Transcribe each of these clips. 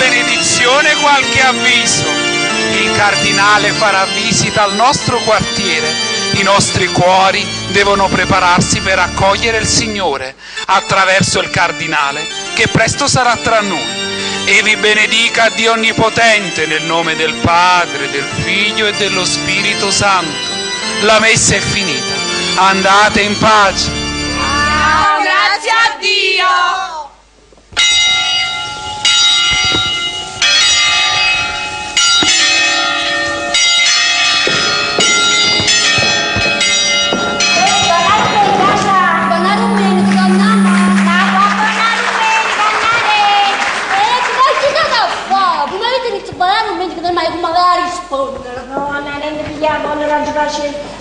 benedizione qualche avviso. Il Cardinale farà visita al nostro quartiere. I nostri cuori devono prepararsi per accogliere il Signore attraverso il Cardinale, che presto sarà tra noi. E vi benedica Dio Onnipotente nel nome del Padre, del Figlio e dello Spirito Santo. La messa è finita. Andate in pace. Wow, grazie a Dio!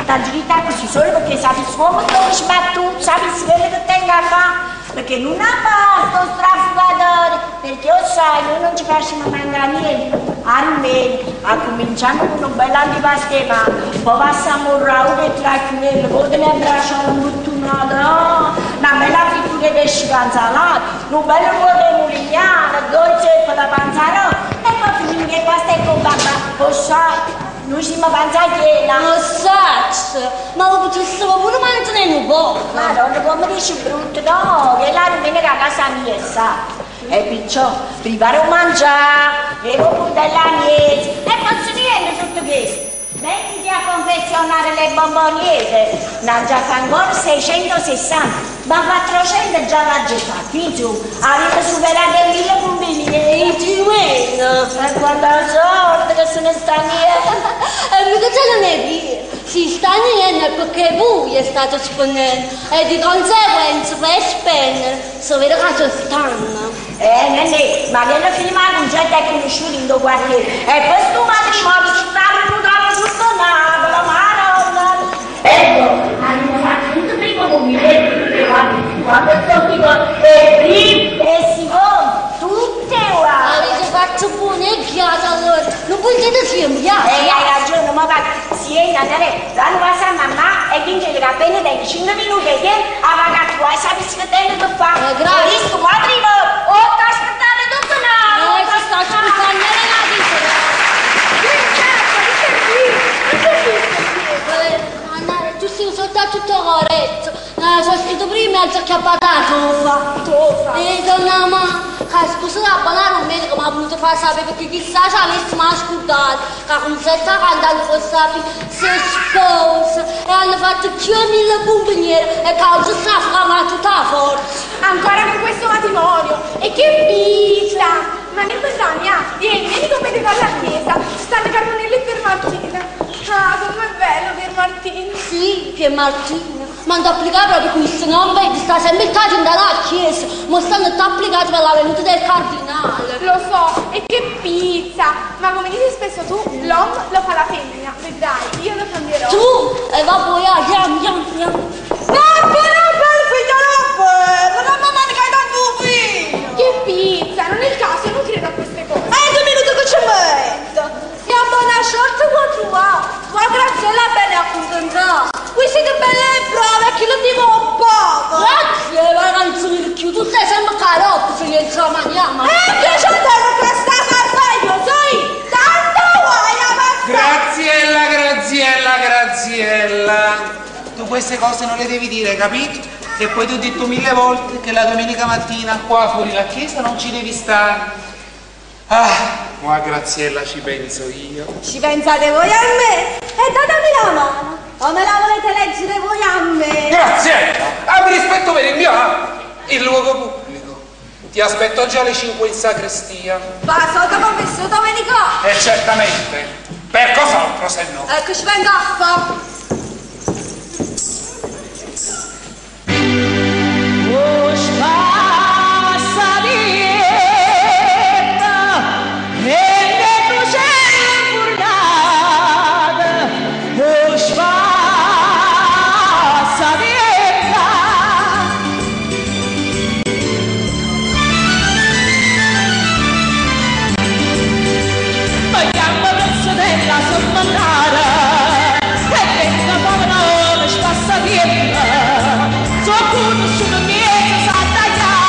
La giurità così solo perché sapessi come si battuto, sapessi quello che tengo a fare, perché non ha fatto strafugatore, perché io sai, noi non ci facciamo mangiare niente, almeno cominciamo con un bel antipastema, poi passiamo un rauto e tracchiunello, poi te ne abbracciamo un buttonato, una bella frittura di pesce panzalato, un bello uovo di mulignano, dolcetto da panzarò, e poi finito che pasta è con papà, posciato. Noi siamo mangiati e là. Ma sacci, ma lo potessimo pure mangiare un po'. Madonna, come dici brutto, no, che la rumena a casa mia, sa. E perciò, privare un mangiare, e un dell'agnese, e posso dire tutto questo. Venite a confezionare le bomboniere, ne ha già fatto ancora 660, ma 400 già l'ha già fatto, quindi avete superato il 1000 bambini e ti meno. Ma guarda sorte che sono straniera, e mica ce non è via, si straniera perché voi è stato spendendo e di conseguenza per spendere sono vero che sono strano. Nene, ma viene filmato un gente che è conosciuto in due quartieri, e questo matrimonio ci sta venuto. Ecco, hanno fatto tutto prima con mi vedete, quando sono qui con te, prima e si va, tutte uguali. Avete fatto buone chiate allora, non potete sempre, già. Hai ragione, ma va, si è in andare, la nostra mamma è vinta il capello dai 5 minuti e che ha pagato qua, sapessi che te ne devo fare. Ma grazie. Ho visto quadrino, ho aspettato tutto l'anno. No, ti sto aspettando, non è la vita. Tutto corretto, sono scritto prima e ci ho acchiappatato. Ho fatto. E donna, ma scusa la banana, non ha voluto far sapere perché chissà ci avessi mai ascoltato. La Concetta cantando con Sapi, si è sposa e hanno fatto più di 1000 bomboniere e causa Safa, ma tutta la forza. Ancora con questo matrimonio, e che vita! Ma ne questa mia, vieni come ti va la chiesa, stanno camminando per mattina. Ah, com'è bello Pier Martino! Sì, Pier Martino, ma non ti applicare proprio questo nome, vedi, sta sempre il caso andato alla chiesa, ma stanno applicati per la venuta del Cardinale. Lo so, e che pizza! Ma come dici spesso tu, l'uomo lo fa la femmina, vedrai, io lo cambierò. Tu? E va poi, andiamo. No, non ho mamma che hai tanto figlio! Che pizza, non è il caso, io non credo a queste cose. 2 minuti che ci metto! Buona sorte con tua, ma Graziella è bene accontentata. Voi siete belle e brave, chi lo dico un po'. Grazie, ma canzoni chiudo, tu sei sempre carote, se ne so, mangiamo. Che c'è dentro questa farfalla, sai? Tanto vuoi la pasta. Graziella. Tu queste cose non le devi dire, capito? Che poi ti ho detto 1000 volte che la domenica mattina qua fuori la chiesa non ci devi stare. Ah, ma Graziella ci penso io. Ci pensate voi a me? E datemi la mano, o me la volete leggere voi a me? Graziella, abbi rispetto per il mio atto, il luogo pubblico. Ti aspetto già alle 5 in sacrestia. Va sotto confesso domenico. E certamente, per cos'altro se no. Ecco ci vengo a so conosciuto che sa tagliare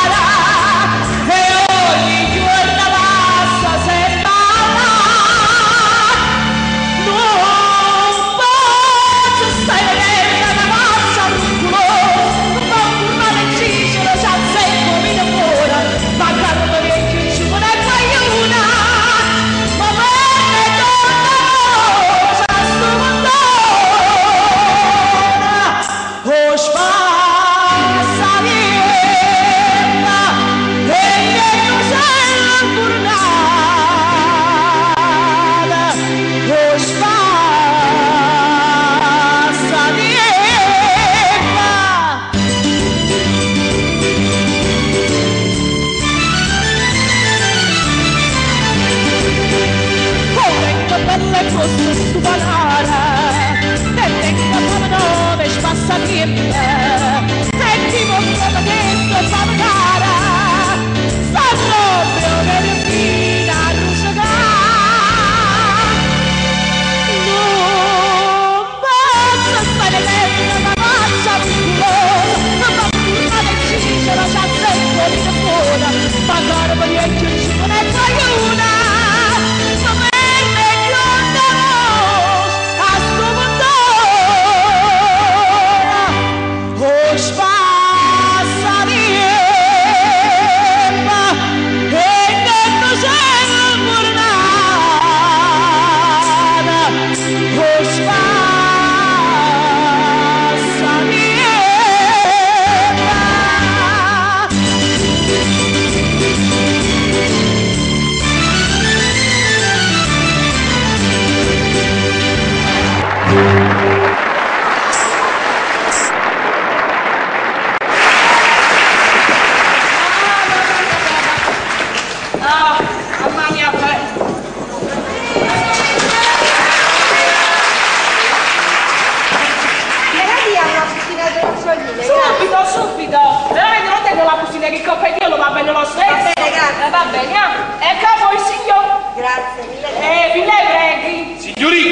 Grazie mille. Mille preghi. Signori,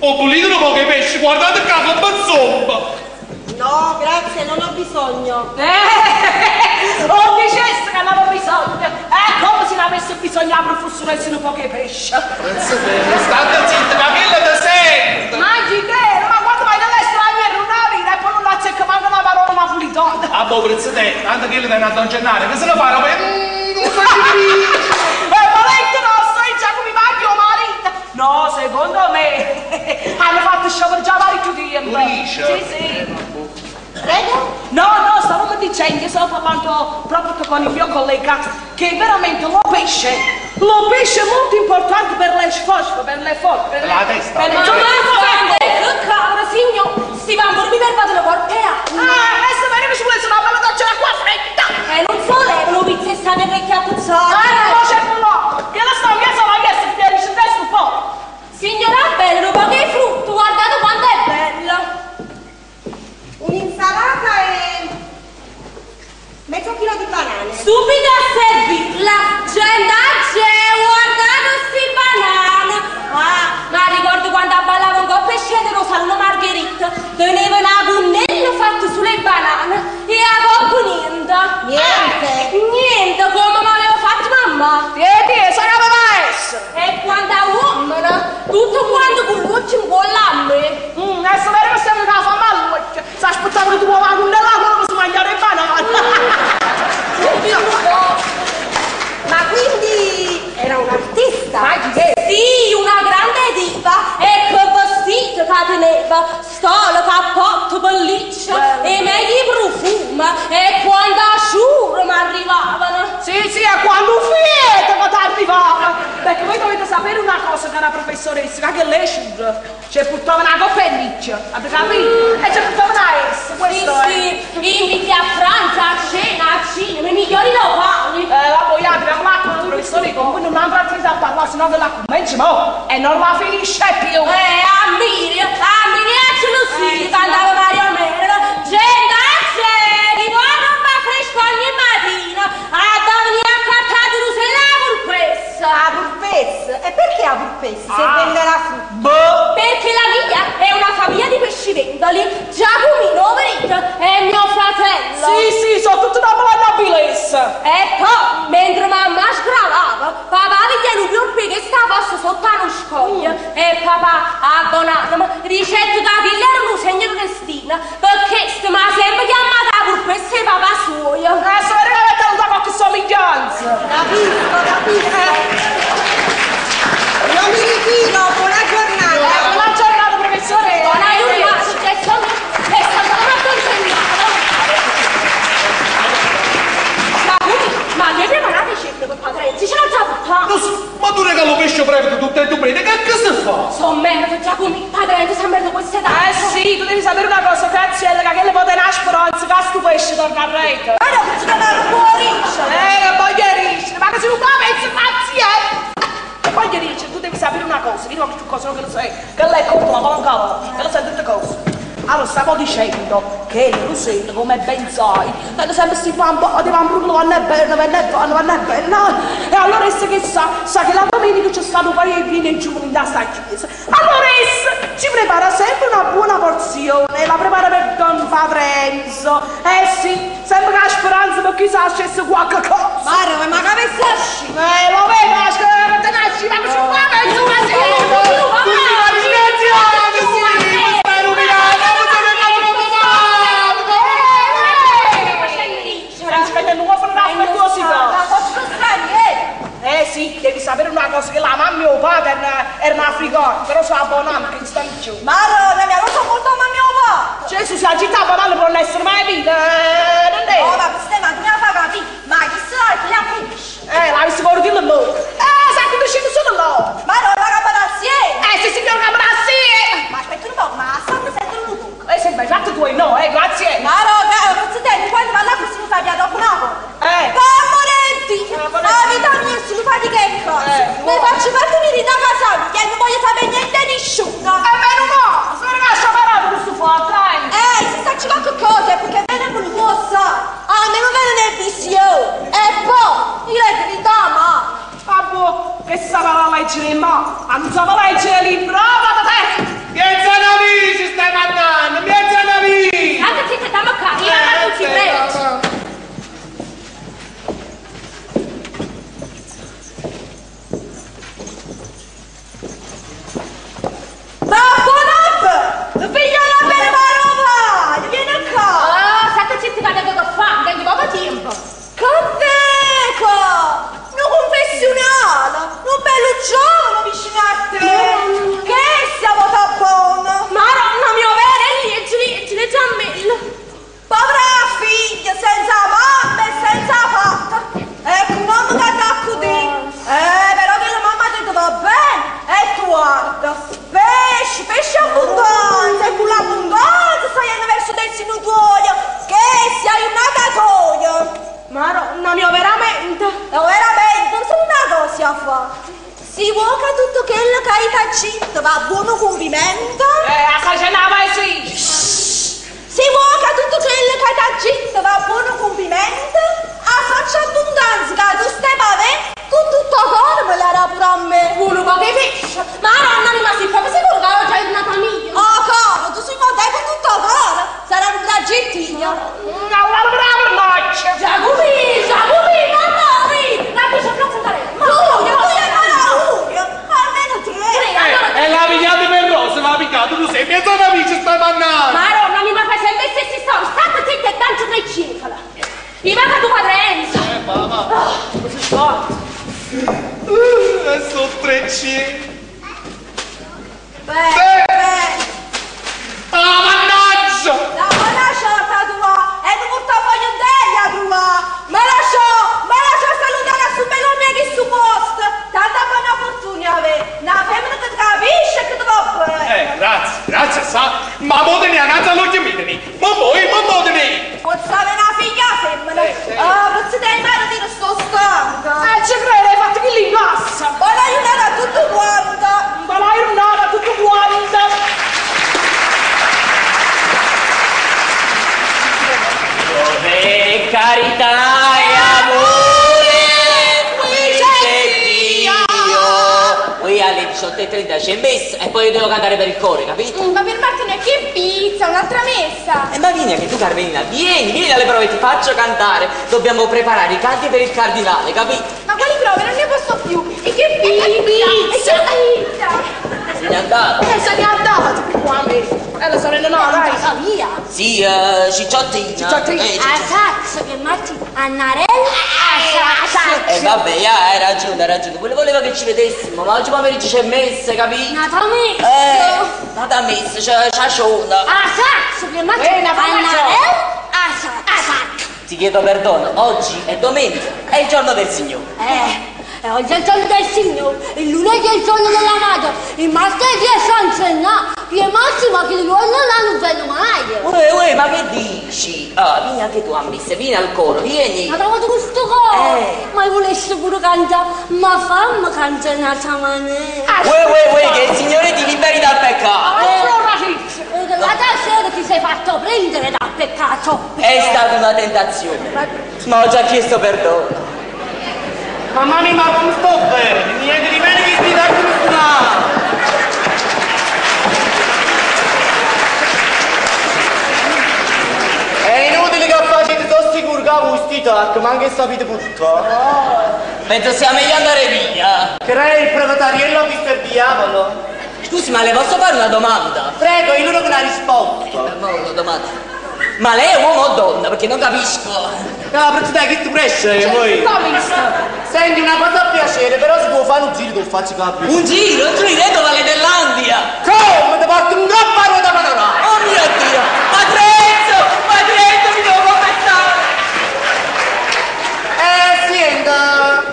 ho pulito un po' che pesci, guardate il caso, ma insomma. No, grazie, non ho bisogno. Oh, dicesse che non ho bisogno. Come se ne avesse bisogno la professoressa un po' che pesci. State zitta, ma che le sento? Ma gigero, ma quando vai dall'estraneo una vita e poi non la c'è che manca una parola ma pulitona. Ah, boh, prezzete, tanto che le dai a Don Gennaro, che se lo fanno per... No, secondo me hanno fatto sciopero già parecchio tempo. Sì, sì. Prego? No, stavamo dicendo, io stavo parlando proprio con il mio collega, che veramente lo pesce è molto importante per le sfosche, per le forze, per la testa. Per le forze. Che caro signor, si va a dormire per fare la portea. Ah, adesso veramente ci vuole una bella doccia qua fredda. E non volevano pizze sane che chiappuzzate. No, certo no. Io la storia sono chiesto di piacere un po'. Signora, bello, ma che frutto, guardate quanto è bello. Un'insalata e mezzo chilo di banane. Subito a servirla. Gente, guardate questi banane. Ah, ma ricordo quando ballavo un coppia scena di Rosanna Margherita. Teneva un agunnello fatto sulle banane e a coppa niente. Niente, come me l'aveva fatto mamma. Tieni, sarà mamma essa. E quando a uomini, tutto quanto con l'occhio un po' l'ambe. Adesso vero che stiamo andando a fare male. Sta aspettando tua mamma nell'acqua per sbagliare il banano. Ma quindi era un artista? Sì, una grande diva. E quel vestito che teneva, stolo, cappotto, pelliccia e medi profumi. E quando asciuro mi arrivavano. Sì, e quando fiete mi arrivavano. Perché voi dovete sapere una cosa che una professoressa, che lei c'è buttava una coperniccia, avete capito? E c'è buttava una S, questo sì. Inviti a Francia, a cena, a cinema, i migliori locali. La vogliate, abbiamo la professoressa, comunque non hanno partito a parlare, sennò che la commenci, ma e non la finisce più. A Miriam ce lo si, cantava Mario Mero, gente a cena, buona roba fresca ogni mattina, a Davini a Cattato, se la burpessa. La burpessa? E perché la burpessa? Se vende la frutta? Perché la mia è una famiglia di pescivendoli, Giacomino, Verito e mio fratello. Sì, sono tutta una bella nobilezza. E poi, mentre mamma sgravava, papà vede un piorpe che stava sotto a uno scoglio. E papà, abbonatemi, ricette da villare un segno di destina, perché stima sempre chiamata la burpessa e papà suo. Sorella, avete avuto qualche somiglianza. Capisco. Non mi ritiro, buona giornata. Buona giornata, professore. Buona giornata, è stato troppo insegnato. Ma mi hai preparato il ceppo con Padre Enzo, ce l'ho già buttato. Ma tu regalo lo pesce prevede tutte e due bene, che si fa? Sono merda, già con il Padre Enzo si è merda queste date. Sì, tu devi sapere una cosa, Graziella, che le pote nascono, anzi, che tu pesce torna a rete. Ma no, perché non è un po' riccia. Voglio riccia, ma che se non fa pensi, pazienza. Poi gli dice, tu devi sapere una cosa, io non ho più cosa, non che lo sai, che lei compra la palanca, che lo sai tutte cose. Allora, stavo dicendo che il Rosello, come ben sai, è sempre si fa un po' di vambrullo, vanno bene, e allora essa che sa che la domenica c'è stato un paio di vini e giù in da sta chiesa. Allora essa ci prepara sempre una buona porzione, la prepara per Don Padre Enzo. Sì, sempre una speranza per chi sa c'è qualche cosa. Ma come sasci? Lo vedo, te nasci, ma c'è un sì, devi sapere una cosa, che la mamma e il padre erano africani, però sono abbonati, che stanno giù. Ma la mia cosa con mamma e papà? Gesù si agita a parlare per non essere mai vita, non è? No, ma questa è una mia pagata, ma chi sa che la pulisce? L'hai visto con il dillo? Sai che tu scendi solo là? Ma non la caparazia! Sì, signora caparazia! Ma aspetta un po', ma sta presente un lungo? Se mi hai fatto tu no, grazie! Ma no, forse te, quando parla così mi fai via dopo una volta! La vita mia si fa di che cosa? Mi faccio partire da casa che non voglio sapere niente di nessuno. E meno no, se ne lascia parlare questo fatto. Se sacci qualche cosa, perché me ne vuole cosa? Almeno me ne è visto. E poi, io le gridavo. Babbo, che sarà leggere in mano, ma non so leggere lì, prova da te! Miezza navi ci stai mandando, miezza navi! Anche se stiamo qua, io non ci prego! Cardinale, capito? Ma quali prove? Non ne posso più! E che pizza! E che pizza! Se n'è andato! Se n'è andato! Qua a me! La sorella no, dai! Ah, via! Sì, Cicciottina! Cicciottina! Sasso, Pier Martino! Annarella! Sasso! Vabbè, hai ragione! Quello voleva che ci vedessimo, ma oggi pomeriggio c'è messa, capito? Nata messa! Nata messa, c'è sciona! Sasso, Pier Martino! Annarella! Sasso! Ti chiedo perdono, oggi è domenica, è il giorno del Signore. Oggi è il giorno del Signore, il lunedì è il giorno della madre, il martedì è San Gennaro, il massimo che il giorno non vedo mai. Uè, ma che dici? Ah, vieni anche tu a messa, vieni al coro, vieni. Ma trovato questo coro, ma volessi pure cantare, ma fammi cantare una maniera. Uè, che il Signore ti liberi dal peccato. Adesso ti sei fatto prendere dal peccato. È stata una tentazione, ma ho già chiesto perdono. Mamma mia, ma non sto bene, niente di bene che ti dà tutta. È inutile che facete tosti curgavo questi tac, ma anche sapete tutto. Penso sia meglio andare via. Crei il proletariello visto il diavolo. Scusi, ma le posso fare una domanda? Prego, io non ho una risposta. Una domanda. Ma lei è uomo o donna? Perché non capisco. No, perché dai, che ti presse poi? Senti, una cosa a piacere, però si può fare un giro che faccio capire. Un giro in retto Valle dell'Andia. Come? Ti porto un capparo da panorama. Oh mio Dio! Patrizia, mi devo confessare. Senta.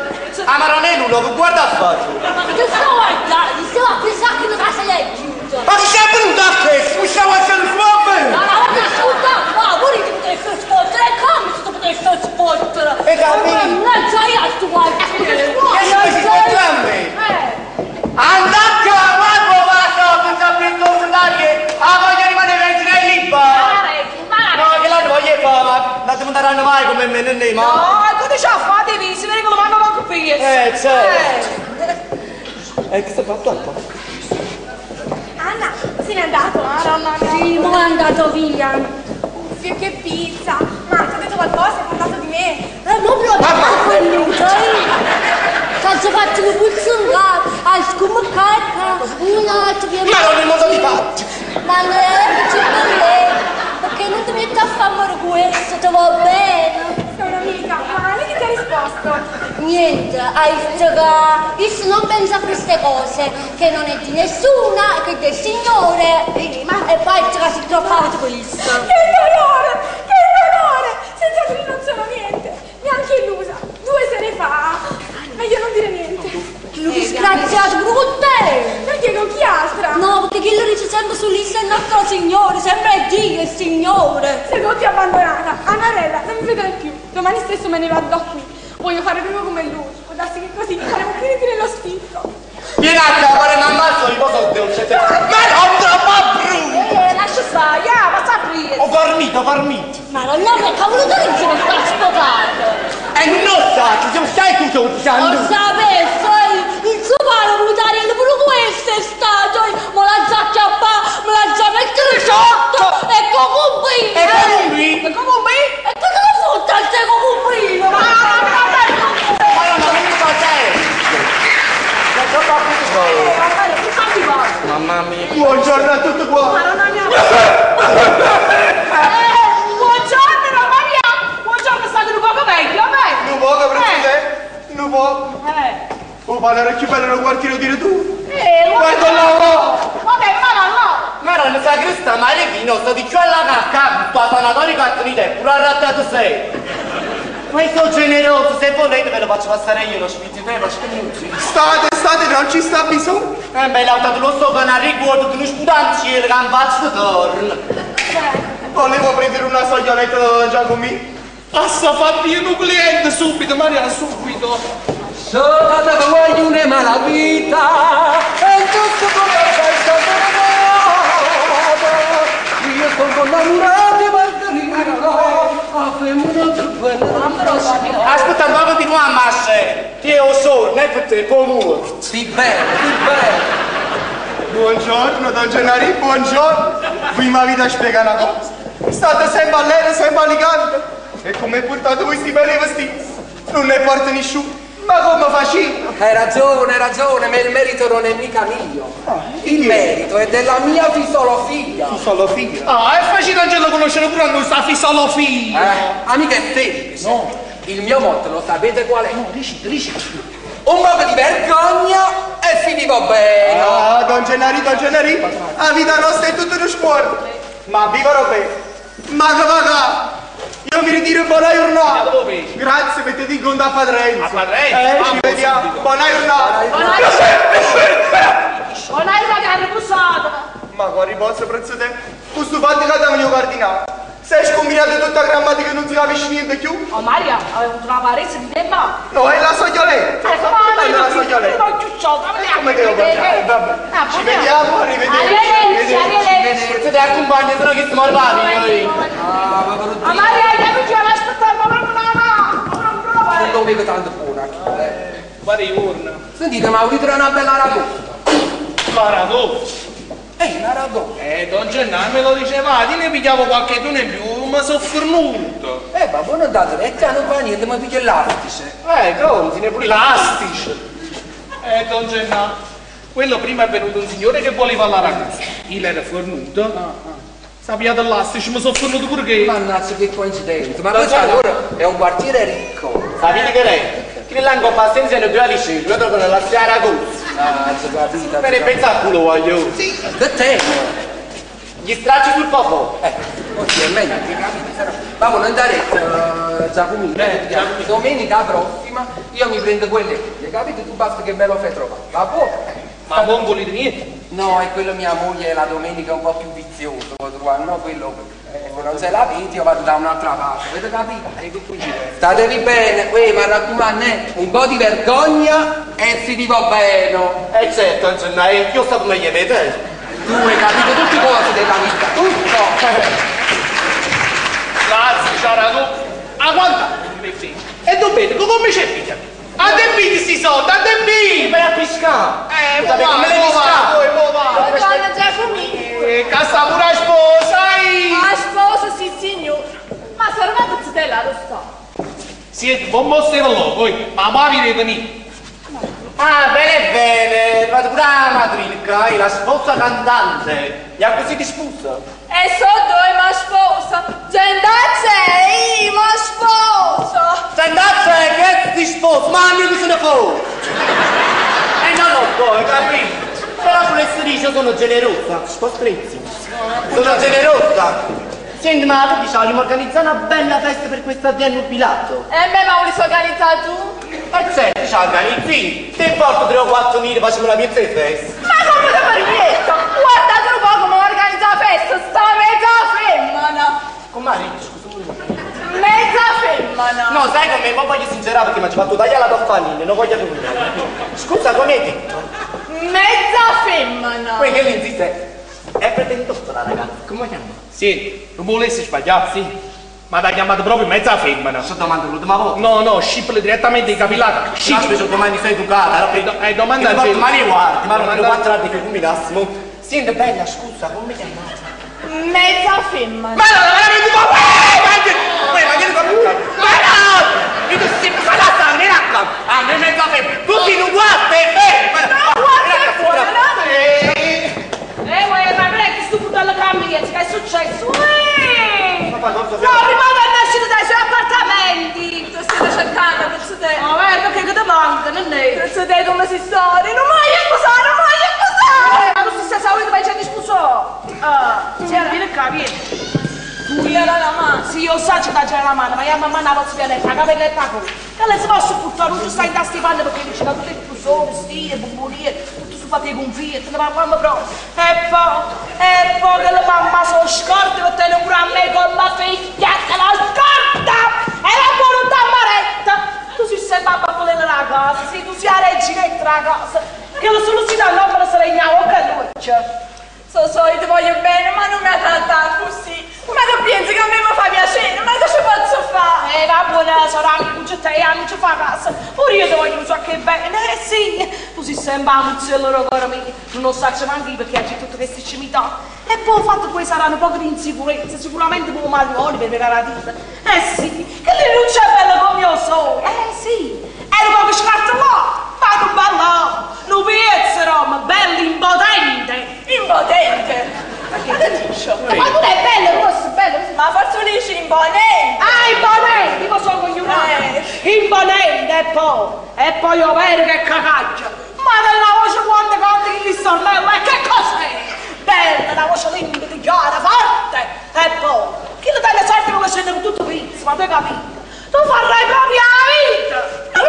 Amaronello, guarda affatto. Ma che sto guardando? Stiamo a pensare che non casa lei giunto. Ma che sei venuto a questo? Mi stavo facendo fuori. Ma guarda, ascolta, ma vuoi che potessi spostare? Come se tu potessi spostare? E cammini. Non c'hai altro guarda. Che stai spostando? Andacca, guarda, guarda, non sapendo andare. Ah, voglio rimanere in giro lì, no, che la voglio fare, ma non ti manderanno mai come me, né, ma... No, tu dici a fare, devi, se vedi come vanno a coprire. Certo. Che sta fatto acqua? Anna, se n'è andato? Madonna mia. Sì, mo' è andato via. Uffia, che pizza. Ma ti ho detto qualcosa, hai parlato di me. Non proprio quello, sai? Faccio pulsare, a scomucata, una tria... Ma non è modo di fatto! Ma non è più per perché non ti metti a fare questo, ti va bene? Sei un'amica, ma lei che ti ha risposto? Niente, hai detto che non pensa a queste cose, che non è di nessuna, che è del Signore, e poi ti si troppa questo. Che dolore, senza cui non sono niente, neanche illusa, 2 sere fa. Meglio non dire niente. Lo disgraziato, proprio con te! Perché con chiastra? No, perché chi lo dice sempre sull'Issa è il nostro Signore, sempre è Dio, il Signore. Sei tutti abbandonata. Annarella, non mi vedrai più. Domani stesso me ne vado da qui. Voglio fare prima come lui. Può darsi che così saremo finiti nello spicco. Vieni a fare mamma al suo riposo del dolcetto. Ma non troppo brutto! Lascia stare, ma sta aprire. Ho farmito. Ma non è che cavolo tu non ci vuoi far sfogare. Non sa che siamo stati tutti sanno. Lo sapevo, il suo palo mutare pure questo è stato, me l'ha già acchiappato, me l'ha già messo sotto, e comunque... E comunque? E cosa lo fotta il te comunque? Ma mamma mia, buongiorno a tutti qua. Madonna mia. Oh, ma era più bello un quartiere dire tu! Guarda la no! Vabbè, ma no! Ma non sa che sta male vino, sto di più alla casca, buttato a Natale cattonite, pure arrattato sei! Questo generoso, se volete ve lo faccio passare io, lo spizzi te, faccio minuti! State, non ci sta bisogno! Beh, l'auto lo so con un riguardo di uno spudanci e le gambacce torno! Volevo prendere una soglioletta da mangiare con me! Passa Fabio un cliente subito, Mariano, subito! Sono da guai una malavita, è tutto come la festa della io sono condannati a femminile. Aspetta, ma continua a masse, ti ho solo, ne per te, po' morto. Sì, bene. Buongiorno, Don Gennaro, buongiorno. Prima vi da spiegare una cosa. State sempre a lei, sempre a ligante. E come portate questi belli vestiti? Non ne porta nessuno. Ma come facevo? Hai ragione, ma il merito non è mica mio. Il merito è della mia fisolofia. Fisolofia? È facile anche da conoscere pure a questa fisolofia. Amica è felice. No. Il mio motto lo sapete qual è? No, dici. Un po' di vergogna e finivo bene. Ah, Don Gennari. La vita nostra è tutto uno sport. Ma vivono bene. Ma io mi ritiro, buona giornata! Grazie, mettete in conto a Padre Enzo. Ci vediamo, buona giornata! Buona giornata, bussata! Ma qua riposo, prezzo te? Tu stufate che da mio Cardinale. Sei scombinato tutta la grammatica e non si capisci niente più? Oh Maria, avevo una parezza di te, ma... No, è la soglioletta! Ma non ciucciota, ma come devo parlare? Vabbè, ci vediamo, arrivederci! Se ti accompagni, sono che ti morbavi! Ma Maria, amici, non aspettare, ma proprio no! Non lo vedo tanto buona, guarda urna! Sentite, ma volete una bella radotta? La radotta? Una radotta! Don Gennaro me lo diceva, ti ne pigliavo qualche tuno in più, ma sono fornuto! Ma buona data, non fa niente, ma piglia l'astice! Come? Ti ne pure l'astice! Don Gennaro, quello prima è venuto un signore che voleva la ragazza, il era fornuto, sapeva dell'astice, ma sono fornuto pure che... Mannazza, che coincidenza, ma questo allora è un quartiere ricco! Sapete che è? Che nell'angolo pazienza ne ho due alici, lo trovo nella Sierra Guzzi. Capito. Me ne pensa a culo, voglio. Sì, che tempo. Gli stracci sul popolo. Oggi è meglio, ti capito. Vamo ad andare Giacomino. Domenica prossima io mi prendo quelle figlie, capito? Tu basta che me lo fai trovare. Va buono. Ma non volete niente? No, è quello mia moglie la domenica un po' più vizioso, lo trovano, no? Quello... Se non se la vedi io vado da un'altra parte, avete capito? Statevi bene, ma raccomando, un po' di vergogna e si dico bene. Certo, insomma, io sto come gli vedete. Tu hai capito tutte cose della vita, tutto! Grazie, Ciarago. Aguanta! E dovete, come c'è figlia? A te figli si sono, a te figli! è piscato! Guardate come le piscato! Madonna, già famiglia! Cassa pure a sposa! A sposa, sì signor! Ma sarà una zitella, lo so! Siete, buon mostrerlo, poi, ma mai vi venite! Ah, bene, bene, vado pure la matrica, è la sposa cantante, gli ha così di sposa. E so dove ma sposa, sendazze, ma sposa. Sendazze, che ti sposa, ma mi sono fuori. E non ho poi, capito? Però sulle strisce sono generosa, spostrezzi. Sono generosa. Senti, ma tu diciamo, organizzare una bella festa per questa via nubilato. E me ma vuoi organizzare tu? E senti, ci organizzi, ti porto 3 o 4 mila, facciamo la pizza e festa. Ma come ti fai pizza? Guardate un po' come organizza la festa, sta mezza femmina. Com'è? Scusami. Mezza femmina. No, sai come? Ma voglio sincerare perché mi ha fatto tagliare la toffanina, non voglio rovinare. Scusa, come hai detto? Mezza femmina. Poi che l'inzi sei? È pretendotto la ragazza, come la chiama? Sì, non volessi sbagliarsi, ma l'ha chiamata proprio mezza femmina. Sto domandando l'ultima volta. No, no, scippole direttamente i capillati. Scippole, sono domani sei educata. Domanda a te. Ma li guardi, ma non 4 anni che combinassimo. Senti, bella, scusa, come chiamata? Mezza femmina. Ma no, veramente tu ma no! E tu sei più calata, ne racca! Ah, ne mezza femmina! Tutti non guardi, no, guarda, alla che è successo? No, prima di nascere dai suoi appartamenti! Tu stai cercando, ma guarda che ti manca, non è? Tu stai come si sta? Non mai accusare, non mai accusare! Ma tu stai salendo perché ti scusò! Ah, c'era di capire! Tu io la mano, sì, io so che c'era la mano, ma io mamma non posso vedere, capire che tacco! Che le si posso buttare, tu stai in tasti panne perché dici da tutte tu sono, vestire, bombonie, fate confie, te ne mamma proprio. E poi che la mamma sono scorta, che te ne pure a me con la figlia, che la scorta! E la volontà maretta! Tu si sei papà con la casa, sì, tu sei la regina dentro la casa, che lo soluziona non me lo sarei gnavo, che luce. So, io ti voglio bene, ma non mi ha trattato così. Ma tu pensi che a me mi fa piacere, ma cosa ci posso fare? Va buona, sarà Concetta e anni ci fa casa. Pure io ti voglio un sacco bene, sì. Tu si sembra un zelloro caro mio, non lo sa, c'è manchi perché ha tutto queste cimità. E poi ho fatto poi saranno poco di insicurezza, sicuramente come maglioni per me la dita. Sì, che le luci è bella come io so. Sì, ero poco scarto là. Ma non ballavo, non piazzerò, ma bello impotente. Impotente? Ma che ti dico? Ma tu è bello, questo è bello, ma forse un dici imponente. Ah, imponente, io sono coglione. Imponente, e poi io vedo che cagaccia. Ma nella voce quante cose che mi sono, ma che cos'è? Bella, la voce limpida, forte, e poi, chi lo dà le sorte come scende con tutto pizzo, ma tu hai capito? Tu farai proprio la vita! La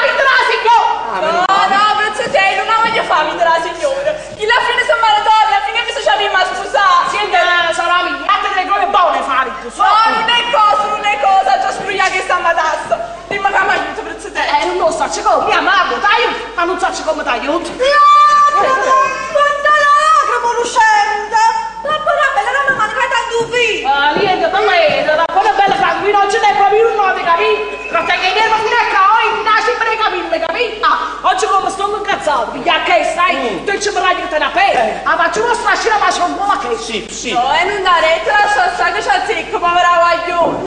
vita della signora! No, Bruzzotella, non la voglio fare la vita della signora! Che la fine sono maratona, la fine mi sono mi ha scusato! Senti, sarà mia, a te le cose buone fare tu! No, non è cosa, già sprugliare che sta matassa! Dimmi che mi aiuto, Bruzzotella! Non lo so, c'è come, mia mamma, dai! Ma non so c'è come t'aiuto! Quanta lacrima non scende! La buona bella non mi manca tanto vita! Niente, la buona bella tranquilla, oggi ne è proprio un nome, capito? Perché che ne fino a qua, oggi nasce per capirmi, capito? Oggi come sto incazzato, piglia che stai, tu ci vorrai che te la pelle, faccio uno strascino, faccio un po' che... Sì. No, e non dare, te la so, sai che ci azzecco, povera guaglione!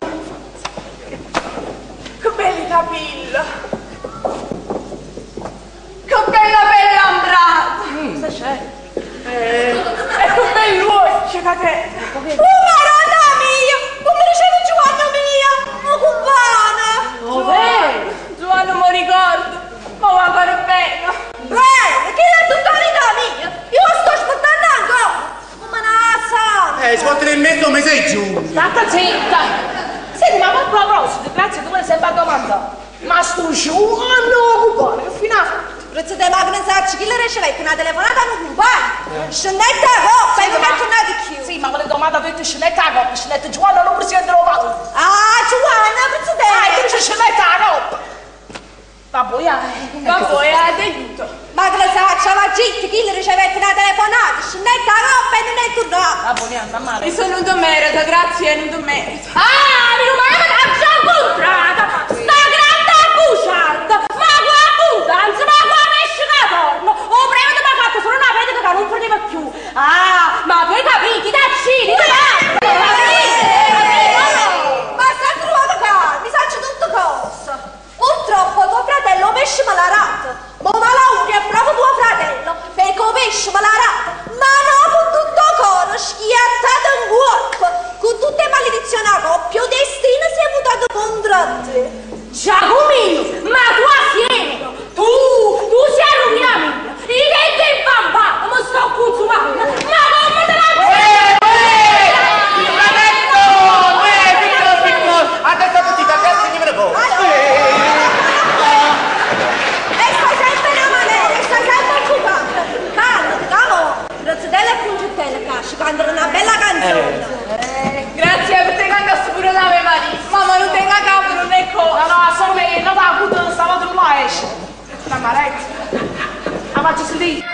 Che belli capelli! Che bella pelle ambrata! Cosa c'è? Ecco che luce, cacchè! Oh, maronna mia! Come dicevo Giovanna mia! Ma cubana! Dov'è? Giovanna non mi ricordo, ma va ancora bene! Che la tutorità mia! Io lo sto aspettando ancora! Come una sbottene in mezzo, mi sei giù! Stata zitta! Senti, ma proprio la prossima, grazie, tu me sei sempre domanda! Ma sto Giovanna cubana, che finale! Prezzo dei magnetacci, chi le ricevette una telefonata a un compagno? Scendette a coppa, non è tornato più. Sì, ma quelle domande avete scendette a coppa, scendette Giovanna, non presente lo vado. Ah, Giovanna, prezzo dei... Ah, io ci scendette a coppa. Babboia, ti aiuto. Magnetacci, la gente, chi le ricevette una telefonata, scendette a coppa e non è tornato. Babboia, mamma. E sono un domerito, grazie, non domerito. Ah, mi domanda, ma c'è un contrato. Sta grande accusata, ma guarda, anzi, ma... cantare una bella canzone. Grazie per te cantato pure la mia madre. Mamma non tenga capo, non è co. Allora so me, non ha avuto non stava tu mai esce. La maretta. La faccio sentire.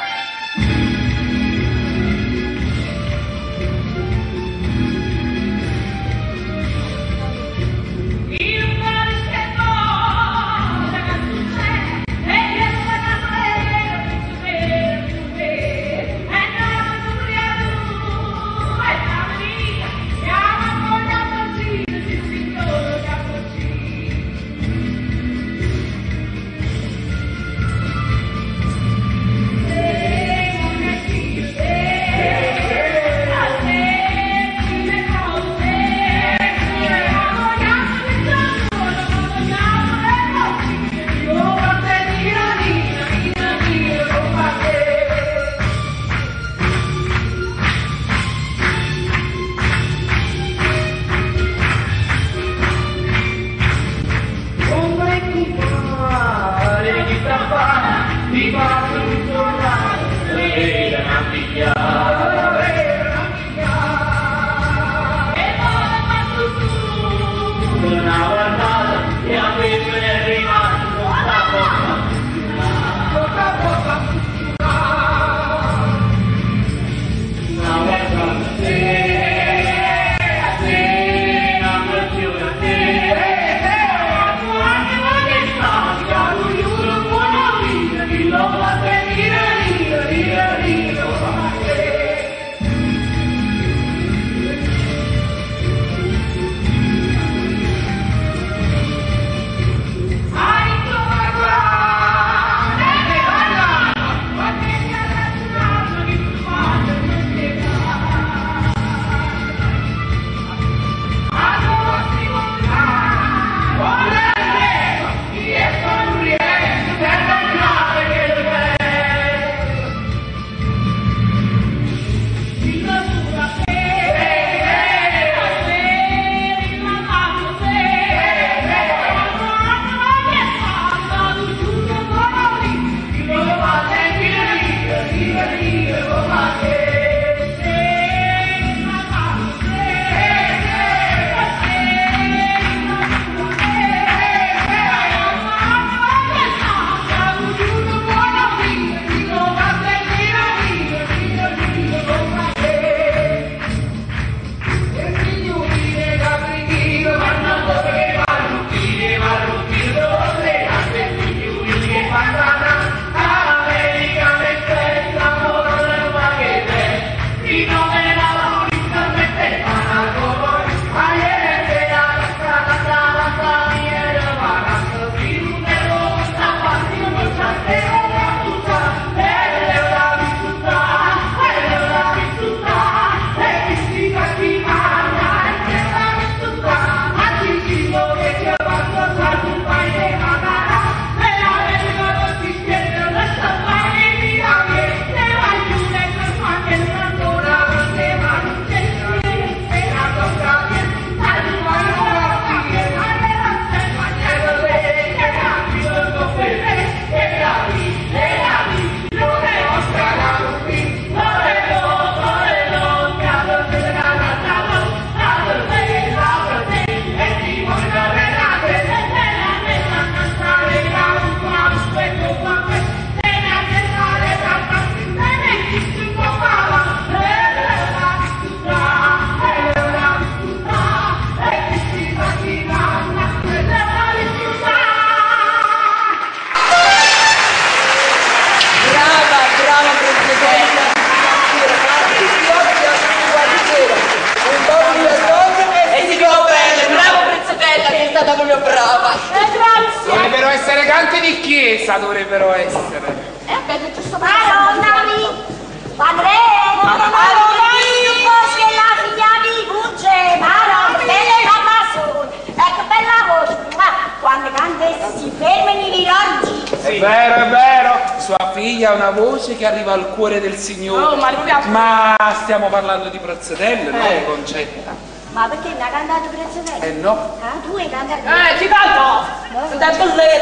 Ma perché non ha cantato Bruzzotella? Eh no. Ah, tu hai cantato? Chi tanto? No. Tanto lei,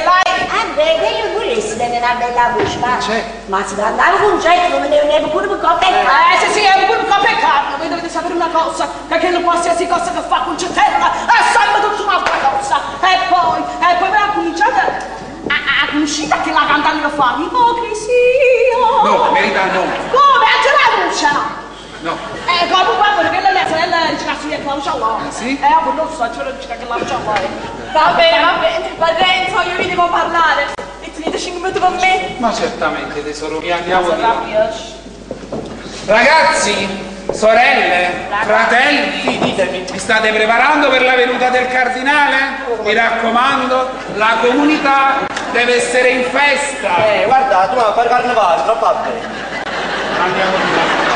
Deve una bella voce, ma si deve andare con gente, non mi deve neanche pure un coppa e carne. Sì, è pure un coppa e carne, voi dovete sapere una cosa, perché non qualsiasi cosa che fa Concetta è sempre tutta un'altra cosa. E poi verrà cominciata a conoscita che la cantante lo fa, ipocrisia. No, verità no. Come? Anche la luce. No. Comunque, perché la mia sorella è la sua Claudia Lone. Sì? Non so, c'è la città che Claudia Lone. Va bene, Padre Enzo, io vi devo parlare. E tenete 5 minuti con me? Ma certamente, tesoro, mi andiamo di là. Ragazzi, sorelle, fratelli, ditemi, vi state preparando per la venuta del Cardinale? Mi raccomando, la comunità deve essere in festa. Guarda, tu non fai carnevale, troppo a bene. Andiamo di là.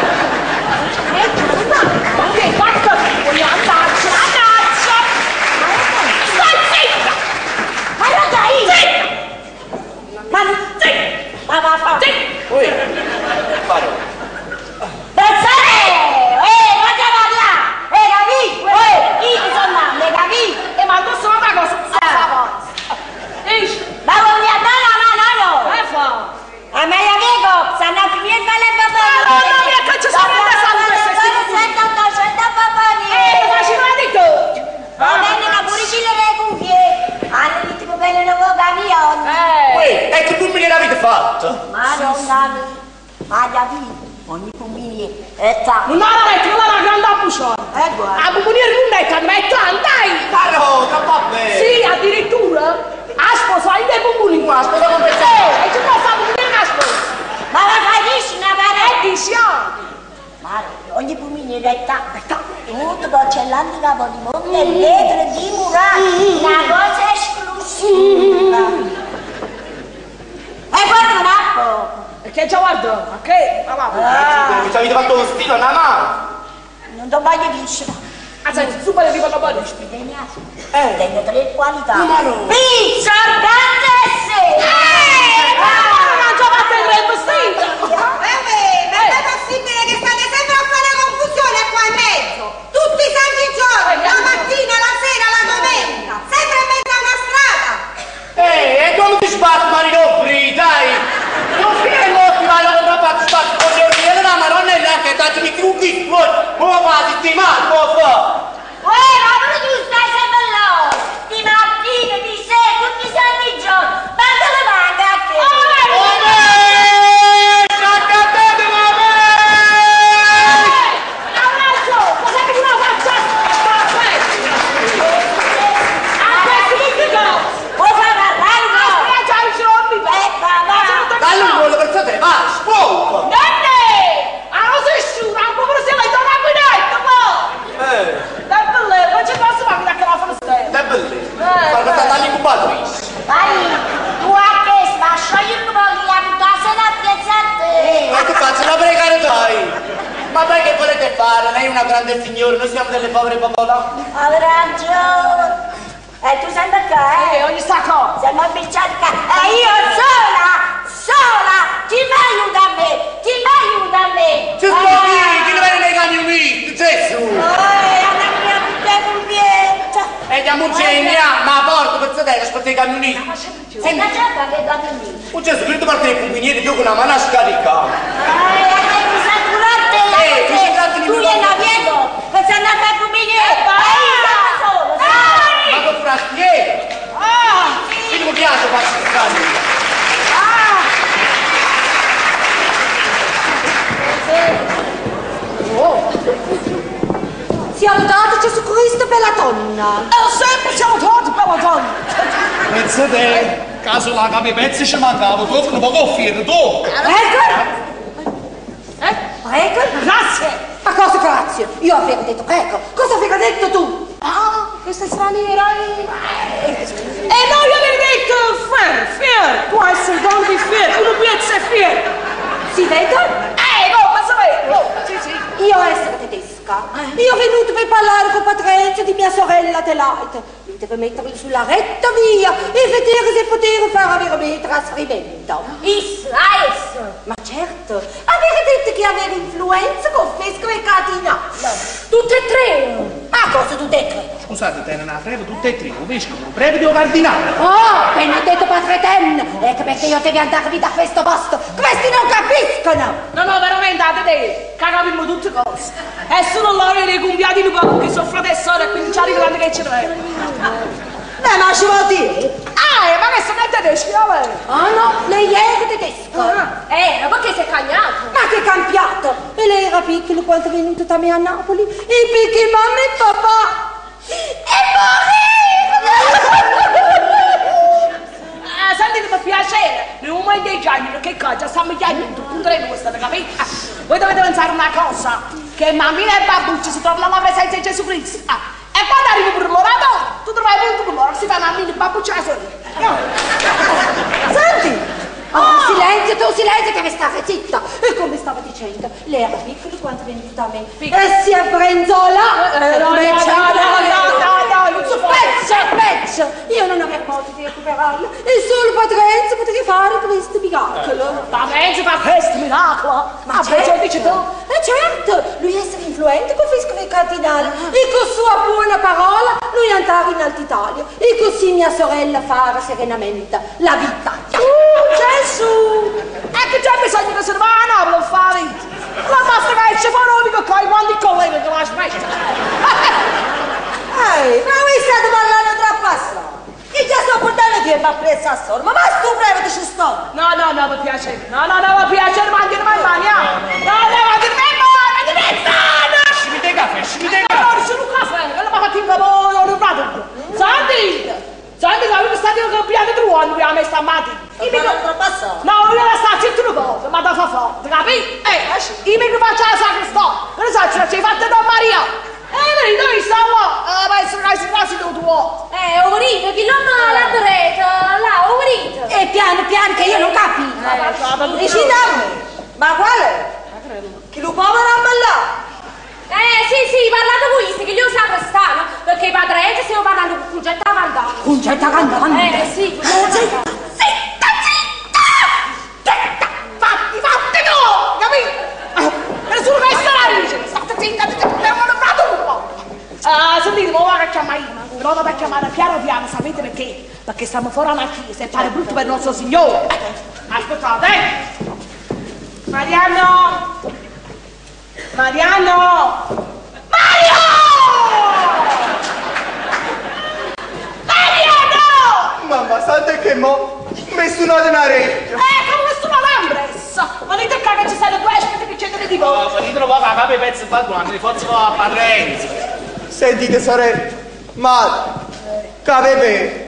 scusate, te ne una preve tutte e tre, lo vescovo, preve di un cardinale. Oh, benedetto padre Ten, è che perché io devo andare via da questo posto, questi non capiscono. No, no, veramente, a te, capimmo tutte cose. E sono loro i compiati di poco che sono fratelli e sorelle, quindi ci arrivano che ci troviamo. Ma ci vuol dire? Ah, ma questo non è tedesco, vabbè. Ah no, lei è tedesco. Ah. Ma che sei cambiato? Ma che è cambiato? E lei era piccolo quando è venuto da me a Napoli e perché mamma e papà e morì! Sentite per piacere, nel momento dei giorni, che cosa? Stiamo chiedendo il punto di vista, capite? Voi dovete pensare una cosa, che mammina e babbucci si trovano alla presenza di Gesù Cristo. Ah. E quando arrivi per l'orato, tu trovi molto colore, si fa una mini babbuccia e no. Senti! Oh, oh. Silenzio, tu silenzio che mi stava zitta! E come stava dicendo, lei era piccola quando è venuta da me. Piccola. E si abbronzola! Pezzo! Io non avevo modo di recuperarlo e solo Padre Enzo poteva fare questo miracolo. Padre Enzo fa questo miracolo? Ma certo! Dici tu? Certo! Lui essere influente con il vescovo e il cardinale e con sua buona parola lui andava in Alto Italia e così mia sorella fare serenamente la vita. Gesù! Ecco già bisogna che si va a Napoli a fare la pasta che ci fanno unico con i mondi colleghi che lo aspettano. Ma voi state parlando troppo assai! Io già sto portando che mi ha preso a sorma, ma sto prego ci sto! No, no, no, per piacere! No, no, no, per piacere, ma anche mai mania! No, no, ma che me muore, che me sana! Scimite caffè, scimite caffè! No, non c'è un caffè, non l'ho fatto in capo, non l'ho fatto! Senti! Senti, ma voi state cambiando il tuo anno, a me stamattina! Io mi devo passare! No, io la sto zittando un po', ma da fa forte, capì? Io mi faccio la sacristà, non so, ce l'hai fatta da Maria! Vedi, noi stiamo a essere quasi tutto tuo. Ho morito, chi non ha la presa, là, ho morito. E piano, piano, che io non capisco. Ma quale? Che lo povero ammallà? Sì, parlate voi, che io saprò stare, perché i padrenti stiamo parlando con Concetta Candante. Concetta Candante? Sì, Concetta. Zitta, zitta! Zitta! Fatti tu, capito? Nessuno resta la luce, state zitta, zitta, sentite, ma ora provo a chiamare piano piano, sapete perché? Perché stiamo fuori alla chiesa e pare brutto per il nostro signore. Ascoltate! Mariano! Mariano! Mario! Mariano! Mamma, sante che mo? Nessuno di una reggia! Come nessuno l'ambressa! Ma dite che ci sono due aspette che c'è di voi! Ma io trovavo a capo i pezzi padroni, forse va a Padre. Sentite sorelle, ma capite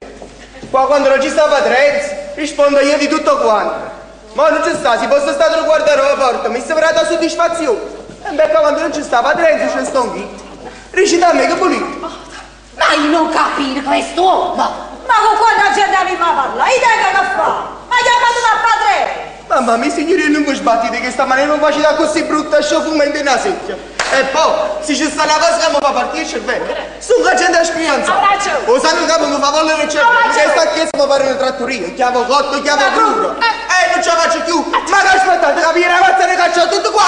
qua quando non ci sta Patrizia, rispondo io di tutto quanto. Ma non ci sta, si posso stare nel guardaroba porta, mi sembra da soddisfazione. E beh, quando non ci sta Patrizia, ci sto un ghitto. Ricita a me che pulito. Ma io non capire quest'uomo. Ma con quanta gente mi parla, io tengo da fare. Ma chiamato da Patrizia. Mamma mia signori, non mi sbattite che stamattina non faccio da così brutta sciofumento in una secchia. E poi, se ci sta una cosa che mi fa partire il cervello, sono gente a scrianza. Lo sanno che mi fa volere il cervello, se sta chiesa mi fare una trattoria, chiamo cotto, chiamo crudo. Non ce la faccio più. Ma non aspettate, capire la mazza ne caccia tutto qua.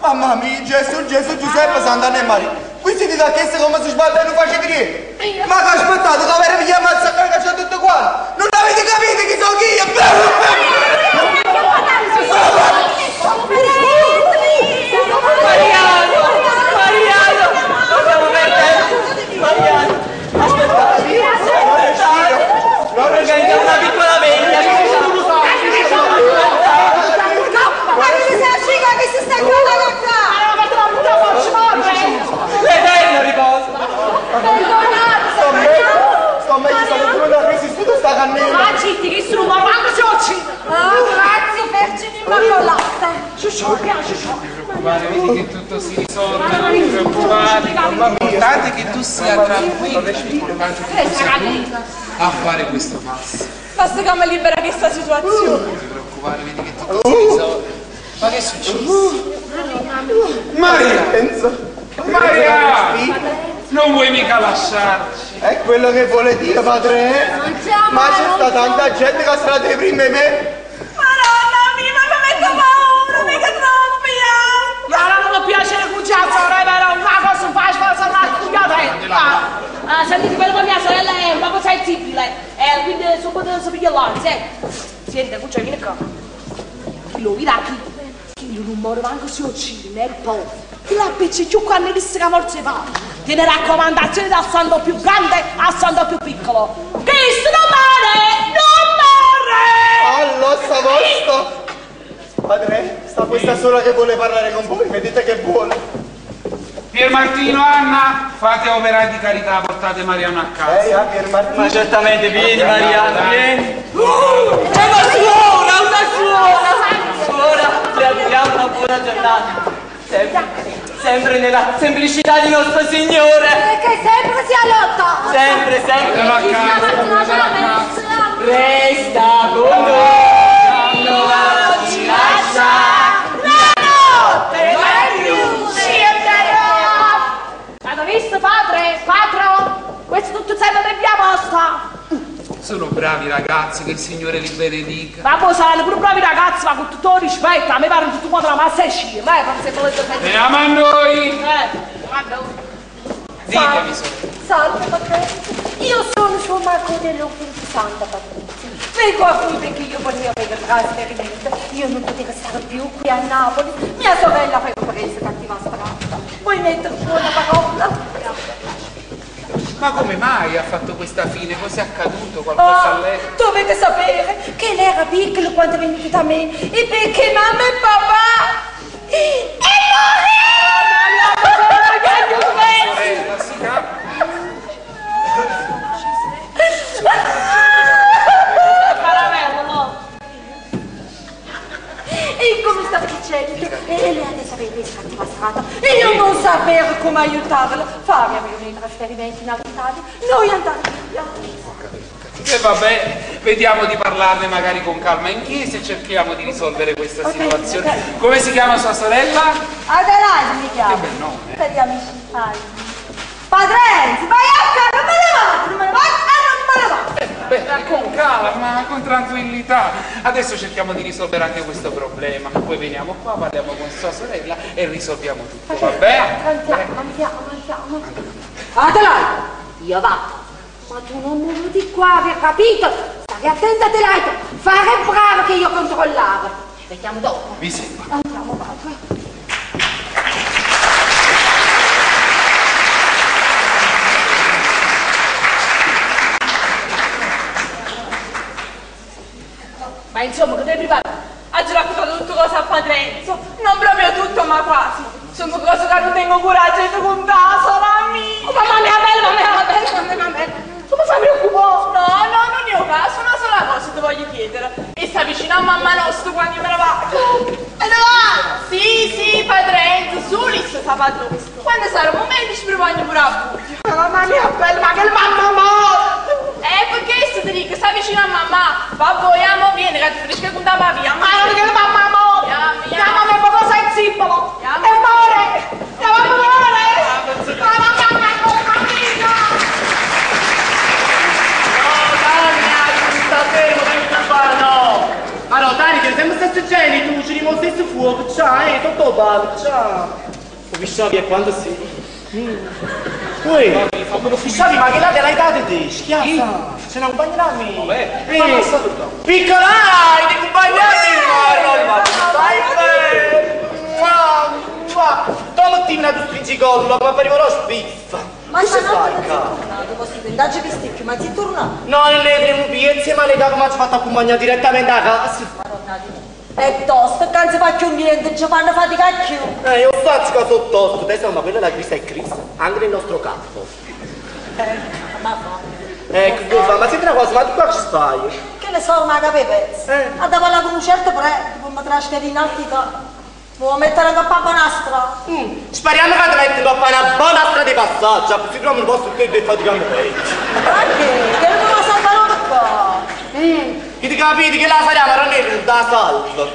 Mamma mia, Gesù, Giuseppe, Sant'Anna e Maria. Qui si dice che se come si sbatte non faccio niente. Ma che aspettate, che avere via mazza ne caccia tutto qua. Non avete capito chi sono io? Mariano, non stiamo perdendo, Mariano, aspettate, non organizziamo una piccola veglia, ma che sei la cica che si sta chiamando qua? Ma non mi trovo, non ci morre! L'eterno riposo! Sto meglio, sono pure da resistuto sta cannella! Ma zitti, che sono, ma manco ci occi! Grazie, Vergine Immacolata! Ci sciocca! Vedi che tutto si risolve, non ti preoccupare, l'importante è che tu sia tranquillo, l'importante è che tu sia pronta a fare questo passo. Basta che mi libera questa situazione. Non ti preoccupare, vedi che tutto si risolve. Ma che è successo? Maria! Maria! Non vuoi mica lasciarci? È quello che vuole dire, padre? Ma c'è stata tanta gente che ha stato di prima me! Madonna mia, ma mi metto paura, mica troppo! Ma qua. Sentite, quello che mia sorella è una cosa eccezionale. Quindi sono potuto sapere là, sì. Senta, cuccia, vieni qua. Lui da qui. Io non muoio manco se uccidi nel po'. Chi la pecce più quando disse che forse va. Tiene raccomandazioni dal santo più grande al santo più piccolo. Cristo non muore! Allora, stavolta. Padre, sta questa sola che vuole parlare con voi, vedete che vuole. Pier Martino, Anna, fate operare di carità, portate Mariano a casa. Pier Martino. Ma certamente, vieni Mariano, vieni. È una suora, ti auguriamo una buona giornata. Sempre nella semplicità di nostro Signore. Perché sempre si allotta. Sempre, sempre. Resta con noi. Non ci lascia. Visto padre, quattro, questo tutto serve per via vostra. Sono bravi ragazzi, che il Signore li benedica. Ma poi saranno pure bravi ragazzi, ma con tutto rispetto, a me pare tutto modo la massa è scia, ma è se volete sentire. Veniamo a noi! Ditemi, salve. Salve, padre. Io sono Suor Margot dell'Ordine di Santa Patrizia. Vengo a voi perché io volevo avere il trasferimento. Io non potevo stare più qui a Napoli. Mia sorella poi presa cattiva strada. Vuoi metterci una parola? Ma come mai ha fatto questa fine? Cos'è accaduto? Qualcosa a lei? Dovete sapere che lei era piccolo quando è venuto da me e perché mamma e papà... E morì! E come stavo dicendo, e lei adesso aveva preso cattiva strada e io non sapevo come aiutarla. Fammi avere i trasferimenti in Alta Italia, noi andare via. E vabbè, vediamo di parlarne magari con calma in chiesa e cerchiamo di risolvere questa situazione. Okay. Come si chiama sua sorella? Adelaide mi chiama. Che bel nome. Per gli amici italiani. Padre Enzo, vai a casa, non me ne vado. Beh, con calma, con tranquillità. Adesso cerchiamo di risolvere anche questo problema. Poi veniamo qua, parliamo con sua sorella e risolviamo tutto, va bene? Andiamo. Adelaide, io vado. Ma tu non muovi di qua, vi hai capito? Stai attenta, Adelaide. Fare bravo che io controllavo. Ci vediamo dopo. Vi seguo. Andiamo, vado. Ma insomma, che devi fare? Ha girato tutto cosa a Padre Enzo, non proprio tutto, ma quasi. Sono cose che non tengo coraggio di contare, sono amico. Mamma mia, bella. Come si preoccupò? No, non ne ho caso, una sola cosa ti voglio chiedere. E sta vicino a mamma nostra quando me la vado. Allora, sì, Padre Enzo, Sulis, sabato questo. Quando sarà un momento ci provoglio pure a buio. Mamma mia, bella, ma che mamma morta! Per questo ti dico, sta vicino a mamma. Babbo, amo, vieni, che ti frisca con la via. Ma non che mamma morta! La mamma è qualcosa in simbolo! E muore! La mamma muore! La mamma è compagnia! No, Tania, ci sta fermo, che sta qua, no! Allora, Tania, che sempre sta succedendo, tu ci rimonti stesso fuoco, ciao, tutto bello, ciao! Ho visto la via quando si... Uè, quando fissavi, ma che là te l'hai dato te? Schiazza, se ne accompagnerami. Vabbè, piccola, ti accompagnermi. Domattina tu stringi collo, ma arriverò spiffa. Ma se no, non è tornato, posso vendarci vestiti, ma ti è tornato. No, non le primo piezze, ma le dà come ci ha fatto accompagnare direttamente a casa. E piuttosto, che non si faccio niente, ci fanno fatica più. Io faccio che sono tosto, adesso ma quella la crisi è crisi, anche nel nostro campo. Ma senti una cosa, ma tu qua ci stai? Che ne so, ma che pezzi? A parlare con un certo prezzo, poi mi trasferire in Altica. Vuoi mettere la coppa bonastra? Speriamo che ti metti la coppa bonastra di passaggio, così non posso più di fatica a me. Perché? Che non posso fare qua? Ti capite che la faremo non è da salvo?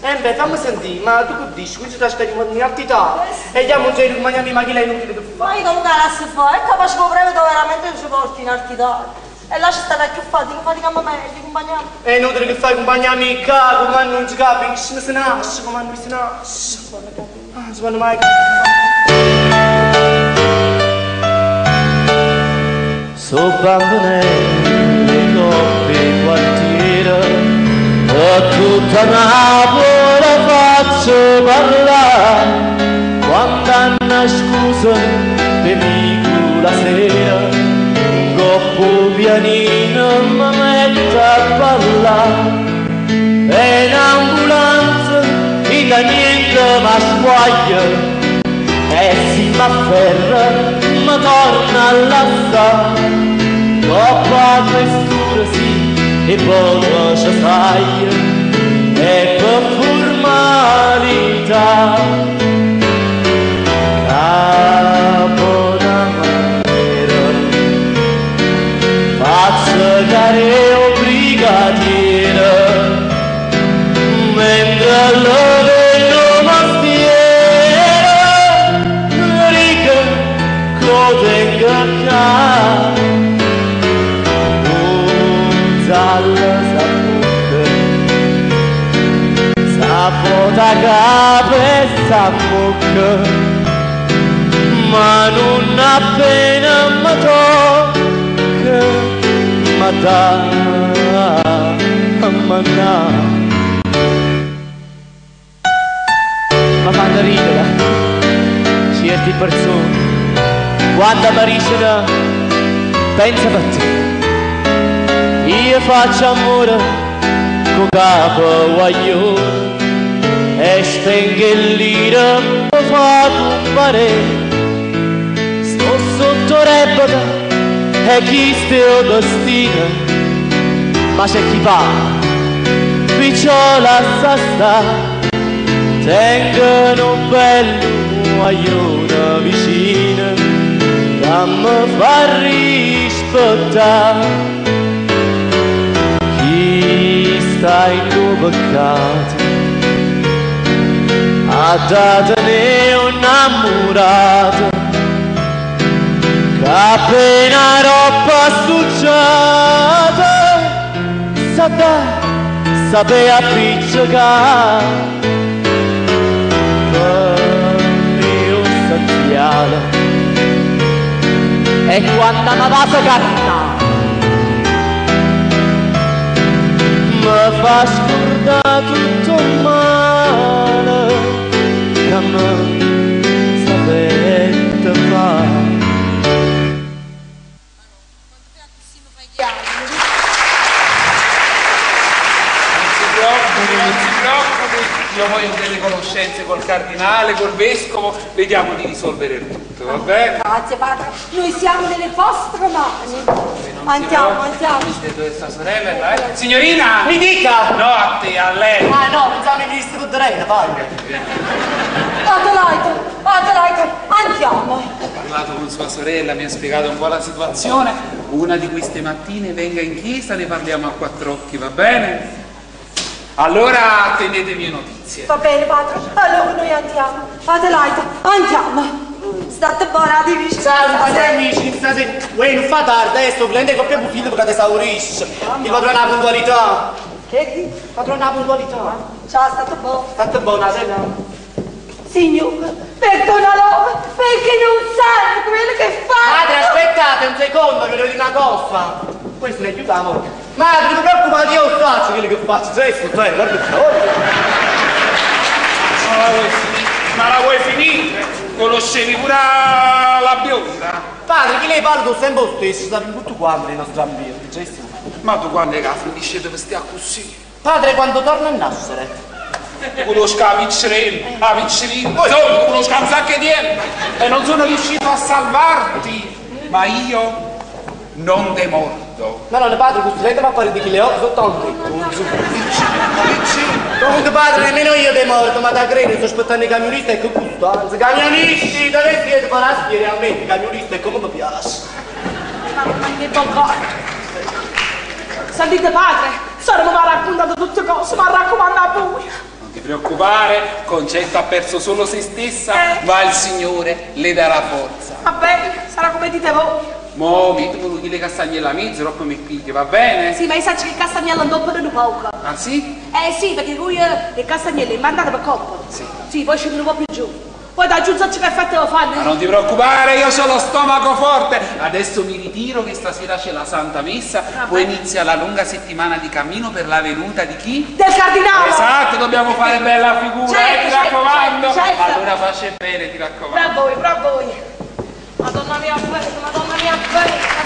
Beh, fammi sentire, ma tu che dici? Qui ci trasferiamo in altità e diamo un giro, ma mia che lei non chiede che fa. Ma io non cazzo fa, è capace che proprio veramente non ci porti in altità. E là ci stare più fatica mamma e ti compagniamo. È inutile che fai compagnia amica, come non ci capisci, non si nasce, come non si nasce. Non si può mai capire. So bambine, le coppe, i quartiere, e tutta Napoli faccio parlare, quando hanno scusa te dico la sera, un coppo pianino mi metto a parlare, e in ambulanza e da niente mi sguaglio, e si m'afferra, ma torna all'asta, coppa questura sì, e poi ci fai, e per formalità, capo una maniera, faccio dare un brigadiere, mentre lo da capesta a bocca, ma non appena mi tocca, ma da, ma da. Ma fanno ridere certe persone, quando mi dicono, pensa per te, io faccio amore con capo guaglione, e stenghellire mi fa comparire, sto sotto rebbata e chi steo destina, ma c'è chi va, picciola sasta, tengono un bel guaglione vicino, da me fa rispettare, chi sta in tuo peccato, a datene un ammurato, che appena roba succiata, sapeva appiccicare, per un saziale, e quando mi va a cantare, mi fa scordare tutto il male, sapete fare. Non si preoccupi, io voglio delle conoscenze col cardinale, col vescovo, vediamo di risolvere il tutto, va bene? Grazie padre, noi siamo nelle vostre mani. Andiamo. Signorina! Mi dica! No, a te, a lei! Ah no, pensavo ne venisse con Dorena, padre! Adelaide, andiamo! Ho parlato con sua sorella, mi ha spiegato un po' la situazione. Una di queste mattine venga in chiesa, ne parliamo a quattro occhi, va bene? Allora attendete mie notizie. Va bene, padre, allora noi andiamo. Adelaide, andiamo! State buonati, vi salve amici, stasera. Uè, non fa tardi, sto cliente che ho più figlio perché ti esaurisce. Il padrone ha puntualità. Che dici? Il padrone ha puntualità. Ciao, state buono. State buono, sera. Signore, perdonalo, perché non sanno quello che fa. Madre, aspettate un secondo, vi devo dire una cosa. Questo ne aiutiamo. Madre, non ti preoccupate, io faccio quello che faccio. Sei sfuggito, guarda che ma la vuoi finire? Conoscevi pure la bionda? Padre, che lei parla tu sempre lo stesso, stavi tutto quanto nei nostri ambienti, già estiamo. Ma tu quando è che finisce dove stia così? Padre, quando torna a nascere? Conosco la viccerina, poi sono, conosco un sacco di tempo e non sono riuscito a salvarti, ma io non te mordo. No, no, padre, questo lei mi appare di chi le ho sotto un tetto. Comunque padre, nemmeno io te morto, ma da credo sto aspettando i camionisti e che gusto, anzi, camionisti, dove siete parasti realmente, camionisti, e come mi piace. Mamma mia, sentite padre, solo mi ha raccontato tutte cose, mi ha raccomandato a voi. Non ti preoccupare, Concetta ha perso solo se stessa, ma il Signore le darà forza. Va bene, sarà come dite voi. Mo, mi tu le castagne alla mezza, troppo mi pigli, va bene? Sì, ma io so che le castagne alla dopo non poco. Ah sì? Eh sì, perché lui le castagnelle le mandate per coppa. Sì. Sì, poi scendono un po' più giù. Poi da aggiungerci che effetto lo fanno. Ma non ti preoccupare, io sono stomaco forte. Adesso mi ritiro che stasera c'è la Santa Messa, poi inizia la lunga settimana di cammino per la venuta di chi? Del Cardinale! Esatto, dobbiamo fare bella figura, certo, ti raccomando! Certo. Allora facci bene, ti raccomando! Bravo voi, bravo voi! Madonna mia bella, bellissima!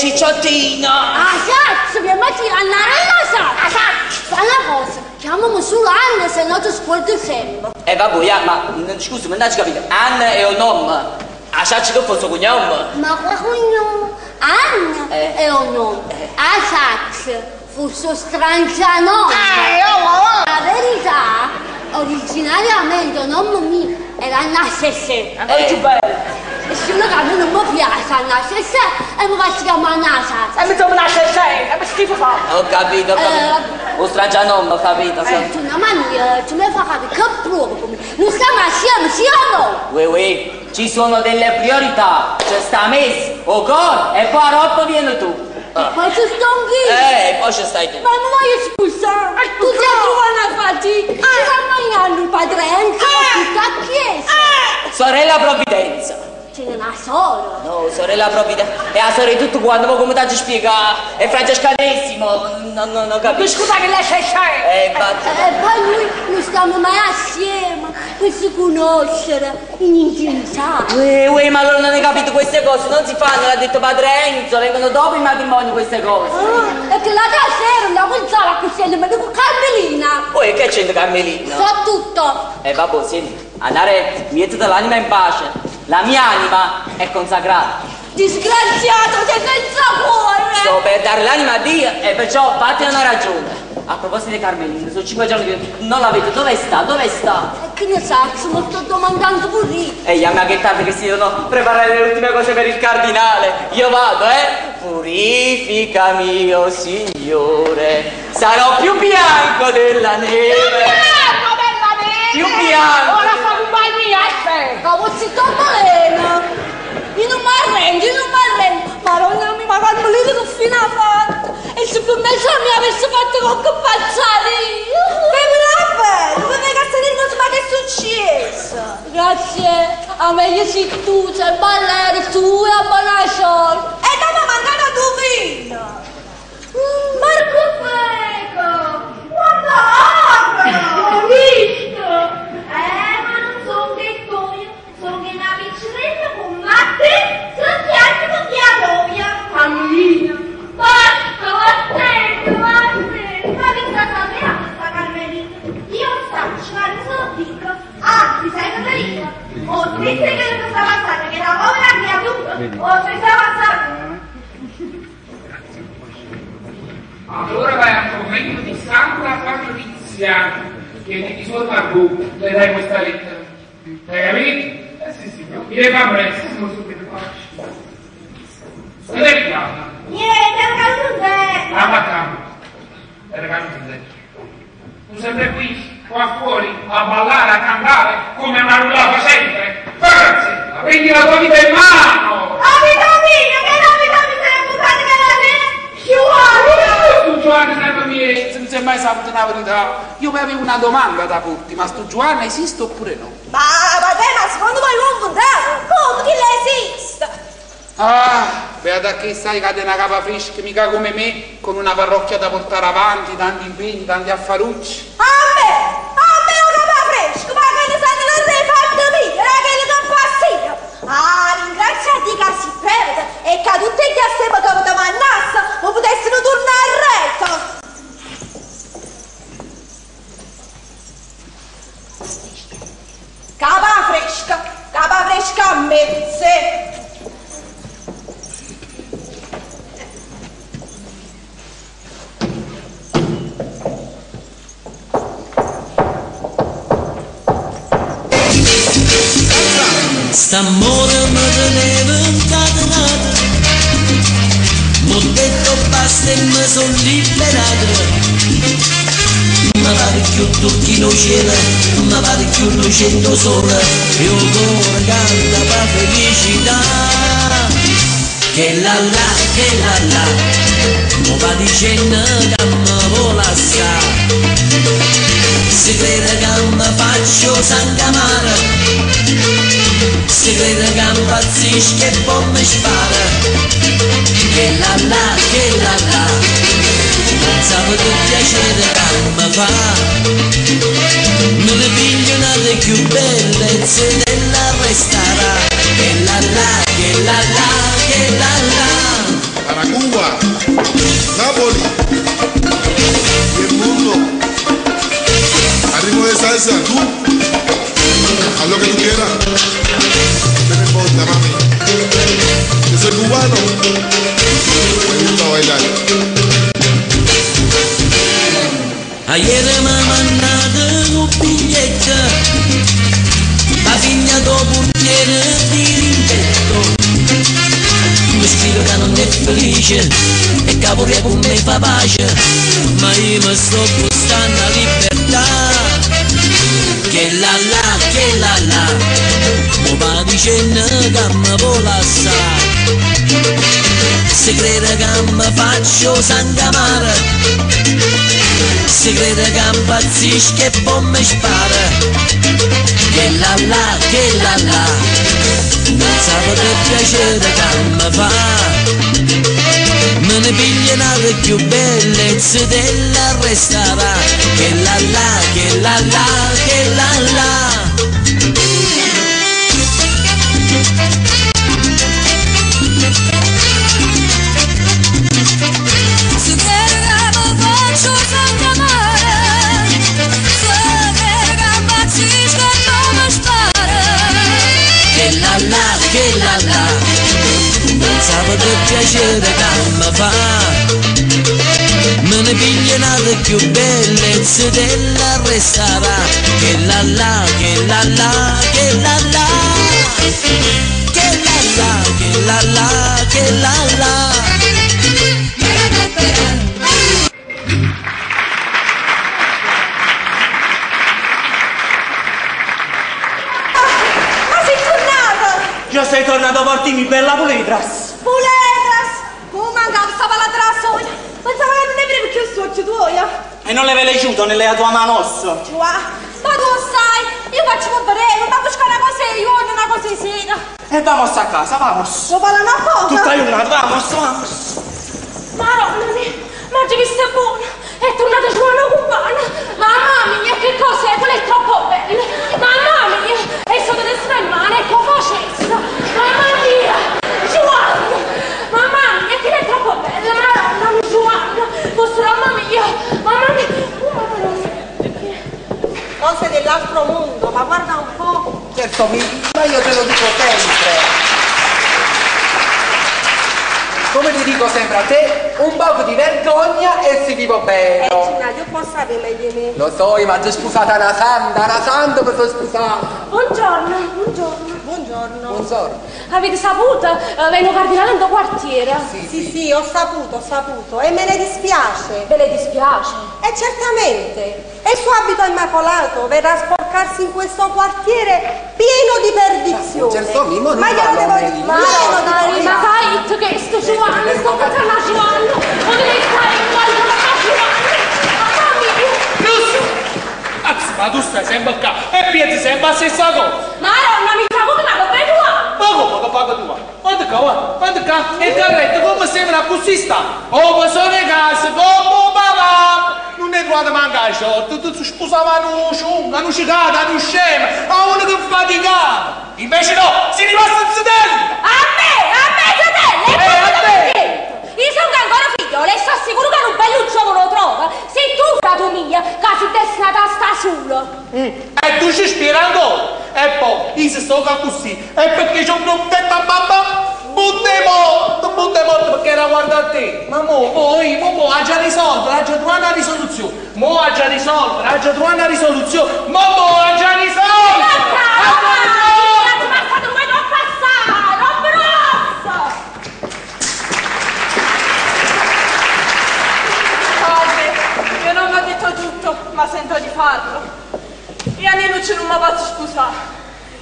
Cicciottino! A sazzo, mia mattina, a narella a sazzo! Alla cosa! Chiamami solo Anna, se no ti scordi sempre. E vabbè, yeah, ma scusi, non ci capite, Anna è un nome. Asciacci che fosse un cognome. Ma che cognome? Anna è un nome. Asciacci fosse strangianome. La verità... originariamente il nome mio era Anna Settembre. È più bello. E solo che non mi piace Anna Settembre e mi faccio chiamare Anna Settembre. E mi chiamo Anna Settembre, è schifo fa. Ho capito, ho capito. Ho stracciato il nome, ho capito. Tu non mangi, tu mi fai capire che provo. Non stiamo assieme, sì o no? Uè, uè, ci sono delle priorità. C'è sta messa, o cor, e poi a roppa vieni tu. E poi ci sto anch'io. Poi ci stai te. Ma non voglio scusare. Tu ti trovi una fatica. Ci sta mangiando il Padre Enzo tutta a chiesa. Sorella Provvidenza. Ce n'è una sola. No, sorella Provvidenza. E la sorella di tutto quanto, come ti spiega? È francescanissimo. Non capisco. Scusa che lei sei scema. E poi noi non stiamo mai assieme. Per si conoscere. Uè, ma loro non hanno capito queste cose. Non si fanno, l'ha detto Padre Enzo. Vengono dopo il matrimonio queste cose. E che la sera andiamo in sala a cucinare, ma dico Carmelina. Uè, che c'entra Carmelina? So tutto. Vabbè, senti, andare, mietuta l'anima in pace. La mia anima è consacrata. Disgraziato, sei senza cuore. Sto per dare l'anima a Dio e perciò fattene una ragione. A proposito di Carmelina, sono 5 giorni che non la vedo, dove sta? Dove sta? Che ne sa, mi sto domandando pure. Ehi, a me che tardi che si devono preparare le ultime cose per il Cardinale. Io vado, Purificami, oh Signore, sarò più bianco della neve. Più bianco della neve? Più bianco. Ora fa un bagno a te. Come si tocca lei? Io non mi arrendo, Maronna mia, ma quando lì che fine ha fatto? E se per me solo mi avesse fatto qualche pazzata io! Beh, dove vai a salire, ma che è successo? Grazie, a meglio sei tu, sei ballare, tu e a ballare solo. E te mi ha mandato tu vino! Marco Prego! Quanto ho visto! Ma non sono che come, sono che una piccerella con latte! Cammina! Basta, attento! Ma che sta sapendo questa Carmelina? Io stavo scivolando solo picco. Ah, ti sei capito? O ti sei capito questa passata, che la povera mia tu, o ti sei passata? Allora vai a un momento di Santa Patrizia, che mi suona a voi, le dai questa lettera. L'hai capito? Sì, signor. Mi leva presto, sono subito qua. Cosa è arrivata? Niente, è caduto in te! Era caduto in te. Tu sempre qui, qua fuori, a ballare, a cantare, come una rulata sempre. Forza, prendi la tua vita in mano! Abito mio, che la vita mi sei buttata che la te! Ci vuole! Tu Giovanni sempre mi... Se non sei mai saputo una verità, io mi avevo una domanda da porti, ma sto Giovanni esiste oppure no? Ma te, ma secondo me non contiamo! Come che lei esiste? Ah, beata che sai che ha una capa fresca, mica come me, con una parrocchia da portare avanti, tanti impegni, tanti affarucci. A me una capa fresca, ma che ne sa che non sei fatto mica, che ne fa passino. Ah, ringraziati che si prevede e che tutti gli assieme che potevano andare, non potessero tornare a reto. Capa fresca a mezze. St'amore mi teneva incatenato, m'ho detto basta e mi son liberato. Mi pare più tutti lo cielo, mi pare più 200 sole, io cuore canta per felicità. Che la là, mo va dicendo che mi vola assai. Si crede che mi faccio sangamare, si crede che impazzisce e poi mi spara. Che la là, pensavo che piacere che mi fa. Non le piglio una delle più bellezze della restara. Che la là, che la là, che la là. Paraguay, Napoli, il mondo. de salsa, tú. Haz lo que tú quieras. ¿Qué me importa, mami? Yo soy cubano. Me gusta bailar. Ayer me mandaron un billete. Avignado burriere di rimpetto. Un vestito che non è felice e che vorrei con me fa pace. Ma io mi sto gustando la libertà. Che la la, che la la, o va dicendo che mi vola assai. Se crede che mi faccio sangamare, se crede che impazzisco e poi mi spara. Che la la, che la la, non saprò che piacere che mi fa. Me ne piglieranno più bellezze della restava. Che la la, che la la, che la la. Se crede che mi faccio sangamare, se crede che impazzisco e non mi spara. Che la la, che la la, non saprò che piacere che mi fa. Me ne piglieranno più bellezze della restava. Che la la, che la la, che la la, che la la, che la la, che la la. Io sei tornato a portimi per la puletras. Puletras? Oh, mancava, stava la trasoglia. Pensavo che non ne avevi più il socio tuo. E non le avevi giunto nella tua mano osso. Già, ma tu sai, io faccio un breve, ma busco una cosa io, una cosa sera. E vamos a casa, vamos. Lo parla una cosa? Tutta una, vamos, vamos. Maronami, ma ci viste buona, è tornata su una cubana. Mamma mia, che cos'è? Quella è troppo bella. Mamma mia, è sotto le sue mani, è convocessa. Mamma mia, Giovanna! Mamma mia, che è troppo bella, Madonna, Giovanna! Vostra mamma mia, cose dell'altro mondo, ma guarda un po'. Certo, ma io te lo dico sempre. Come ti dico sempre a te, un poco di vergogna e si vivo bene. Cina, io posso averla di me. Lo so, io ma già sposata una santa per sono sposata. Buongiorno, buongiorno. Buongiorno. Buongiorno. Avete saputo? Vengo Cardinale in tuo quartiere. Sì, sì, sì, sì, ho saputo, E me ne dispiace. Ve ne dispiace? E certamente. E il suo abito immacolato verrà a sporcarsi in questo quartiere pieno di perdizione. Certo, mimo, ma glielo devo dire. Ma sai, che sto Giovanni, sto portando a Giovanni. Potrei stare in qualcosa a Giovanni. Ma fammi più. Ma tu stai sempre qua e pensi sempre la stessa cosa. Ma non mi fa una per tua! Ma come che paga tua? Guarda qua, è corretto, come sembra così sta? Oh, ma sono in casa, come papà! Non è guarda mancare, tu ti sposavano una sciunga, una cicata, una scema, a uno che faticava! Invece no, si ripassa il fratello! A me, fratello! Io sono ancora figliola e sono sicuro che un belluccio lo trova. Sei tu, fratello mio, che si destinata a sta solo. E tu ci spira ancora. E poi, io sto così. E perché c'ho un tetto a mamma? Butte morto perché era guardato a te. Ma mo ha già risolto, ha già trovato una risoluzione. Ma sento di farlo. E a Neluccio non mi posso scusare.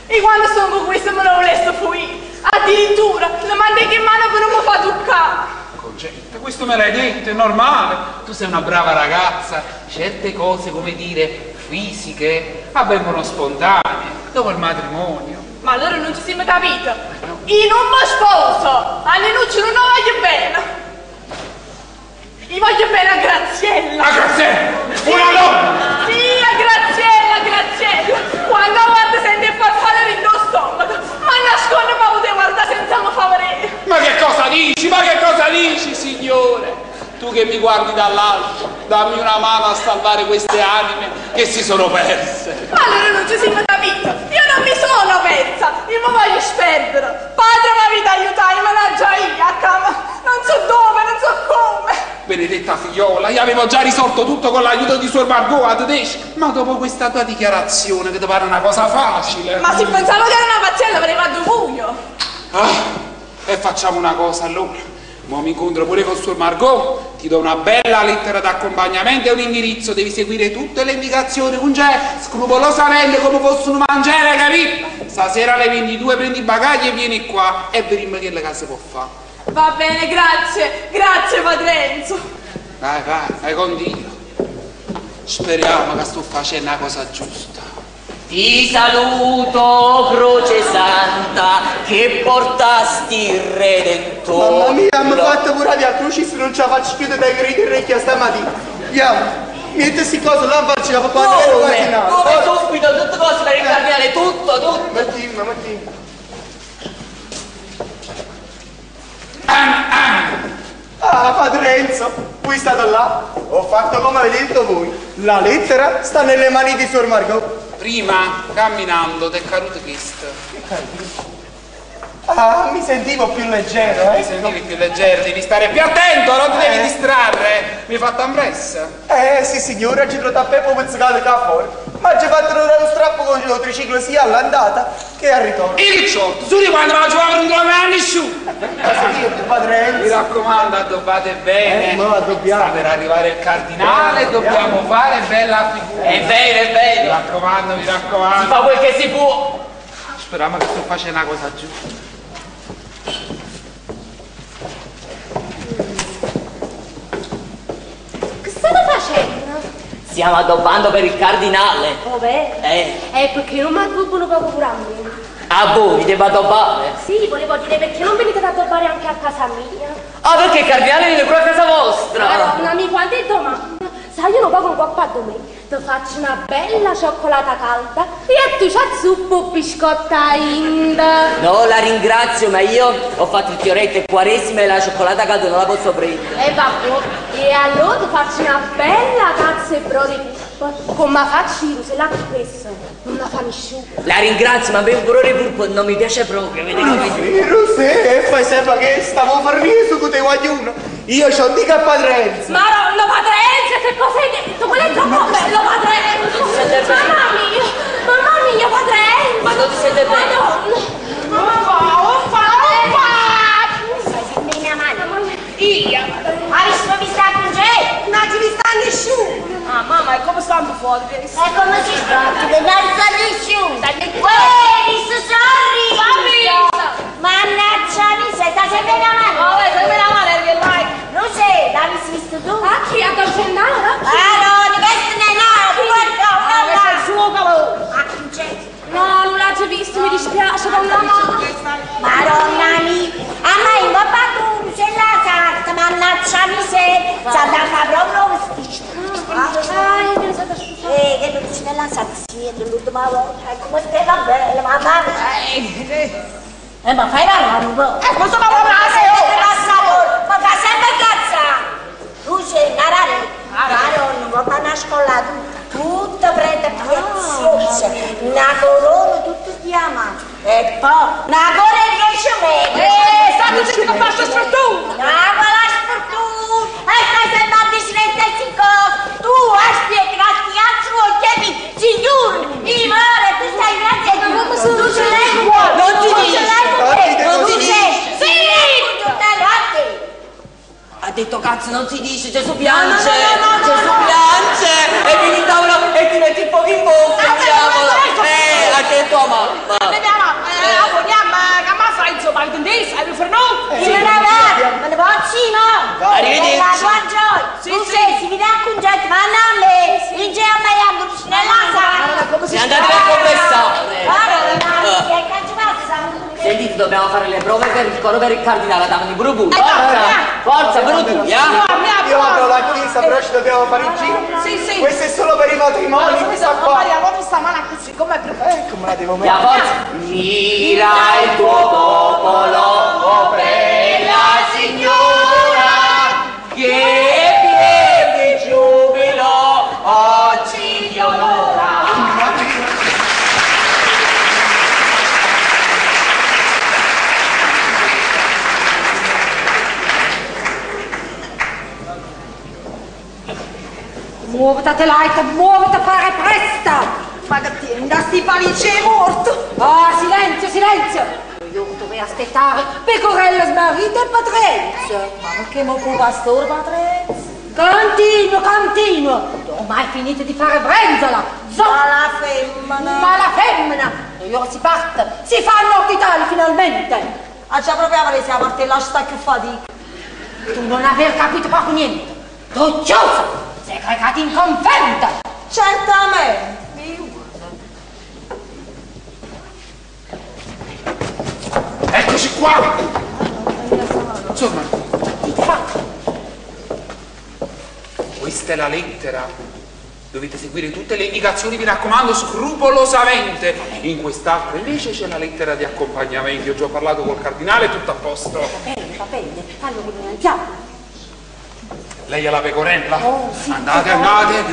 E quando sono con questo me lo volessi fuori. Addirittura, la mandai in mano per non mi fa toccare. Concetta, questo me l'hai detto, è normale. Tu sei una brava ragazza. Certe cose, come dire, fisiche, avvengono spontanee, dopo il matrimonio. Ma allora non ci siamo capiti. No. Io non mi sposo. A Neluccio non lo voglio bene. Io voglio bene a Graziella! A Graziella! Sì. Una donna! Sì, a Graziella! Quando guarda sente il farfallare il mio stomaco! Ma nasconde ma poter guardare senza mi favorire! Ma che cosa dici? Signore? Tu che mi guardi dall'alto, dammi una mano a salvare queste anime che si sono perse. Allora non ci si fa capito, io non mi sono persa, io mi voglio sperdere. Padre mi avete aiutato, ma la già io a cama, non so dove, non so come. Benedetta figliola, io avevo già risolto tutto con l'aiuto di Suor Margot a Tedesco, ma dopo questa tua dichiarazione che ti pare una cosa facile. Ma se pensavo che era una pazzella, me ne vado pugno. Ah, e facciamo una cosa allora. Ma mi incontro pure con Suor Margot, ti do una bella lettera d'accompagnamento e un indirizzo, devi seguire tutte le indicazioni con scrupolosamente come possono mangiare, capito? Stasera alle 22 prendi i bagagli e vieni qua e vedremo che la casa può fare. Va bene, grazie, grazie Padre Enzo. Vai, vai con Dio. Speriamo che sto facendo la cosa giusta. Ti saluto, croce santa, che portasti il Redentore. Mamma mia, mi ha fatto pure via crocis, non ce la faccio più di me che ridere stamattina. Andiamo. Mettesi cose là, farci la papà nero mattinale. Come subito, tutte cose per incarnare, tutto. Mattina. Ah, Padre Enzo, voi state là? Ho fatto come avete detto voi. La lettera sta nelle mani di Suor Margot. Prima, camminando, ti è caduto questo. Che caduto? Ah, mi sentivo più leggero, eh? Mi sentivi più leggero, devi stare più attento, non ti devi distrarre. Mi hai fatto ambressa? Sì signora, ci trovo tappevo pezzicato qua fuori. Ma ci ho fatto lo strappo con il triciclo sia all'andata che al ritorno. Il ricciotto, su di quando la giovane non trova mai nessuno. Mi raccomando, addobbiate bene. Ma dobbiamo. Sta per arrivare il cardinale, dobbiamo fare bella figura. È bene. Mi raccomando. Si fa quel che si può. Speriamo che tu faccia una cosa giusta. Che state facendo? Stiamo addobbando per il cardinale. Vabbè. Perché non mi addobbano proprio pure a me. A voi, vi devo addobbare? Sì, volevo dire perché non venite ad addobbare anche a casa mia. Ah, perché il cardinale viene pure a casa vostra? Madonna mia, quanto è domanda? Sai, io lo pago un po' a domenica. Ti faccio una bella cioccolata calda e tu c'hai zuppa o biscotta inda. No, la ringrazio, ma io ho fatto il fioretto e quaresima e la cioccolata calda non la posso prendere. Vabbè, e allora ti faccio una bella tazza e brodi pulpo, con ma faccio io, se la questo, non la fa nessuno. La ringrazio, ma per un brodi pulpo non mi piace proprio, vedi come io. E poi sembra che stavo a riso con te guagliuno. Io c'ho dico a Padre Enzo. Ma no, Padre Enzo, che cosa hai detto? Quello è troppo bello, Padre Enzo. Mamma mia, Padre Enzo. Ma non siete belli. Madonna. Sei mia madre. Io. Adesso mi sta congendo. Non ci sta nessuno. Ah, mamma, è come stanno fuori? È come ci stanno. Non sta nessuno. Questo sorriso. Mannaggia, mi sei sta sempre la mano. Oh, sempre la mano, è like. Non sei, dammi visto tu. Ah, chi ha consegnato? No, questo non è nato, guarda, guarda. Il suo cavolo. Ah, Concetta. No, non l'ha già visto, mi dispiace, no. Madonna mia. A me, ma tu, c'è la carta, mannaggia, mi sei. S'attacca proprio lo sticcio. Che non c'è la sazione, l'ultima volta. Come stai la bella, mamma? Ma fai la roba! Questo ma la ma fa sempre cazza! Tu sei narare! Non va a una scuola, tutto prende prezioso! Una corona, tutto chiama! E poi, una corona di 10 metri! Stai dicendo che faccio sfortuna! Ma la sfortuna! E stai sempre a disletessico! Tu aspetta, grazie, vuoi chiami, signor! Mi muore, tu stai grazie! Tu ce l'hai buono! Non ti dici! Ha detto cazzo non si dice, Gesù piange, Gesù piange, e vieni in tavola e ti metti in bocca, diavolo, ha detto a mamma. Arrivederci. Si è andati a confessare. Sentite, dobbiamo fare le prove per il coro per il cardinale, dammi pure pure. Forza, però tu, io apro la chiesa, però ci dobbiamo fare il giro. Sì. Questo è solo per i matrimoni, questa qua. Maria, guarda sta mano così, com'è preparata? Come la devo mettere? Mira il tuo popolo, oh bella signora, che Muovita, te laita, muovita, fare presta! Magazienda, sti palice è morto! Ah, silenzio, silenzio! Io dovrei aspettare pecorella smarrita e Patrizia! Ma perché mi occupa stor Patrizia? Continuo, continuo! Ormai finite di fare brenzola! Ma la femmina! Io si parte, si fanno occhi tali finalmente! Ah, già proviamo se la martella sta più fatica! Tu non aver capito proprio niente! Docciosa! Sei caricato in convento! Certamente! Eccoci qua! Insomma, questa è la lettera. Dovete seguire tutte le indicazioni, mi raccomando, scrupolosamente. In quest'altra invece c'è la lettera di accompagnamento. Io già ho parlato col cardinale, tutto a posto. Va bene, allora andiamo. Lei è la pecorella? Oh, sì, andate,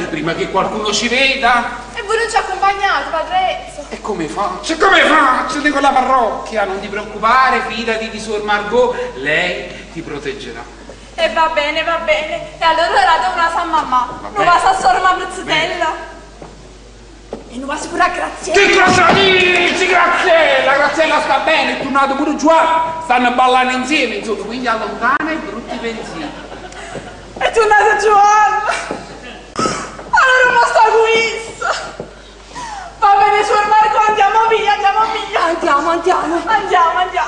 prima che qualcuno ci veda. E voi non ci accompagnate, padre Enzo? E come faccio? Dico la parrocchia, non ti preoccupare, fidati di Suor Margot, lei ti proteggerà. E va bene, e allora la do una sa mamma, non va sa solo una Bruzzotella. E non va sicura Graziella. Che cosa dici, Graziella? Graziella sta bene, è tornato pure giù, stanno ballando insieme, insomma, quindi allontana i brutti pensieri. È tornata Giovanna! Allora non sta questo! Va bene, Suor Marco, andiamo via! Andiamo!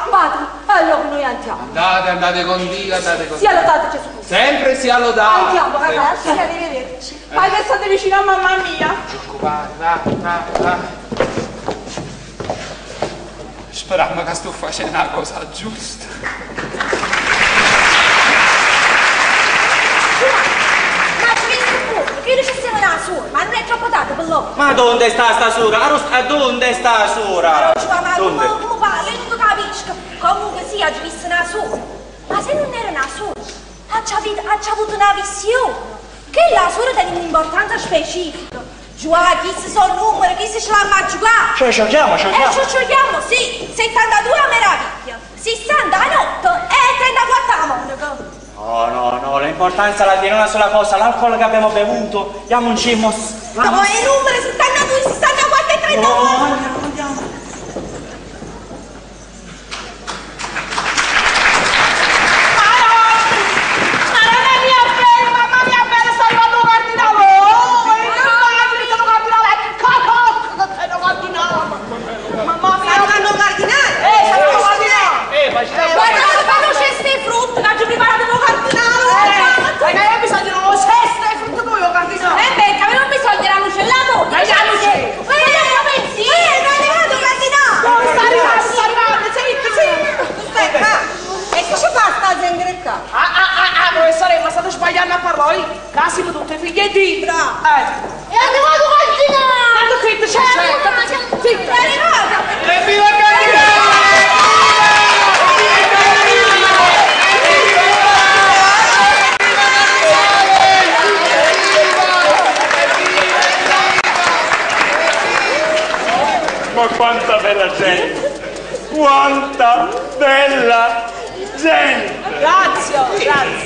Madre, allora noi andiamo! Andate con Dio! Sia lodato Gesù! Sempre sia lodato! Andiamo, ragazzi, arrivederci! Che state vicino a mamma mia! Non ti preoccupare, va! Speriamo che sto facendo la cosa giusta! Io ci stiamo da sura, ma non è troppo tardi per loro. Ma dove sta sta sura? Ma non ci va, ma come parla? Io non capisco. Comunque sì, ha visto una sura. Ma se non era una sura, ha avuto una visione. Che la sura tiene un'importanza specifica. Già, chi si sono numeri, chi si ce l'ha mai giocato. Ci giochiamo, sì. 72 a meraviglia, 60 a notte e 34 a monaco. No, l'importanza la tiene una sola cosa, l'alcol che abbiamo bevuto, diamo un cimos. No, ma i numeri 72, 64 e 32! No, andiamo. Mamma mia bella, salvato un cardinale! Mamma mia, l'ho preparato con cardinale! Ma io ho bisogno di una cesta e frutta poi ho cardinale! Becca, avevo bisogno di una nucellata! È arrivato cardinale! Sta arrivando! Sì! Ma, e che ci fa sta gente nel capo? Professore, ma state sbagliando a parlare! Casimo tutte figlietti! Bravo! È arrivato cardinale! Guarda qui, c'è! È arrivato! Evviva cardinale! Ma quanta bella gente! Grazie!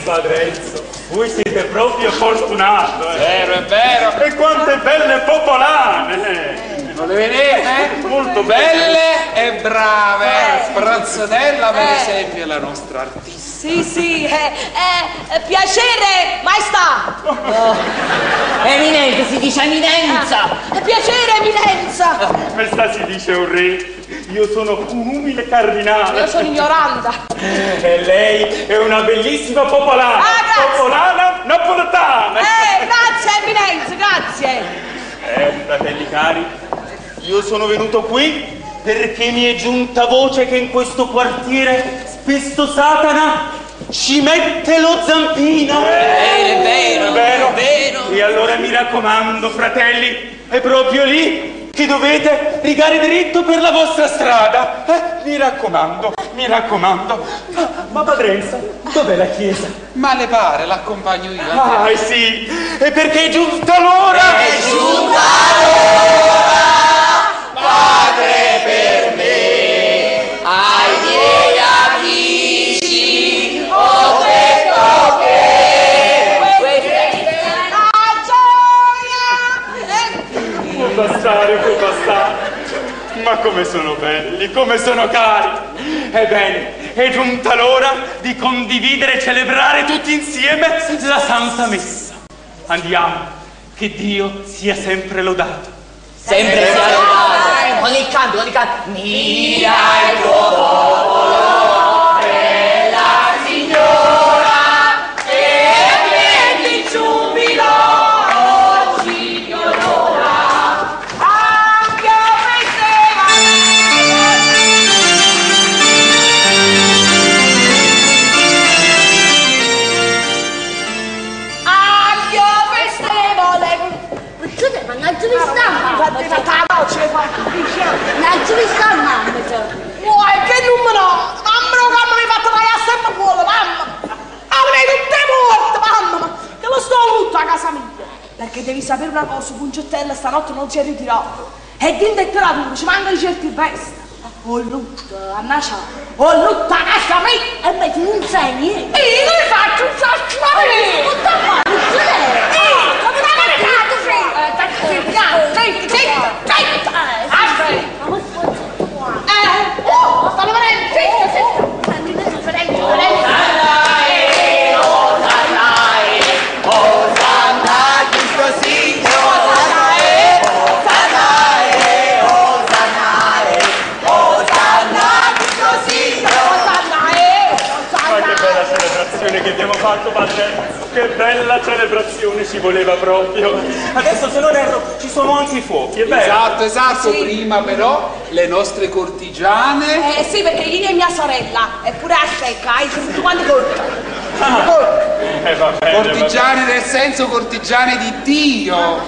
Padre Enzo, voi siete proprio fortunato! È vero! E quante belle popolane! Non le vedete? Molto belle e brave! Bruzzotella, per esempio, è la nostra artista! Sì, piacere, maestà! Eminenza, si dice Eminenza! Piacere, Eminenza! Maestà si dice un re, io sono un umile cardinale! Io sono ignoranda! E lei è una bellissima popolana! Popolana napoletana! Grazie Eminenza, grazie! Fratelli cari, io sono venuto qui perché mi è giunta voce che in questo quartiere spesso Satana ci mette lo zampino. È vero. E allora mi raccomando, fratelli, è proprio lì che dovete rigare dritto per la vostra strada. Mi raccomando. Ma Padre Enzo, dov'è la chiesa? Ma le pare, l'accompagno io. Sì, è perché è giunta l'ora. Padre per me, ai miei amici, ho detto che... Bastare o bastare. Ma come sono belli, come sono cari. Ebbene, è giunta l'ora di condividere e celebrare tutti insieme la Santa Messa. Andiamo, che Dio sia sempre lodato. Sempre sia lodato. Con il canto, mia il tuo popolo, bella Signora. Ci sta mamma? Uai, che numero! Mamma non mamma mi ha fatto pagare sempre quello, mamma! Avrei tutte morte, mamma! Che lo sto tutto a casa mia! Perché devi sapere una cosa, Bruzzotella stanotte non si è ritirato. E dentro è tirato, ci mancano certi pesti. Ho lutto, annascia, ho lutto a casa mia! E me ti non sai niente! Io non faccio un sacco ma me! Non sta male, non si vede! Come la mancata, sei! Che bella celebrazione, ci voleva proprio. Adesso, se non erro, ci sono anche i fuochi. Esatto, esatto. Sì. Prima però le nostre cortigiane. Eh sì, perché Lina è mia sorella, eppure a secca, hai sentito quante colpi? Cortigiane nel senso cortigiane di Dio.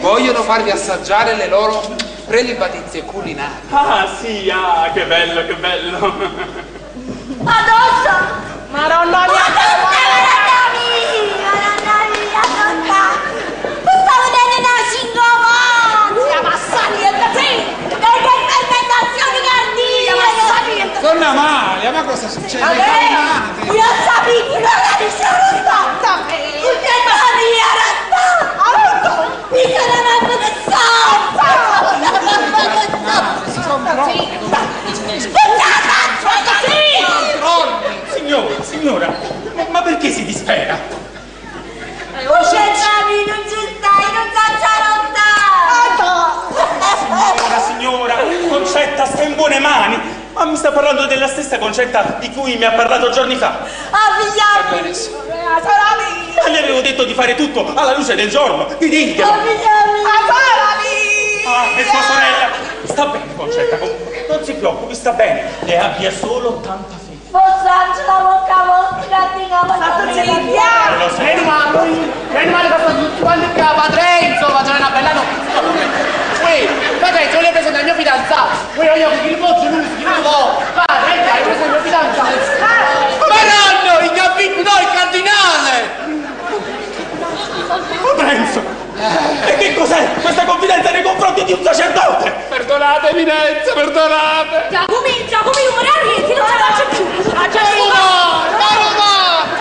Vogliono farvi assaggiare le loro prelibatizie culinarie. Ah sì, ah, che bello, che bello. Madonna! Madonna mia! Donna Maria, ma cosa succede? Vabbè, io sapete, ma la sono fatta bene! Tutte Maria, rattà! Mi sono mamma che sono! Signora, signora, ma perché si dispera? Non c'è Gianni, non c'è stai, non c'è lontano! Signora, Concetta, sta in buone mani! Ma mi sta parlando della stessa Concetta di cui mi ha parlato giorni fa. Ah, figliami! Ma gli avevo detto di fare tutto alla luce del giorno, vi dite! Ah, e sua sorella! Sta bene, Concetta, non si preoccupi, sta bene. Le abbia solo tanta fede. Fossarci la bocca vostra, ti la vostra. Meno male, che sono tutti quanti qui a Padre Enzo, una bella notte. Padre Enzo, lei ha preso il mio fidanzato. Voi vogliamo che il bozzo lui si chiamava. Padre Enzo, hai preso il mio fidanzato. Ma nonno, il capito, no, il cardinale. Padre Enzo, e che cos'è questa confidenza nei confronti di un sacerdote? Perdonate, Eminenza, perdonate. Già, comincia, arrivi, non ce la faccio più.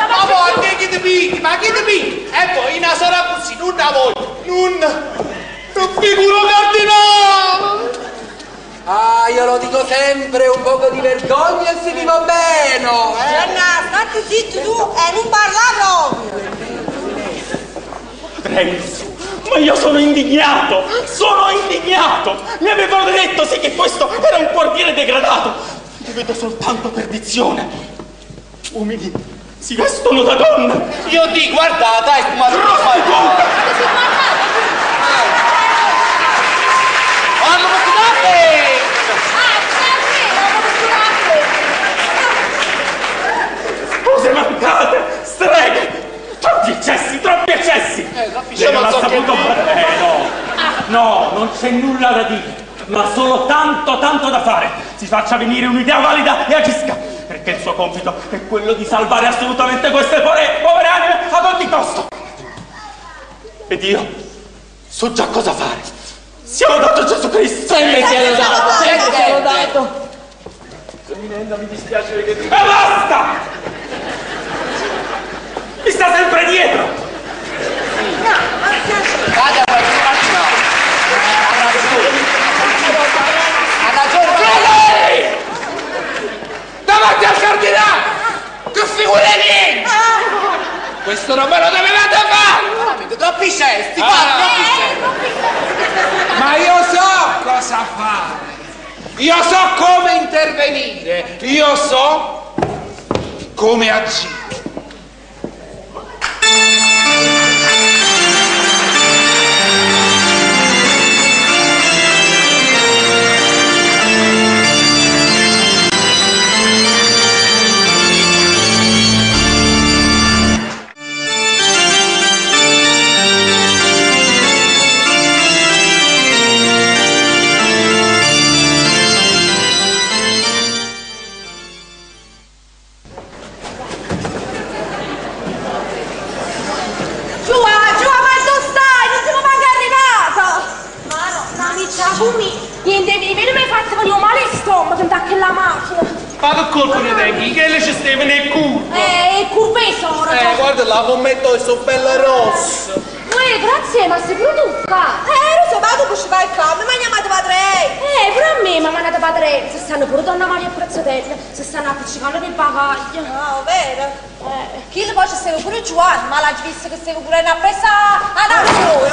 Ma voi, che ti picchi? E poi, una sola così, non la voglio, non figuro cardinale! Ah, io lo dico sempre, un poco di vergogna e si vive bene! Gianna, stati zitto tu e non parla proprio! Renzo, ma io sono indignato! Sono indignato! Mi avevano detto sì che questo era un quartiere degradato! Io vedo soltanto perdizione! Uomini si vestono da donna! Io ti guardata e ma cose mancate, streghe, troppi eccessi. Io non ho saputo fare. No, non c'è nulla da dire, ma solo tanto da fare. Si faccia venire un'idea valida e agisca, perché il suo compito è quello di salvare assolutamente queste povere anime ad ogni costo. Ed io so già cosa fare. Siamo dato Gesù Cristo! Sempre siamo dato! Eminenza, mi dispiace che... E basta! Mi sta sempre dietro! No, non piace! Vada, Questo non me lo dovevate fare! Veramente, troppi gesti, troppi gesti! Ma io so cosa fare! Io so come intervenire! Io so come agire! Ma l'ha visto che stiamo pure in appresa ad altro!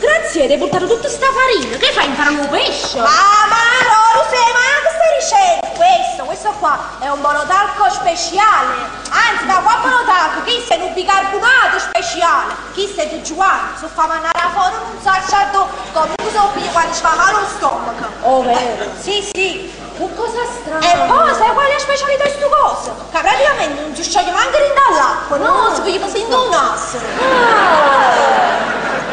Grazie, hai buttato tutta sta farina! Che fai imparando un pesce? Ma no, Rosè, ma che stai dicendo? Questo qua è un monotalco speciale! Anzi, da qua monotalco, questo è un bicarbonato speciale! Questo è di Giovanni, se fa mangiare la forma non sacciato come uso io quando ci fa male lo stomaco! Oh, vero? Sì! Che cosa strana! E poi sai qual è la specialità di sto coso? Che praticamente non ci scioglie neanche dall'acqua, no? Si può sentire un naso!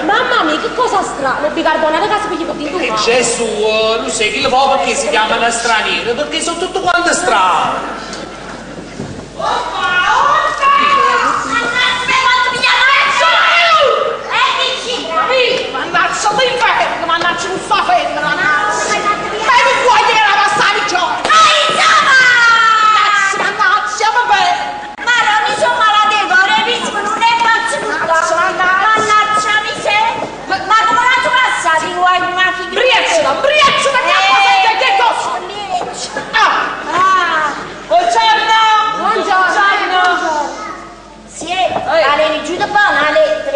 Mamma mia, che cosa strana! Il bicarbonato che si può sentire un naso! Gesù, non sai che lo fa perché si chiamano stranieri? Perché sono tutto quanto strano! Oppa! Mannaggia, quanto pigliano Enzo! Dici! Mannaggia, sei inferno! Mannaggia, non fa fermo!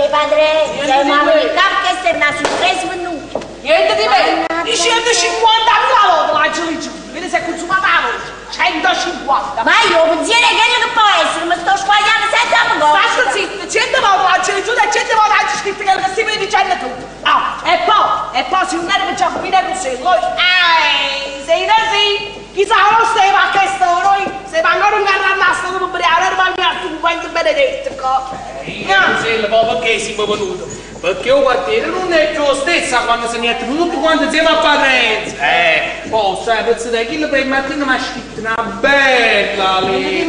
Padre, sei il capo che stai naso in 3 minuti. Niente di me, di 150.000 volte la giù, vedi se è consumata la voce, 150. Ma io pensiero è quello che può essere, ma sto squagliando senza poco. Sta zitto, 100 volte la giù e 100 volte la scritta che si vede dicendo tutto. Ah, e poi se non era per già finire così, noi, sei così, chissà non stai a questo, noi, se ancora un carrannasto non ubriaco, ormai mi ha un quanto benedetto, Graziella, perché siamo venuti? Perché il quartiere non è più lo stesso quando si è tenuto tutti quanti insieme a Padre Enzo. Poi sai, penso che il Pier Martino mi ha scritto una bella lì.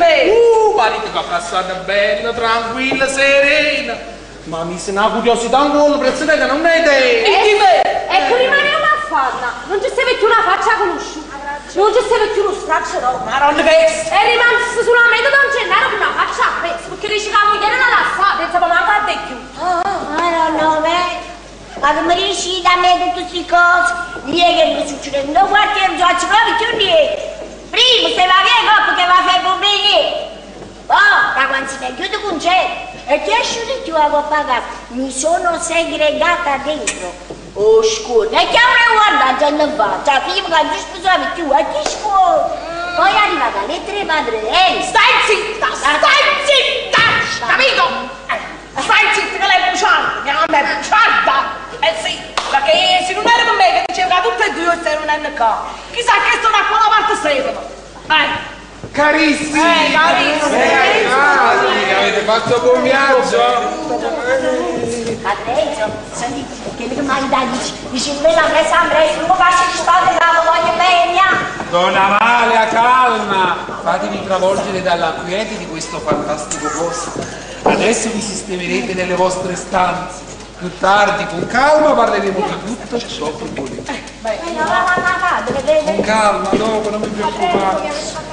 Parito che ha passato bella, tranquilla, serena. Ma mi sembra una curiosità un po', penso che non è te. Ecco, rimaniamo a farla. Non ci serve più una faccia conosciuta. Non ci serve più uno straccio, no? Ma non questo! È rimasto solamente Don Gennaro con una faccia a pezzo, perché dice che la moglie era la sa, pensava manco a te più. Ma come riesci da me tutte queste cose? Dire che mi succede, non guardi non faccio proprio più niente. Primo, se va via, dopo che va a fare bambini. Oh, da quando si è chiuso con gente. E ti asciuti più a pagare? Mi sono segregata dentro. Oh, scusa, e chiamare guarda, già non va, già prima che non ci sposavi più, a chi scuola? Poi arriva dalle 3 madre, Stai zitta, capito? Stai zitta che lei è bruciata, mia mamma è bruciata! Sì, perché se non era per me che diceva tutte e due se non è NK, chissà che sono a quella parte servono, Carissimi! Avete fatto buon viaggio? Patrizia, senti, che mi mai dai, dici, me la presa a me, non faccio di spalle, la voglio bene. Donna Amalia, calma, fatemi travolgere dalla quiete di questo fantastico posto. Adesso vi sistemerete nelle vostre stanze. Più tardi, con calma, parleremo di tutto ciò che volete. Con calma, dopo, non mi preoccupate.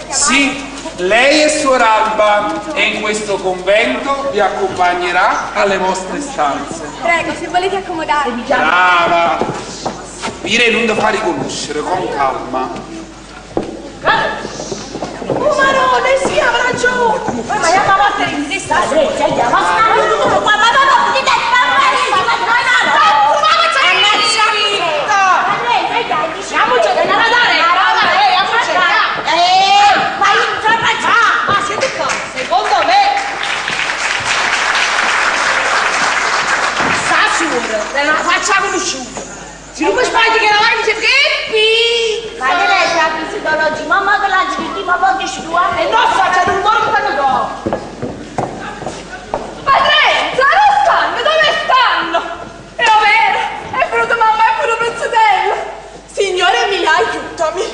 Sì. Lei e Suor Alba e in questo convento vi accompagnerà alle vostre stanze. Prego, se volete accomodarvi. Brava! Vi renuncio a far riconoscere con calma. ragione, sì, ha ragione. Ma è una volta che mi distrae, ci andiamo a stare. Facciamo lo sciuto. Se non mi sbagli che la vai mi dice che ma che lei sa la psicologia, mamma che la giudici, ma poi che sciuta. E non facciamo un morto che do. Padre, Zara stanno, dove stanno? È vero, è venuta mamma e pure Bruzzotella. Signore mia, aiutami.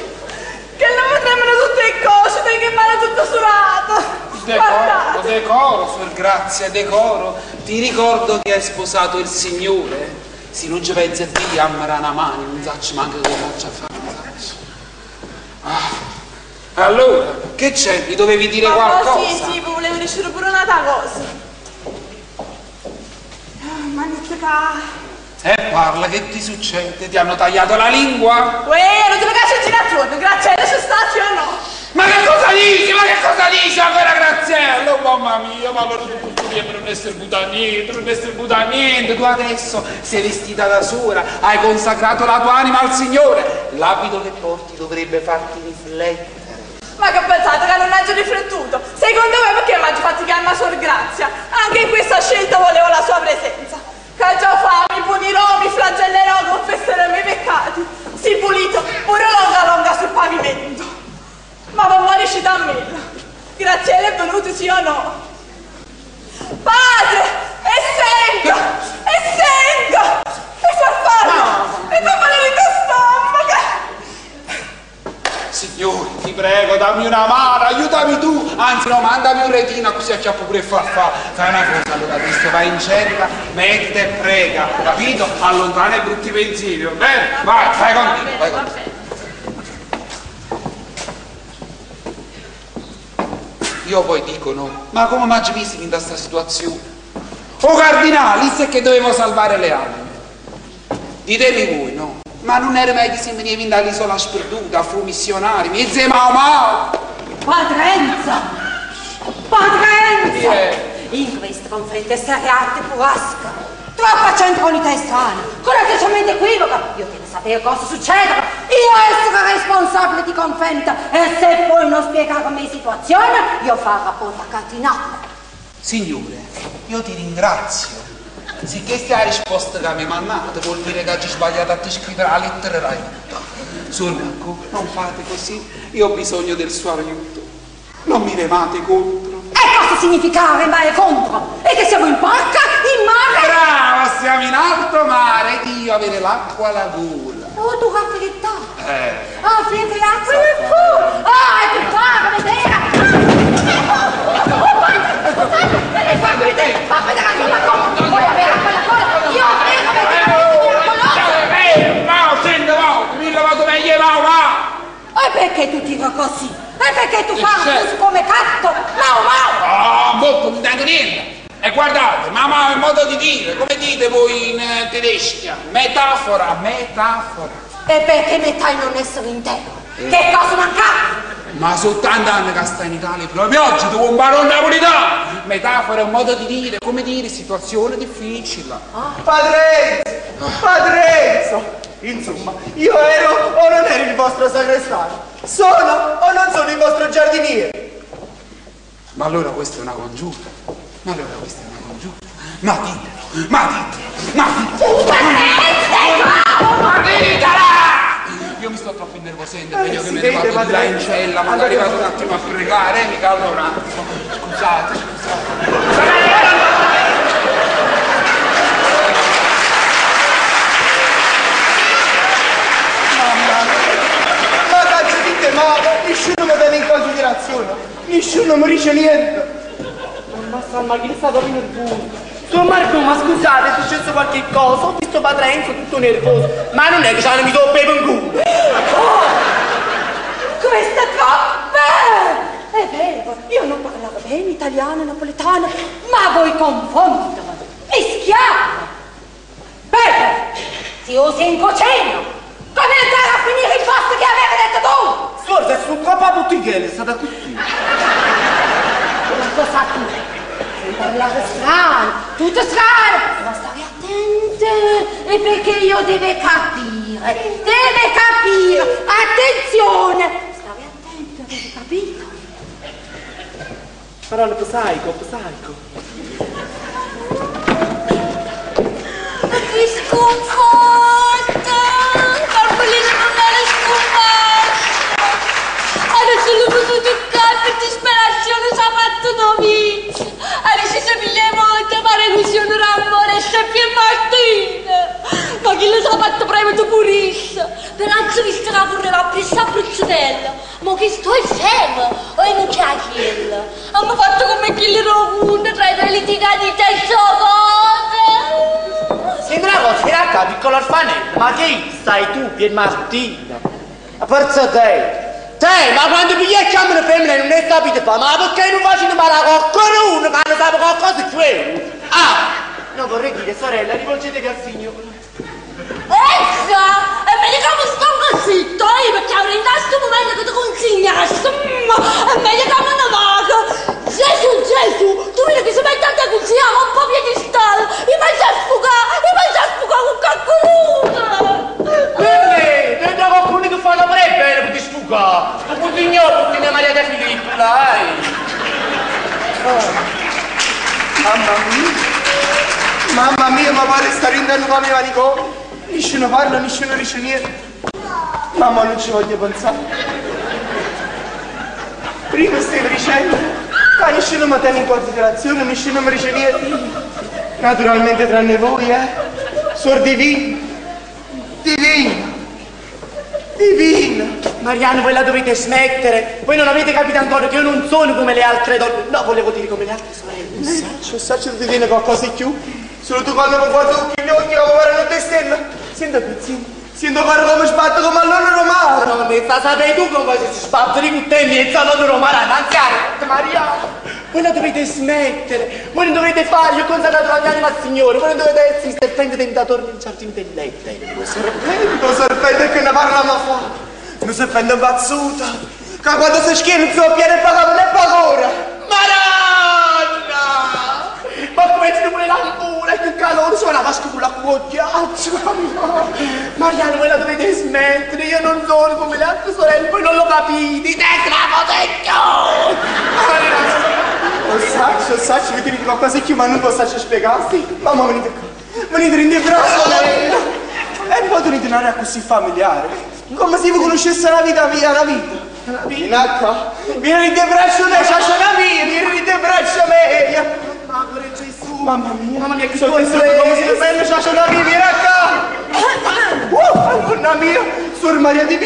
Che non tremano tutte le cose, perché male tutto surato. Decoro, decoro, Suor Grazia, decoro. Ti ricordo che hai sposato il Signore. Se non ci pensi a te ti ammerà una mano, non sacci manco che faccia a fare, non sacci. Ah. Allora, che c'è? Mi dovevi dire ma qualcosa? Sì, sì, volevo dire pure un'altra cosa. Ma niente che... parla, che ti succede? Ti hanno tagliato la lingua? Non ti piace il giratore, grazie, adesso stati o no? Ma che cosa dici? Ma che cosa dici ancora Graziella? Mamma mia, ma allora tu per non essere buttata niente, per non essere buttata niente. Tu adesso sei vestita da sola, hai consacrato la tua anima al Signore. L'abito che porti dovrebbe farti riflettere. Ma che pensate che non hai riflettuto? Secondo me perché mi ha fatto chiamare Suor Grazia? Anche in questa scelta volevo la sua presenza. Che già fa, mi punirò, mi flagellerò, confesserò i miei peccati. Sii pulito, pure longa longa sul pavimento. Ma non mi riuscite a me. Graziella è venuto, sì o no? Padre, e sento, e farfalla, e non volevi tua stomma. Signore, ti prego, dammi una mano, aiutami tu, anzi no, mandami un retino così acchiappo pure farfalla. Fai una cosa, allora, questo vai in cella, mettiti e prega, capito? Allontana i brutti pensieri, va bene? Vai, fai con vai con te. Io poi dicono, ma come mi ha visto in questa situazione? Oh Cardinale, se che dovevo salvare le anime. Ditemi voi, no? Ma non era mai che si veniva dall'isola sperduta, fu missionari, mi dice mamma! Padre Enzo! Padre Enzo! In questo confronto estrarrate puasca, troppa centralità estranea, coraggiosamente equivoca, io devo sapere cosa succede. Io essere responsabile di convento e se voi non spiegate la mia situazione, io farò rapporto a Cardinale. Signore, io ti ringrazio. Se questa risposta che mi ha mandato vuol dire che ci sbagliato a te scrivere la lettera d'aiuto. Suor Margot, non fate così, io ho bisogno del suo aiuto. Non mi levate contro. E cosa significa remare contro? E che siamo in barca, in mare? Brava, siamo in alto mare, Dio avere l'acqua alla gola. Oh, tu hai frittà! Oh, frittà l'acqua nel fuoco! Oh, è più fame, vedere! E fa vedere! Fa vedere la colla! Vuoi avere quella colla? Io prego, vedere! Ma, sento, ma! Mi lavato meglio, ma! E perché tu dico così? E perché tu fai così come cazzo? Ma! Ah, molto, non tengo niente! E guardate, mamma è un modo di dire, come dite voi in tedesca? Metafora, metafora. E perché metà non essere intero? Che cosa mancava? Ma soltanto anni che sta in Italia, proprio oggi tu un barone napolitano! Metafora è un modo di dire, come dire, situazione difficile. Ah. Padre Enzo! Insomma, io ero o non ero il vostro sacrestano? Sono o non sono il vostro giardiniere? Ma allora questa è una congiura. Ma allora questa è una congiura. Ma ditelo! Ma ditela! Io mi sto troppo innervosendo, meglio che me ne vado là in cella, ma sono arrivato un attimo a pregare, mi calmo un attimo. Scusate. Ma cazzo di te, ma nessuno mi deve in considerazione, nessuno mi dice niente. Ma che è stato nervoso? Suor Margot, ma scusate, è successo qualche cosa? Ho visto Padre Enzo tutto nervoso. Ma non è che c'hanno mi do bevo in culo. Questa troppa! È vero, io non parlavo bene italiano, napoletano, ma voi confondete, mischiate! Beh, si usa in cucina! Come andare a finire il posto che aveva detto tu? forse su coppa bottigliere è stata così. Una cosa tu, parlare strano, tutto strano, ma stai attente, e perché io deve capire, attenzione, stai attento, avete capito? Parola psaico, Che sconforta! Carpolino non me l'ha sconforta! Adesso l'ho potuto toccare per disperazione, si è fatto novice! Adesso si piglia molto, ma l'illusione d'amore è Pier Martino! Ma chi lo sa fatto premuto purissimo! Peraltro visto che correva presso a Bruzzotella, ma che sto insieme! E non c'è quello! Hanno fatto come chi le rovuto tra i due litigati di terzo volte! Sembrava si racca piccolo orfanello, ma chi stai tu, Pier Martino? A forza te, ma quando pigliai il campo femmina non è sapito fa, ma perché non faccio parlare qualcuno che non sa qualcosa di quello? Non vorrei dire, sorella, rivolgetevi al Signore. Ecco, e mi dicevo sto zitto, perché avrei in questo momento che ti consigliassi, e mi dicevo una vaga. Gesù, tu vedi che si mette a te così, un po' piedi di stallo, mi mangi a sfugare con qualcuno! Bene, te ne dà qualcuno che fa la mare bene per ti sfugare, tu puoi ignorare tutti i miei Maria De Filippo, dai! Mamma mia, ma pare sta rindendo come manicò, nessuno parla, nessuno dice niente, mamma non ci voglio pensare. Prima stai dicendo... Ma nessuno mi tiene in considerazione, nessuno mi dice niente. Naturalmente tranne voi, Suor Divina. Mariano, voi la dovete smettere. Voi non avete capito ancora che io non sono come le altre donne. No, volevo dire come le altre sorelle. Non so se Divina qualcosa in più. Solo tu quando mi guardi con gli occhi, come guardano te stella. Senta pizzini. Sento fare come sbatto come all'ora romano. Non mi sa sapere tu come si sbatto di cutelli e all'ora romano ad anziare. Mariano, voi la dovete smettere, voi non dovete fargli ho consacrato la mia anima al Signore, voi non dovete essere il serpente tentatore del giardino dell'Eden. Lo serpente che ne parla ma fa. Lo serpente bazzuta, che quando si scherza non viene pagato né paura. Maranna! Ma questo pure l'ambura, che calore, suona la vasca con la cuogliaccia. Mariano, voi la dovete smettere, io non sono come le altre sorelle, voi non lo capite, te sclavo secchio! Lo saccio, vedete di qualcosa secchio, ma non lo saccio spiegarsi. Mamma, venite qua, venite rindietro, sorella. E poi tornate in area così familiare, come se vi conoscesse la vita via, la vita. Vieni qua, vieni rindietro, vieni rindietro. Mamma mia, che sono stato come si dipende, c'è una mia, vieni a Madonna mia, Suor Maria di B,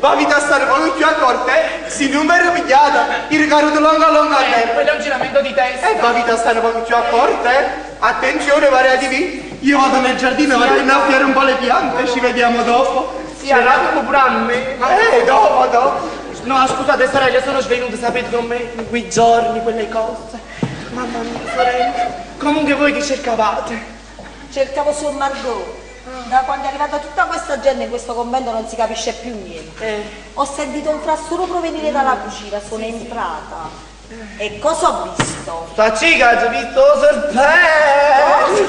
va a stare con più accorta, si numero pigliata, il caruto lunga te. Quello è un giramento di testa. Va a stare con più accorta, attenzione Maria di B, io vado nel giardino, vado a innaffiare un po' le piante, ci vediamo dopo. Sì, allora tu pranne. Dopo. No, scusate sorelle, sono svenuta, sapete come in quei giorni, quelle cose. Mamma mia, sorella. Comunque voi che cercavate? Cercavo Suor Margot. Da quando è arrivata tutta questa gente in questo convento non si capisce più niente. Ho sentito un frastuono provenire dalla cucina, sono entrata. E cosa ho visto? Ho visto serpenti!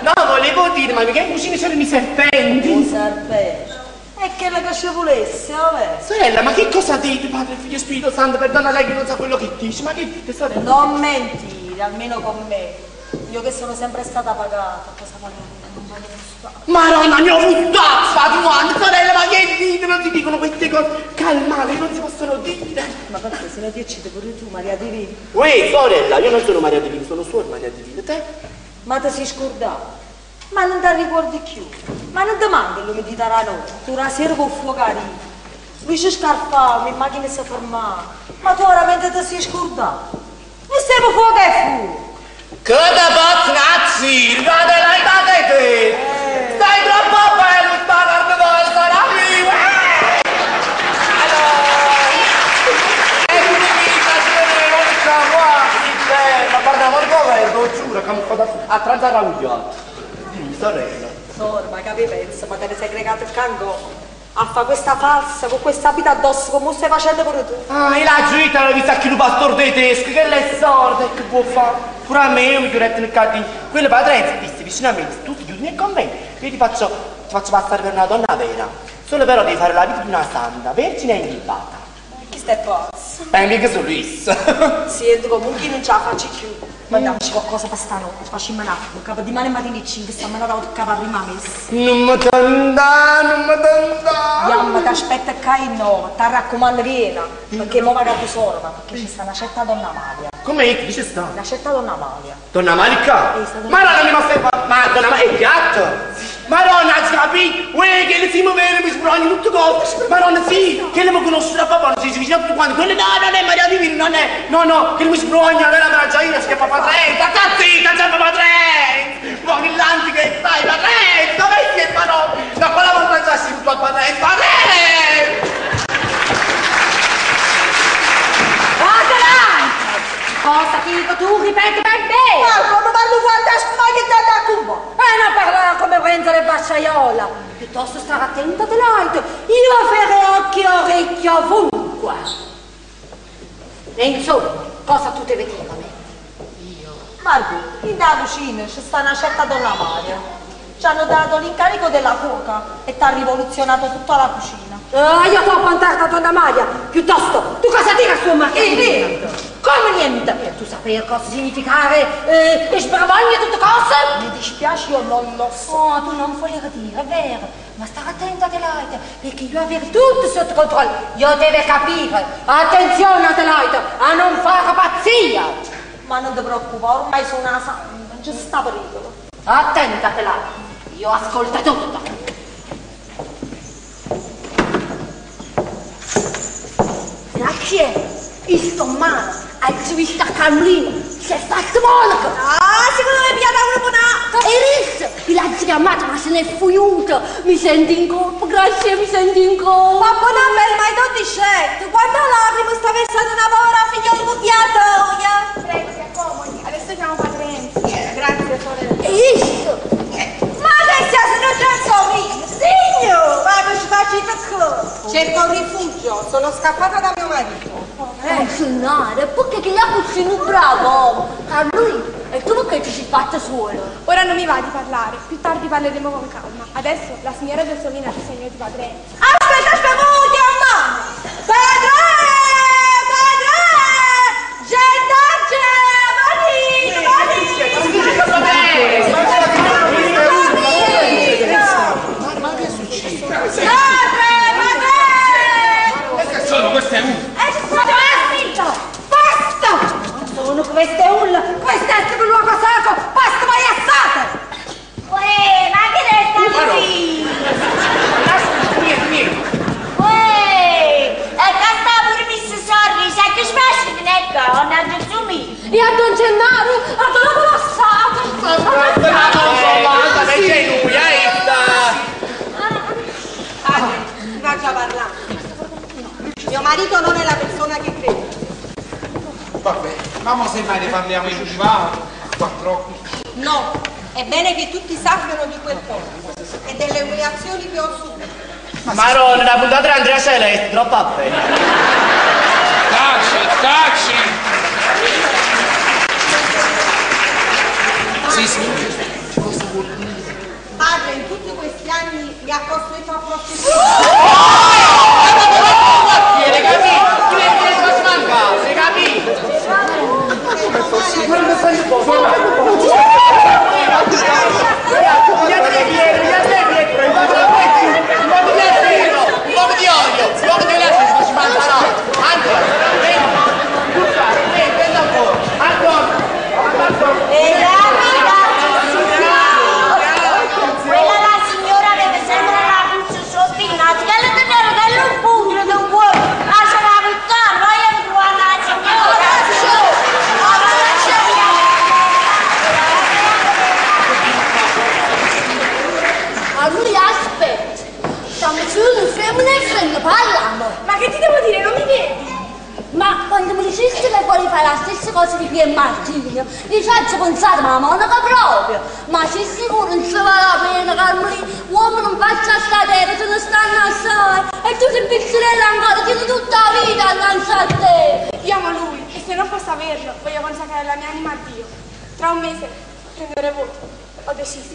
No, volevo dire, ma perché in cucina c'erano i serpenti? Un serpente. E che la che volesse, vabbè. Sorella, ma che cosa dite, Padre, Figlio, Spirito Santo? Perdona lei che non sa quello che dici, ma che dite, sorella? Non mentire, almeno con me. Io che sono sempre stata pagata, cosa pagata? Non voglio stare. Maronna, mi ho buttato, sorella, ma che dite? Non ti dicono queste cose? Calmate, non si possono dire. Ma perché se ne ti eccite pure tu, Maria Divina? Uè, sorella, io non sono Maria Divina, sono Suor Maria Divina, te? Ma te si scordava? Ma non ti ricordi più, ma non ti manca lui di Tarano, tu la sera con fuoco arrivi. Lui si scarpava, in macchina si fermava, ma tu veramente ti sei scordato. E stiamo fuoco e fuoco. Che da baznazzi, guardate te, stai troppo bello, sta carnevale, sarà viva! Allora, e tu mi stai non c'è qua, ma guardiamo il governo, lo giuro, che mi fa a tranzare la sorella. Sorma, che pensa, ma te ne sei cregato il cango? a fare questa falsa con questa abita addosso come stai facendo pure tu. Ah, e la giurita l'ho vista chi lo pastor dei tedeschi, che le sorte che può fare. Pure a me io mi chiuretto nel cardino. Quello Padre Enzo disse vicino a me, tu ti chiudi nel convento, io ti faccio passare per una donna vera. Solo però devi fare la vita di una santa, vergine e inghibata. Chi stai pazzo? Mica sono Luis. Sì, e comunque non ce la faccio più. Ma dammi qualcosa per stanotte, facciamo un attimo, capo di male mattina e 5, stamattina ho capo a prima messa. Non mi tanda. Yamma, ti aspetta che no, ti raccomando viena, perché mo vado a tu sola, perché ci sta una certa donna Maria. Come? Chi ci sta? Una certa donna Maria. Donna Marica? Ma non mi basta fare, ma donna Maria è piatto? Madonna, capi? Uè, che le si muovere, mi sprogni tutte cose. Madonna, sì, che le mi conosce da papà, si vicino a tutti quanti. Quelle, no, non è Maria Divina, non è, no, che mi sprogna, non è la bracciaina, si chiama Padre Enzo. Cazzita, c'è Padre Enzo. Buonillanti che stai, Padre Enzo, dove si è Madonna? Da quella volta già si può Padre Enzo, Padre Enzo! Cosa che tu ripeti per me? Ma come parlo quando esco mai che ti andrà a Cuba? Non parlare come Renzo le Basciaiola. Piuttosto stare attento Adelaide. Io farei occhio e orecchio ovunque. E insomma, cosa tu devi dire a me? Io? Margot, in da cucina c'è sta una certa donna Maria. Ci hanno dato l'incarico della cuoca e ti ha rivoluzionato tutta la cucina. Io t'ho appuntato a donna Maria, piuttosto, tu cosa dire a suo marito? Niente, come niente? Tu sapevi cosa significare, che sbravogli e tutte cose? Mi dispiace, io non lo so. Oh, tu non volevi dire, è vero, ma stare attenta Adelaide, perché io avevo tutto sotto controllo, io devo capire, attenzione Adelaide, a non fare pazzia. Ma non ti preoccupare, ormai sono una santa, non ci sta pericolo. Attenta Adelaide, io ascolto tutto. Grazie, istomano, al suista Carlino, c'è stato molto! Ah, secondo me mi ha dato una buona... E l'ha chiamata, ma se n'è fuiuto! Mi senti in colpo, grazie, mi senti in colpo! Ma buona bella, ma non ti scelto! Quando l'avremo sta versando una povera figliola bucchiata! Grazie, comodi, adesso siamo patrenti! Grazie, sorella! Ma adesso se non c'è il signor, vado ci faccio il cerco un rifugio, sono scappata da mio marito. Funzionare, perché che la cucina un bravo, a lui, e tu perché ti ci fatta solo? Ora non mi va di parlare, più tardi parleremo con calma. Adesso la signora Gelsomina ti segno di Padre Enzo. Aspetta, moglie, mamma! Padre! Gettacce, Marino! Madre! E che sono queste urla? Basta! Sono queste urla! Questo è il luogo sacro! Basta mai assate! Uè, ma che ne sta così? Uè, e cantavo il mister Sorri, sai che smassi, ecco, ho andato su mi! E a Don Gennaro, a Don Gennaro, a Don Gennaro! A parlare. Mio marito non è la persona che crede. Vabbè, ma semmai ne parliamo in privato, qua troppo. No, è bene che tutti sappiano di quel posto e delle umiliazioni che ho subito. Marone, la puntata di Andrea Celeste, troppo appena. Taci! Sì. Cosa vuol dire? Padre, in tutti questi anni mi ha costretto a Pier Martino, gli faccio pensare ma monaca proprio, ma sei sicuro non si vale la pena, Carmelina, uomo non faccia sta terra, se ne stanno assai, e tu sei pizzerella ancora, tieni tutta la vita innanzi a te. Io amo lui, e se non posso averlo, voglio consacrare la mia anima a Dio. Tra un mese prenderò voto, ho deciso.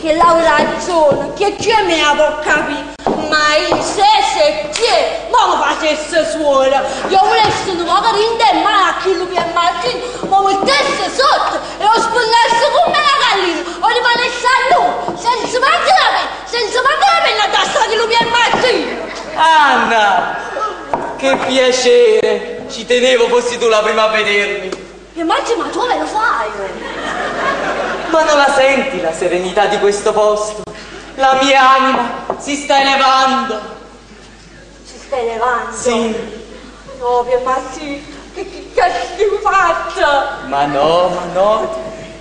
Che Laura ha ragione, che c'è me la può capire, ma io se c'è, ma lo facesse suola, io volessi un po' di te, ma a chi lo Pier Martino, ma lo mettesse sotto e lo spunnasse con me la gallina, o li valesse a lui, senza mangiare la penna a testa di lo Pier Martino. Anna, che piacere, ci tenevo fossi tu la prima a vedermi. Pier Martino, ma tu me lo fai? Ma non la senti la serenità di questo posto? La mia anima si sta elevando. Si sta elevando? Sì. No, Pier Martino, che cazzo faccia? Ma no,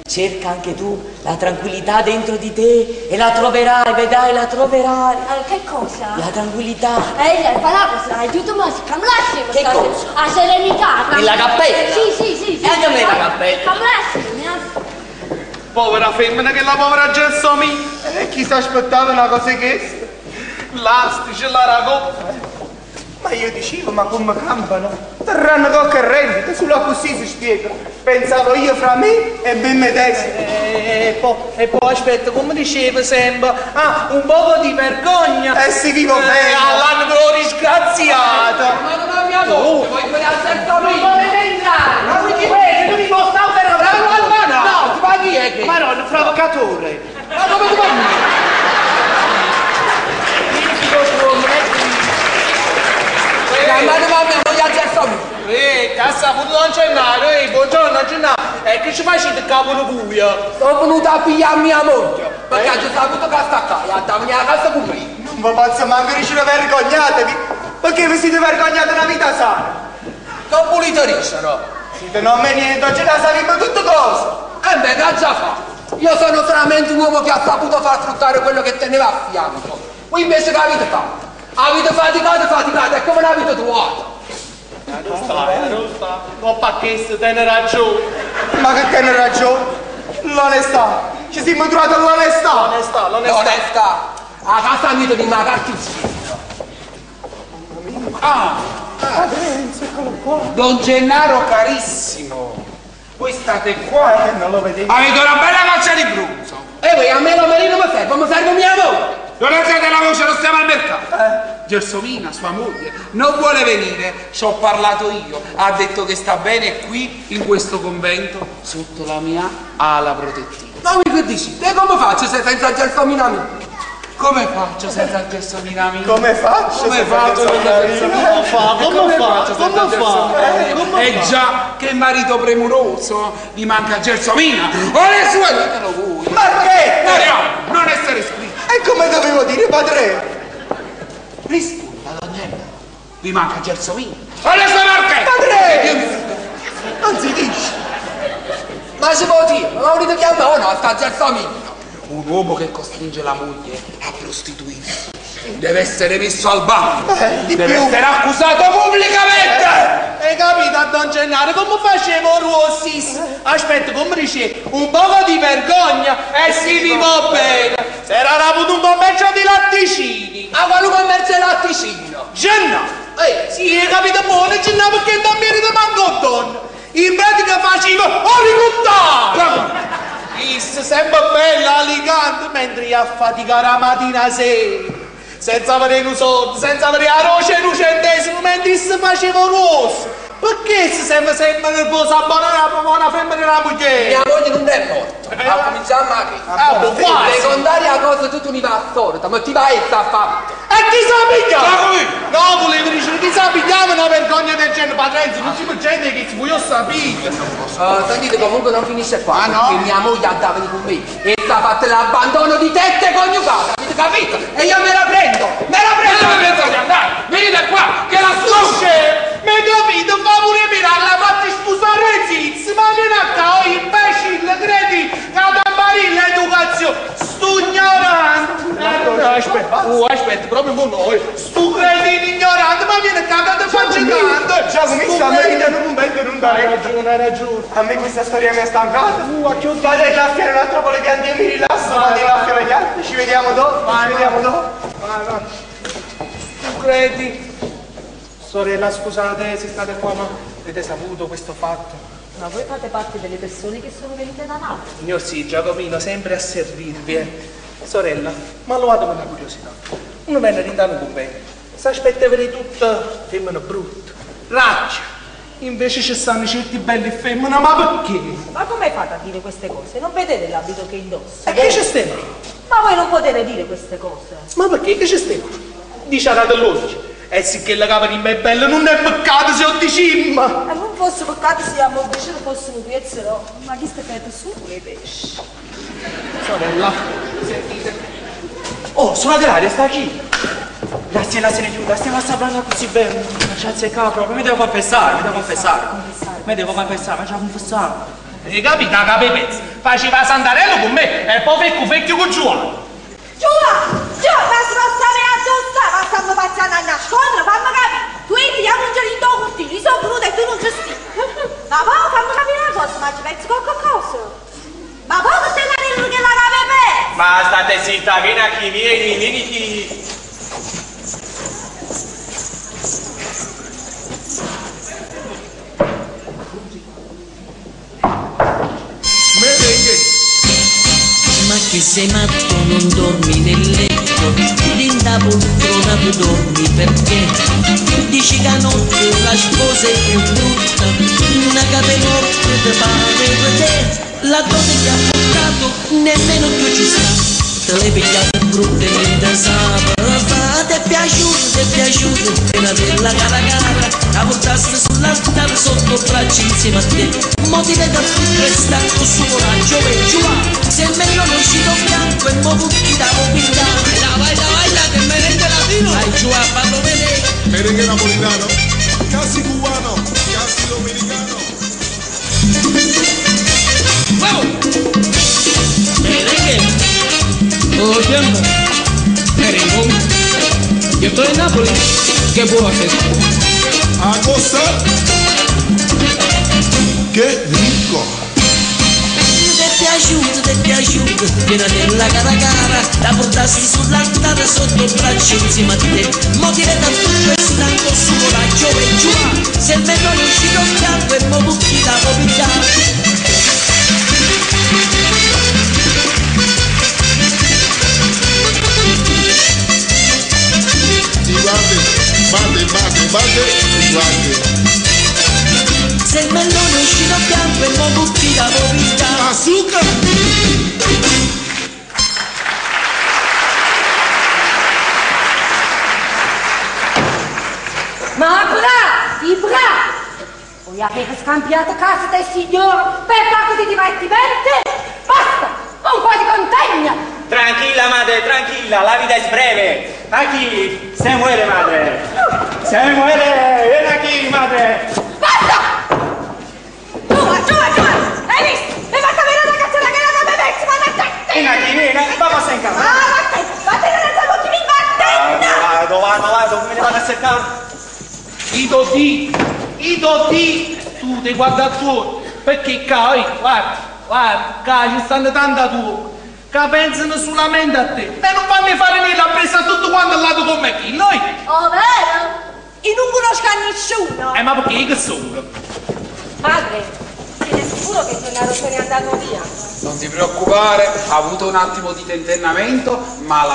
cerca anche tu la tranquillità dentro di te e la troverai, vedrai, la troverai. Che cosa? La tranquillità. Parla cosa? Aiutami a scamlassi. Che cosa? La serenità. Nella cappella? Sì. Andiamo nella cappella. Scamlassi, povera femmina che la povera Gelsomina. E chi si aspettava una cosa che questa? L'astice, la ragoppa. Ma io dicevo, ma come campano? Terranno tocca il reddito, sulla così si spiega. Pensavo io fra me e ben me stesso. E poi aspetta, come dicevo sempre, un po' di vergogna. E si vivo bene. All'anno disgraziato. Ma non abbiamo voce, voglio vedere al settore. Non volete entrare, ma qui ti prego, non mi posso per la. Ma chi è che? Maronna, provocatore! Ma come ti va? Ti ha saputo Don Gennaro, buongiorno Gennaro, e che ci faccio il capo di buia? Sono venuto a pigliare mia moglie, perché ha saputo che sta qua, e ha dato mia casa con me. Non vi posso manco riuscire a vergognatevi, perché vi siete vergognati una vita sana? Sono pulito riccio. Siete nome niente, ce la sarebbe tutto cosa! E beh, l'ha già fatto! Io sono solamente un uomo che ha saputo far fruttare quello che teneva a fianco. Voi invece che avete fatto? Avete faticato, è come l'avete trovato! Giusta, non pacchesse, te ne ragione! Ma che te ne ragione? L'onestà! Ci siamo trovati l'onestà! L'onestà! A casa mia di una cartuccia! Don Gennaro carissimo, voi state qua e non lo vedete. Avete una bella faccia di bronzo. E voi a me lo marino mi serve mia moglie. Non alzate la voce, non siamo al mercato. Gelsomina, sua moglie, non vuole venire, ci ho parlato io. Ha detto che sta bene qui, in questo convento, sotto la mia ala protettiva. Ma che dici? E come faccio senza Gelsomina mia? Come faccio senza Gelsomina mia? Come faccio senza Gelsomina? E già che marito premuroso gli manca Gelsomina. Ora su, ditelo voi. Marchetta! Mariano, non essere scritto. E come dovevo dire, padre? Risponda, Don Gennaro. Gli manca Gelsomina. Ora su, Marchetta! Padre! Non si dice. Ma si può dire, ma volete chiamare o no sta Gelsomina? Un uomo che costringe la moglie a prostituirsi deve essere messo al banco, deve essere accusato pubblicamente! Hai capito, Don Gennaro, come facevo Rossis? Aspetta, come dice, un poco di vergogna e si vivo bene! Se era avuto un commercio di latticini! A qualunque commercio di latticino? Gennaro! Sì, hai capito buono, Gennaro, perché il bambino di Mangotton! In pratica facevo oligottare! Visto, sempre bella Alicante, mentre io a faticare la mattina a sera, senza avere un soldo, senza avere la roce e un centesimo, mentre si faceva un osso. Perché si sempre nervoso a buona femmina e una moglie? Mia moglie non è morta, ma cominciamo a che? Quasi! Per contare la cosa tutta mi va assorta, ma ti va e sta fatta. E chi sapiglia? No, volevo dire, chi sapigliava una vergogna del genere, Padre Enzo, l'ultima gente che ti voglio sapere. Sentite, comunque non finisce qua, perché mia moglie andava a venire con me e sta fatta l'abbandono di tette coniugata, avete capito? E io me la prendo! Non mi penso di andare, venite qua, che la sua... Mi capito, fa pure mirare, la fatti sposare ziz, ma vieni a ca, imbecille, credi, catamarilla educazione, stugnorante, Aspetta, proprio con noi. Stu cretino ignorante, ma viene cagando e faccicando. Giacomo, stiamo ridendo un bel non dare ragione, hai ragione. A me questa storia mi ha stancato. Vado a raffiare un altro po' le piante e mi rilasso. Vado a raffiare gli altri, ci vediamo dopo, ci vediamo dopo. Tu credi? Sorella, scusate se state qua, ma avete saputo questo fatto? Ma voi fate parte delle persone che sono venute da Napoli? Signor sì, Giacomino, sempre a servirvi, Sorella, ma lo vado per la curiosità. Uno venne rintanto con me, si aspetta vedere tutto femmina brutto, raccia. Invece ci stanno certi belli femmina, ma perché? Ma come fate a dire queste cose? Non vedete l'abito che indossa? E che ci stiamo? Ma voi non potete dire queste cose. Ma perché? Che ci stiamo? Dice a dell'oggi. E sicché la cava di me è bella, non è peccato se ho di cimma! E non fosse peccato se a mio piacere fossero piazzerò, ma chi sta freddo su quei pesci? Sorella, sentite. Oh, sono Adelaide, sta qui! Graziella se ne chiuda, stiamo a sabrana così bene. Non c'è il capo, mi devo confessare, mi devo confessare. E capita, capipezzi, faceva santarello con me e poi fecchio con Giulia. Giulia, ma si passare a sosta, ma stanno passando a nascondere, fammi capire. Tu eri a un gelito con te, li sono venuti e tu non ci stai. Ma poi fammi capire una cosa, ma ci pensi qualcosa? Ma poi che sei la che la nave per? Ma state zitta, che una chi vieni, vieni chi... Ma che sei matto, non dormi nel letto, linda poltrona tu dormi perché? Dici che a notte la sposa è più brutta, una capenotte ti fa per te, la donna ti ha portato, nemmeno tu ci sta, te le pigliate brutte e te sapeva, ti è piaciuta, una bella cara cara, la portaste sull'altare sotto braccio insieme a te. Mo ti vedo più restando su coraggio per giù, se è meglio non ci tocchiamo e mo tutti davo pinta. Vai là, che merende latino! Vai giù a farlo vedere! Merengue napolitano, casi cubano, casi dominicano. Wow! Merengue! Oh, tiempo! Merengue! Io sto in Napoli! Che buono sei! A cosa? Che ricco! Ti è piaciuto, piena della cara, la portasti sull'altare sotto il braccio insieme a te. Mo ti vedo tutto e stanco su coraggio e giù, se il meno non ci tocchiamo e mo tutti la mobilità. Ti guardi. Se il mellone è uscito a pianto e mo' tutti la vita. Azzucca! Ma bravi! Voi avete scambiato casa dai signori per poco di divertimento? Basta! Un po' di contegna! Tranquilla madre, tranquilla, la vita è breve! A chi? Se muore madre! Se muore! Vieni a chi madre! Basta! Papà sta in casa. Vattene nel salotto, mi vattene! Vado, come ne vado a seccare? Ito di, tu ti guarda fuori, perché cari, guarda, ci stanno tanta tua, che pensano solamente a te, e non vanno a fare niente a presa tutto quanto al lato come chi, noi. Oh, vero? Io non conosco nessuno. Ma perché che sono? Padre. Siete sicuro che Gennaro se n'è andato via? Non ti preoccupare, ha avuto un attimo di tentennamento, ma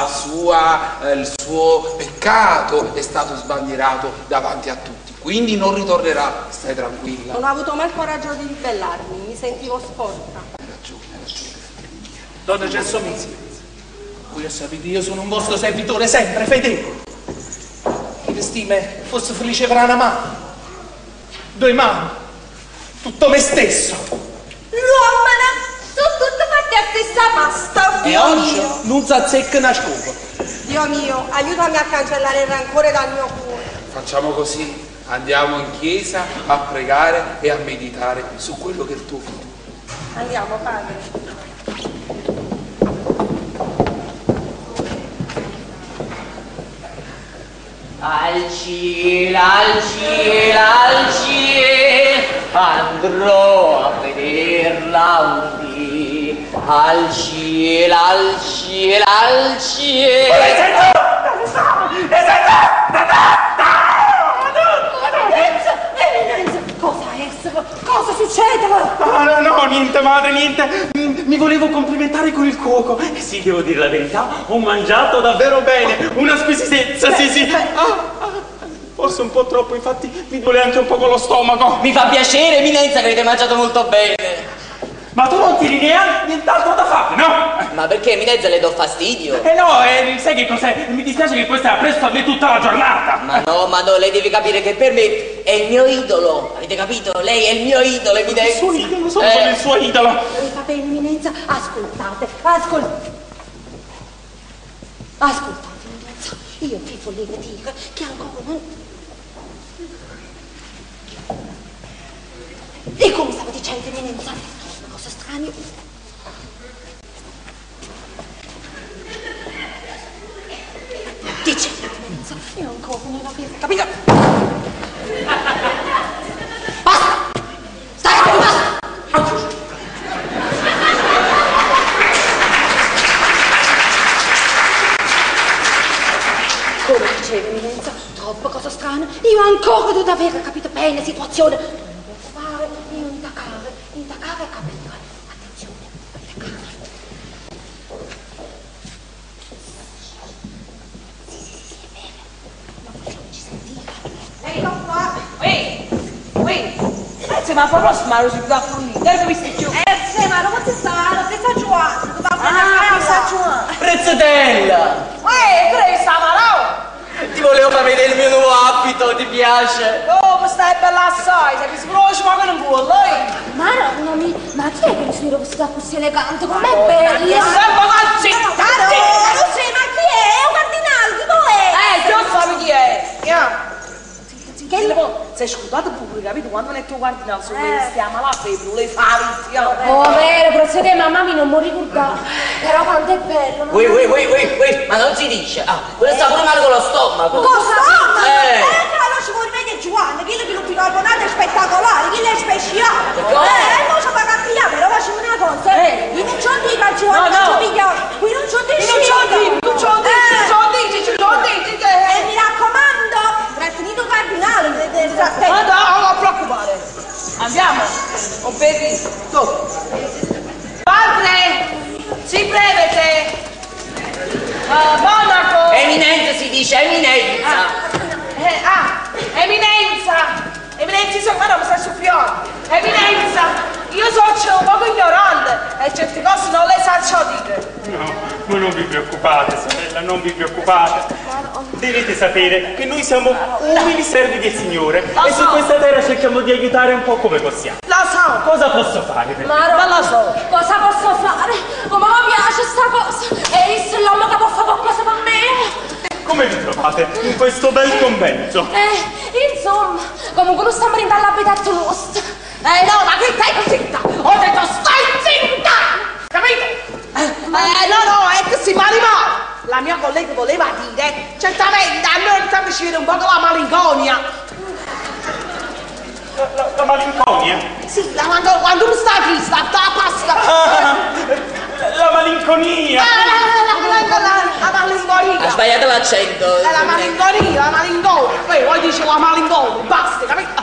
il suo peccato è stato sbandierato davanti a tutti, quindi non ritornerà, stai tranquilla. Non ho avuto mai il coraggio di ribellarmi, mi sentivo sporca. Hai ragione. Donna Gelsomina, voi lo sapete, io sono un vostro servitore sempre fedele. Che stime fosse felice per una mano, due mani. Tutto me stesso! L'uomana! Sono tutto fatti a stessa pasta! E oggi non si azzecca una scopa! Dio mio, aiutami a cancellare il rancore dal mio cuore! Facciamo così, andiamo in chiesa a pregare e a meditare su quello che è il tuo futuro. Andiamo, padre! Al cielo, al cielo, al cielo, andrò a vederla un dì. Al cielo, al cielo, al cielo. Cosa succede? Ah, no, niente madre, niente. Mi volevo complimentare con il cuoco. Sì, devo dire la verità, ho mangiato davvero bene. Una squisitezza, sì, sì. Forse un po' troppo, infatti mi duole anche un po' con lo stomaco. Mi fa piacere, Eminenza, che avete mangiato molto bene. Ma tu non tieni neanche nient'altro da fare, no? Ma perché, Eminenza, le do fastidio? Eh no, sai che cos'è? Mi dispiace che questa ha preso a me tutta la giornata. Ma no, lei deve capire che per me è il mio idolo. Avete capito? Lei è il mio idolo, Eminenza. Il suo idolo? Sono il suo idolo. Vabbè, Eminenza, ascoltate, ascoltate. Ascoltate, Eminenza, io vi volevo dire che ancora non... E come stavo dicendo, Eminenza? Dice, io ancora non l'ho capito. Basta! Stai fuori, basta! Come diceva Eminenza, troppa cosa strana, io ancora non avevo capito bene la situazione. Tu non devo fare, io indagare e capire. Ma farò smaro si va a fornire, dai come si chiude? Ma non si sa, prezza giuana, tu va a fare Prezzatella! Ehi, sta malò! Ti volevo far vedere il mio nuovo abito, ti piace? Oh, ma stai bella assai, sei sbrocio ma che non vuoi, ma no, ma chi è che il suo sta così elegante, com'è bello? Ma zitta, non sei, ma chi è? È un cardinale, chi vuoi? Che non so chi è? Sei scordato pure, capito? Quando non è che guardi dal suo stiamo là Pedro, le fari, oh vero, procede, mamma mia non mi ricordavo. Però quanto è bello. Ui, ma non si dice. Ah, quello sta pure male con lo stomaco. Con lo stomaco? Allora ci vuoi rivedere Giovanni, quello che non ti carbonate è spettacolare, quello è speciale. Non so ma capire, però facciamo una cosa. Io non ci ho dico a Giovanni, non ci ho dico. Qui non ci ho dico. Non ci ho dico. E mi raccomando, trattenito cardinale. Ma no, non preoccupare. Andiamo. Ho bevuto. Padre, si prevede. Monaco. Eminenza si dice, Eminenza. Eminenza. Eminenza, insomma, non mi sta soffiando. Eminenza. Io sono un poco ignorante e certe cose non le saccio dire. No, ma non vi preoccupate, sorella, non vi preoccupate. Dovete sapere che noi siamo umili servi del Signore e su questa terra cerchiamo di aiutare un po' come possiamo. La so! Cosa posso fare per te? Ma la so! Cosa posso fare? Come mi piace sta cosa! E il l'uomo che può fare qualcosa per me! Come vi trovate in questo bel convento? Insomma, comunque non stiamo arrivando all'abitato nostro. No, ma che stai zitta? Ho detto stai zitta! Capito? No, è così, ma rimane! La mia collega voleva dire, certamente a noi sta uscire un po' la malinconia. La malinconia? Sì, quando uno sta qui, sta a pasta. La malinconia! La malinconia! Ha sbagliato l'accento. La malinconia. Poi dice la malinconia, basta, capito?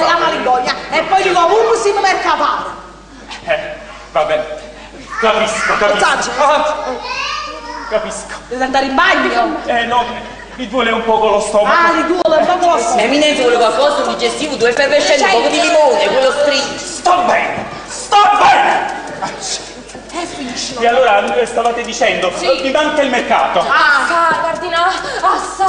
La malinconia e poi dico un si per capare vabbè capisco deve andare in bagno no mi duole un po' con lo stomaco mi duole un po' con lo stomaco Eminenza vuole qualcosa un digestivo due effervescenti un poco di limone quello stringo sto bene e allora stavate dicendo sì. Mi manca il mercato sai Cardinale assai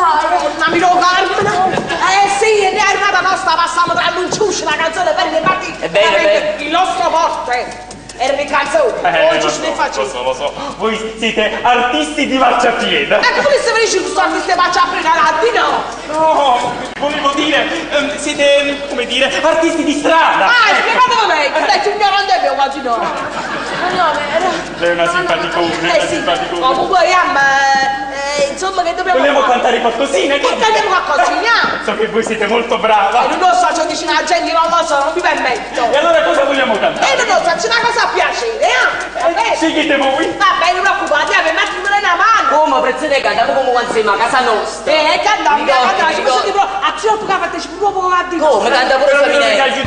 ma mi lo Cardinale sì è arrivata nostra passiamo tra l'unciuscio la canzone per le partite è bene. Il nostro forte è il canzone oggi ce ne facciamo lo so voi siete artisti di marciapiede ecco come se venisse questo artista di marciapiede no volevo dire siete come dire artisti di strada spiegatelo meglio dai tu mi non devi immaginare. No, lei è una simpaticona. Comunque, insomma che dobbiamo... Vogliamo cantare qualcosina? Che cantiamo qualcosina? So che voi siete molto brava. Non lo so, c'ho vicino alla gente, non mi permetto. E allora cosa vogliamo cantare? Non lo so, c'è una cosa a piacere, eh? Sì, che temo qui? Vabbè, non preoccupate, ma ti do una mano. Oh, ma prezzate cantiamo come quando siamo a casa nostra. Cantiamo, cantiamo, ci posso dire, a Ciro tu che partecipi un po' a dire. Come, canta pure Sabrina.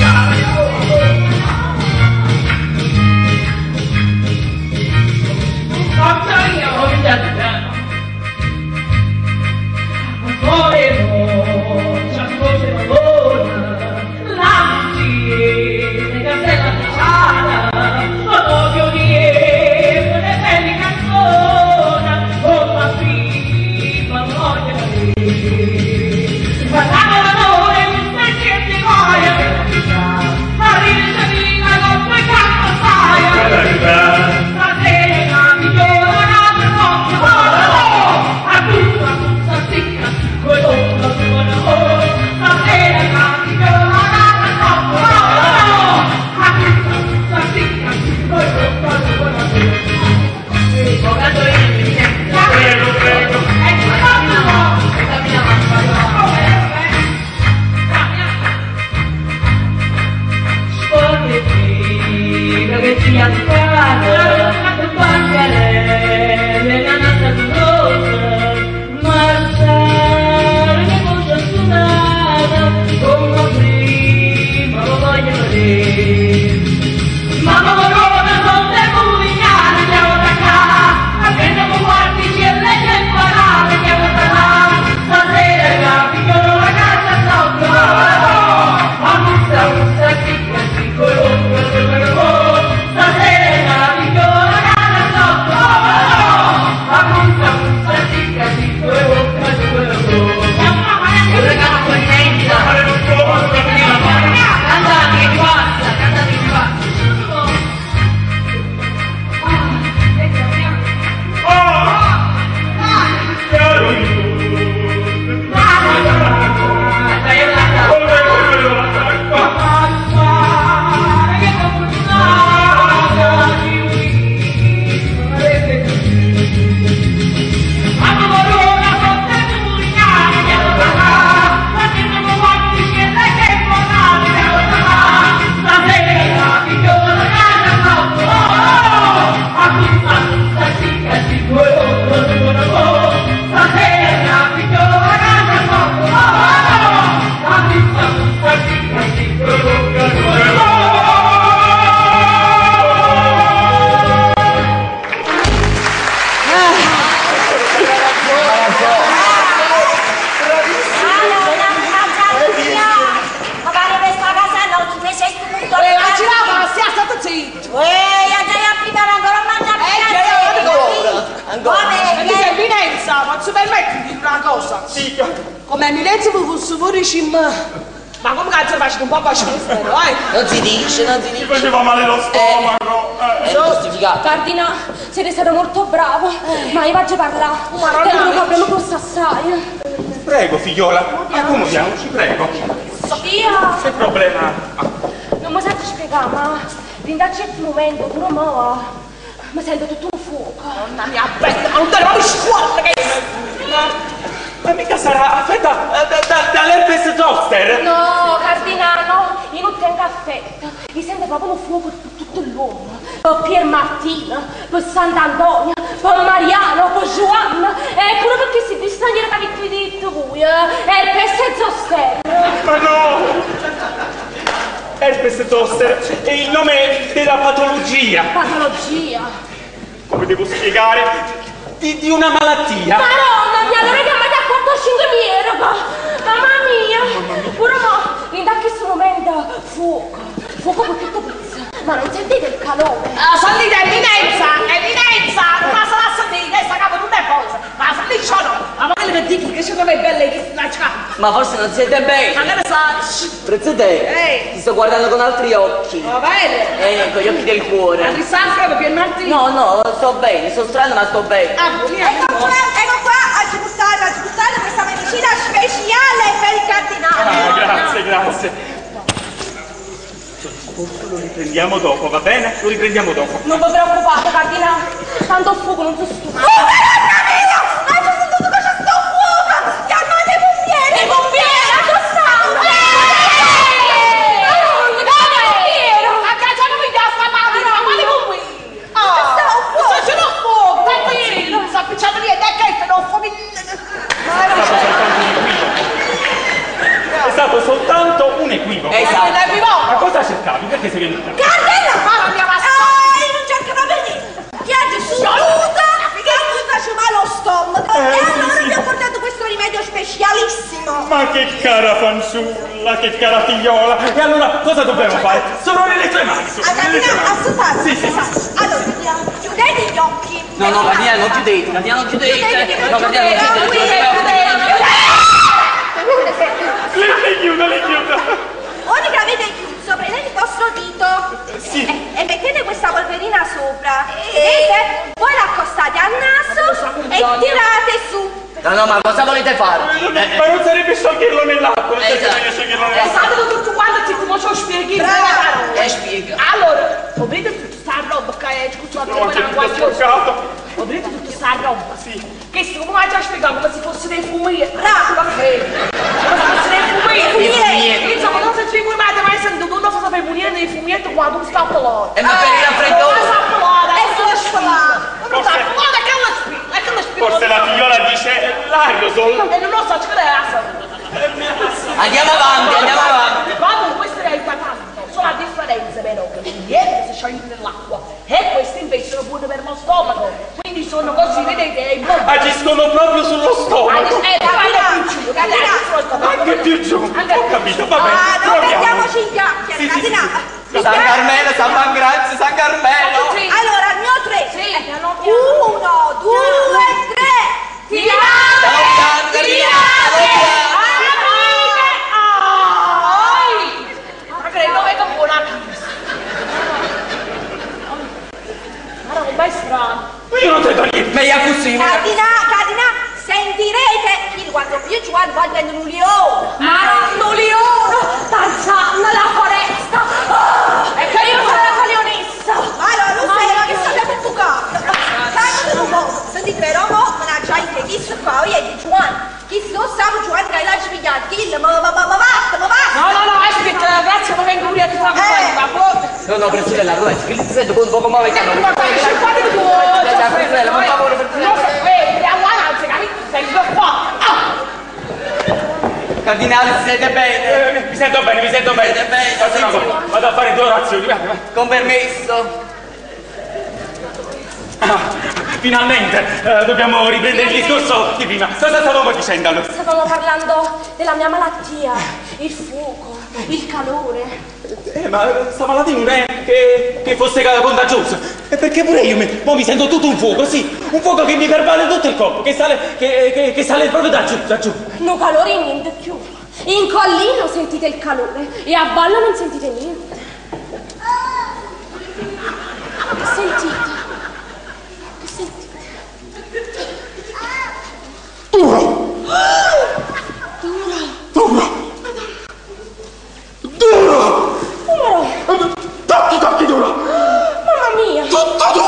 Pier Martino, poi Sant'Antonio, poi Mariano, poi Giovanna, e pure perché si distaglia da chi di voi, è per senza oster. Ma no! Herpes zoster è il nome della patologia. Patologia? Come devo spiegare? Di una malattia. Madonna mia, allora che mi ha fatto 5.000 euro, mamma mia! Pure mo, in da questo momento, fuoco per tutto pizza. Ma non sentite il calore? Sentite Eminenza! Non basta la sentire, questa capo non è forza! Ma sentite ciò no! Ma magari per dirti che sono belle che si lanciano! Ma forse non siete belle! Ma che ne so! Prezzate! Ti sto guardando con altri occhi! Va bene! Con gli occhi del cuore! Ma ti saffra per Martino? No, sto bene, sono strano ma sto bene! Ecco qua, aggiustare questa medicina speciale per il Cardinale! Grazie! Lo riprendiamo dopo, va bene? Lo riprendiamo dopo. Non vi preoccupate, Cardinale. Tanto fuoco, non so stupendo. Oh, però, mio! Hai sentito anche se viene... Cardella fa la mia vassoia! Ah, io non cerco da venire! Piange su tutta, che tutta ci va lo stomaco! E allora sì, vi ho portato questo rimedio specialissimo! Ma che cara fanciulla, che cara figliola! E allora cosa dobbiamo fare? Sono nelle tue mani! Assolutamente! Sì. Allora, chiudete gli occhi! No, Mariano, non chiudete! Mariano, non chiudete! No, Mariano, non chiudete! Le chiudo! Ora che avete chiuso, prendete il vostro dito, sì, e mettete questa polverina sopra, vedete? Poi la accostate al naso e tirate su. No, ma cosa volete fare? Ma non sarebbe scioglierlo nell'acqua, non sarebbe scioglierlo nell'acqua. Pensatelo tutto quanto, ti come ci spieghi. Brava! Spiega. Allora, vedete tutta sta roba che ci abbiamo fatto? Vedete tutta sta roba? Sì. Che si come già spiegato, come se fosse dei fumi. Brava! Insomma, non si figurate mai se non lo fate venire nei fumetti quando sta appolato. E ma per il raffreddore? Forse la figliola dice largo solo. E non lo so, ci crede la sua. Andiamo avanti. Quando questo è il catastro, solo la differenza però che il dietro si scioglie nell'acqua e questo invece lo buono per lo stomaco. Quindi sono così, vedete, i buoni. Agiscono proprio sullo stomaco. Anche più giù, ho capito, va bene. Non mettiamoci in chiacchiere, sì. San Carmelo. Allora, ne ho tre. Sì. 1, 2, 3. Tirate! Ma credo che è buona casa. Ma com'è strano. Io non credo niente. Meglio così. Cardinale. Sentirete il quando io ci guardo un leone, ma non un leone, danza nella foresta, e che io sono la leonessa. Allora, lo sai, ma che stai per bucare? Sai tu, senti però, ma non c'hai che chi si fa, io di Giovanni, chi si non sa Giovanni che l'ha sfigato, ma basta. No, aspetta, grazie, ma vengo qui a tutta la cosa. No, Graziella, non è scrivendo con poco muove che non mi fai. Graziella, per favore, Cardinale, si siete bene? Mi sento bene. Vado a fare 2 orazioni. Vai. Con permesso. Finalmente dobbiamo riprendere il discorso di prima. Cosa stavamo dicendo allora? Stavamo parlando della mia malattia, il fuoco, il calore. Ma sta malattia non è che fosse contagiosa. E perché pure io mi sento tutto un fuoco, sì. Un fuoco che mi pervade tutto il corpo, che sale proprio da giù. No calore niente più. In collina sentite il calore e a ballo non sentite niente. Che sentite? Duro! Tutto dura! Mamma mia! Tutto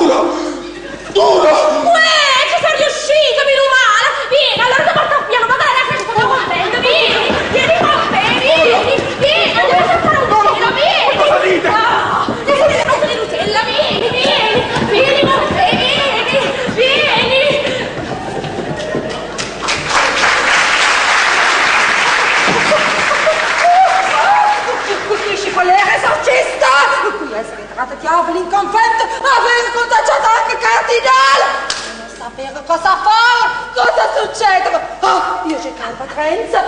dura! Uè, ci sei riuscito, meno male! Vieni, allora ti porto piano, ma guarda che ci sto guardando, vieni! Andiamo a fare un giro, vieni! Cosa dite? Chiave l'inconfetto aveva contagiato anche il Cardinale! Non sapevo cosa fare! Cosa succede? Oh, io cercavo Patrizia!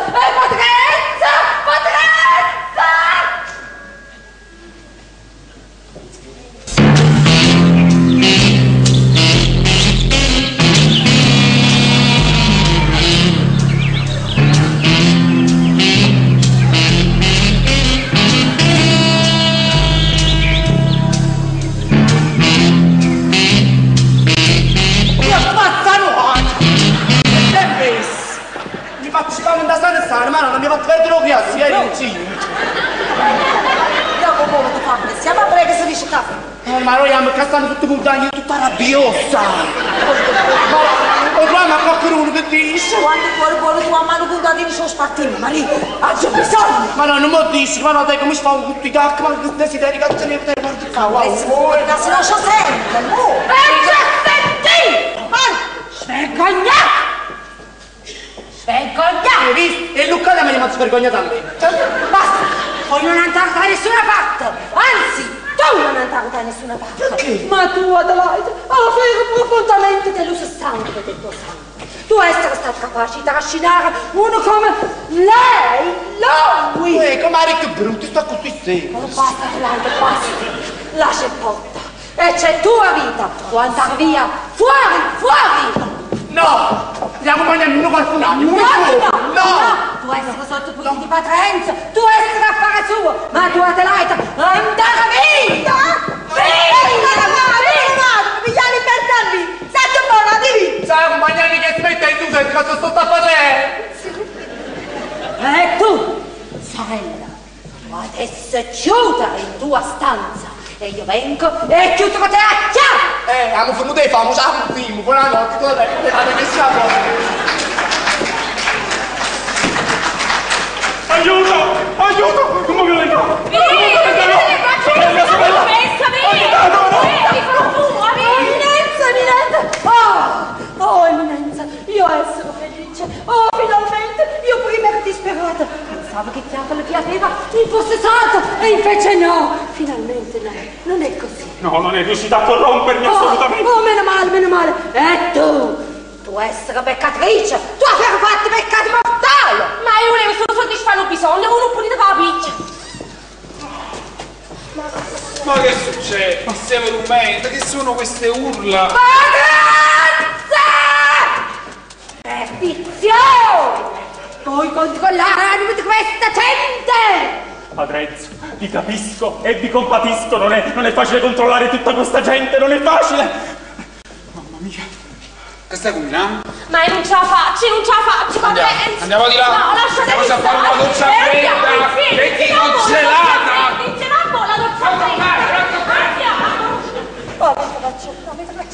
Ma non mi ha fatto perdere un piazzo, ieri non c'è. Io come lo faccio? Siamo a prega se dice capo. Ma noi siamo castando tutti i puntagni, tutta rabbiosa. Ma qua mi ha qualcuno che dice. Quando vuole vuole tua mano puntagni sono spartiti, Maria. Ha già bisogno. Ma no, non mi dici, ma no, dai come si fa un tutti i cacchi, ma il desiderio che c'è niente per farti fa. Ma si non c'è sempre, no. Senti! Vergogna! Vergogna! Hai visto? E Luca da me ne faccio vergognare a me. Basta! Poi non andata da nessuna parte, anzi, tu non andata da nessuna parte. Perché? Ma tu, Adelaide, avevi profondamente deluso sempre del tuo sangue. Tu essere stata capace di trascinare uno come lei, lui. Comare, che brutto, sta così sempre. Non basta, Adelaide, basta. Lascia il porta, e c'è tua vita, puoi andare via, fuori, fuori! No! Andiamo a nemmeno qualcun altro! No, no, no! No! Tu essere sotto i piedi di Padre Enzo, tu essere affare suo, ma tu Adelaide, andare via! Via! Via libertà lì! Senti un po' la divina! Sai, compagnani, che aspetta in tu, che cosa sto a fare? E tu, sorella, tu adesso chiudere in tua stanza! E io vengo e chiudo con te a chiave! Abbiamo finito di fare, facciamo un film, buonanotte, tutto da che siamo! Aiuto! Aiuto! Non mi violenta! No! Oh, Eminenza, io essero felice! Oh, finalmente! Io prima ero disperata! Pensavo che diavolo ti aveva impossessato! E invece no! Finalmente no! Non è così! No, non è riuscita a corrompermi assolutamente! Oh, meno male, meno male! E tu! Tu essere beccatrice! Tu aver fatto peccati mortali! Ma io volevo solo soddisfare un bisogno, uno pulito con la piccia! Ma che succede? Ma sei volumenta? Che sono queste urla? Perdizione! Voi controllare di questa gente! Padre Enzo, vi capisco e vi compatisco, non è facile controllare tutta questa gente, non è facile! Mamma mia! Che stai combinando? Ma io non ce la faccio, Padre Enzo! Andiamo di là! No, lasciatemi stare! Andiamo a fare una doccia fredda! Che ti congelata! Dicevamo la doccia fredda!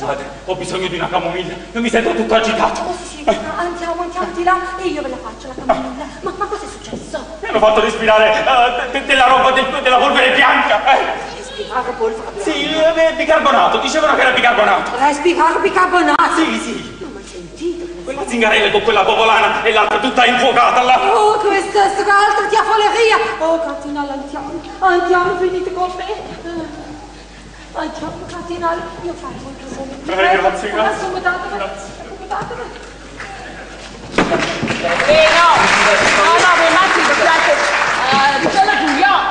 Madre, ho bisogno di una camomilla, io mi sento tutto agitato. Oh sì, andiamo di là e io ve la faccio la camomilla. Ma cosa è successo? Mi hanno fatto respirare della roba, della polvere bianca. Respirare polvere bianca? Sì, bicarbonato, dicevano che era bicarbonato. Respirare bicarbonato? Sì. Non ho mai sentito. Quella zingarella con quella popolana e l'altra tutta infuocata là. Oh, questa straltra diavoleria. Oh, Cardinale, andiamo, venite con me. Andiamo, Cardinale, io farò un bisogno. Grazie. No, per un attimo,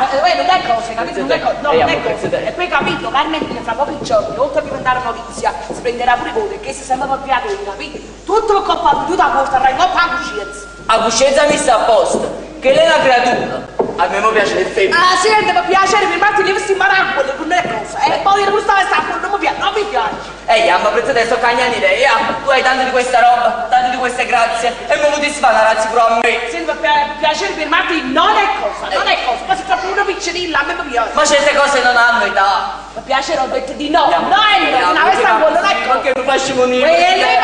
perché non è cosa, capito? Non è cosa. E poi capito, Carmen, che fra pochi giorni, oltre a diventare novizia, si prenderà pure voi, che si sembra più piatoni, capito? Tutto il coppa di tutta la porta, avrà in coppa a Cuscienza. A Cuscienza messa apposta, che lei è una creatura. A me non piace le femmine. Ah, sì, mi piace, mi matti le vesti marangole, non è cosa. E poi non stavo stampando, non mi piace. Ma penso adesso cagnani lei, tu hai tanto di questa roba, tanto di queste grazie, e mi vuoi sfamare sicuro a me. Sì, mi piace, mi matti, non è cosa. Ma se troppo una piccinilla, a me mi piace. Ma certe cose non hanno età. Mi piace Roberto di no, una veste a quello, non è cosa. Che mi faccio unire. E le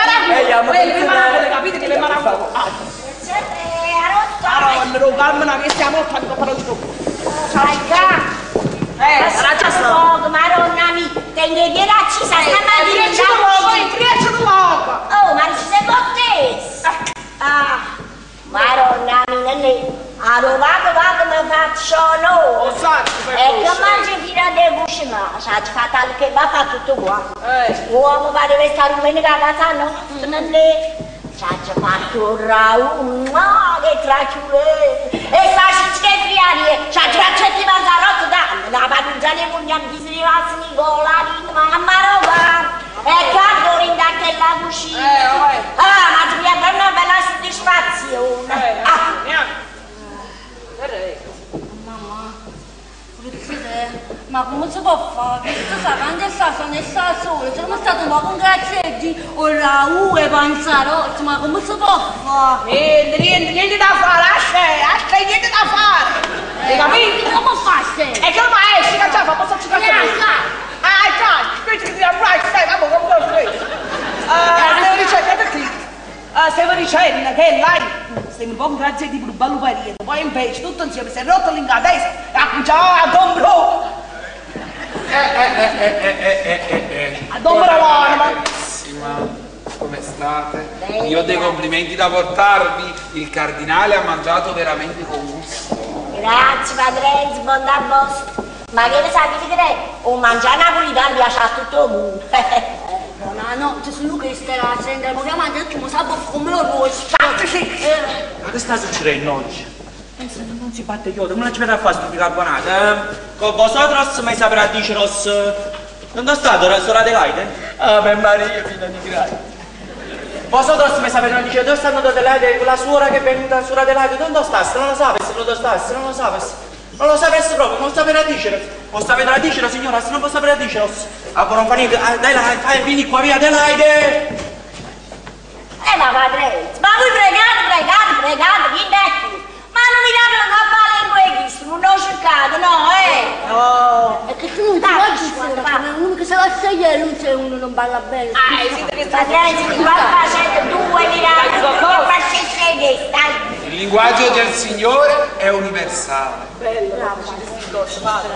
marangole, capite che le marangole. Allora, calma, che stiamo facendo per il gioco. Raga, Maronna mi, tengo di racci, sa stamattina. Riesci un poco. Oh, ma ci sei bottese. Maronna mi, allora vado, mi faccio no. E che mangi fino a te buci, ma ci ha fatto anche papà tutto qua. Uomo pare che sta rumenica a casa, no? C'ha fatto un raun, ma che tracciure! E sta cittadina, c'ha tracciati manzarotto d'anno, la patruggiana con gli ambisrivassi, Nicolari, mamma roba! E quando rindacchia la cucina! Ma ti piace una bella soddisfazione! Ma come si può fare? Tu sai, quando è stato nel sole, siamo stati un po' con Grazietti, o la U e Panzarotti, ma come si può fare? Niente da fare, lascia, niente da fare! Hai capito? Come fai? E che ormai esci, che già fa, posso ci cacciare? Stiamo dicendo che là sei un po' un Grazietti per bello periodo, poi invece tutto insieme si è rotto l'ingatese e ha cominciato a dombrare. Come state? Io ho dei complimenti da portarvi. Il Cardinale ha mangiato veramente con gusto. Grazie Padre Enzo, buon da vostro. Ma che ne sa che ti credi? Un mangiare napolitano piace a tutto il mondo. No, no, Gesù Cristo era sempre, ma che mangia un sabato come lo rosso. Ma che sta succedendo oggi? Non si batte chiodo, come la ci verrà a fare sto bicarbonate? Con vosotros mi saprà diceros. Non è stato la sorella Adelaide? Ah, per Maria, figlia di Grazia. Vosotros mi sapete, non dice, dove stanno Adelaide, quella suora che è venuta suora Adelaide, dove stasse? Non lo sapesse, non lo stasse, non lo sapesse. Non lo sapesse proprio, non sapeva dicere. Lo sapeva dicere, signora, se non lo sapeva dicere. Ah, non fa niente, Adelaide, vieni qua via, Adelaide! Ma padre, ma voi pregate, vieni qui. Ma non mi date una cappella in questo, non ho cercato, no, eh? No! E che tu non ti uno che se la sceglie non c'è uno non balla bene. Ah, esiste che sta facendo due miracoli, non facesse questa. Il linguaggio del Signore è universale. Bello, padre.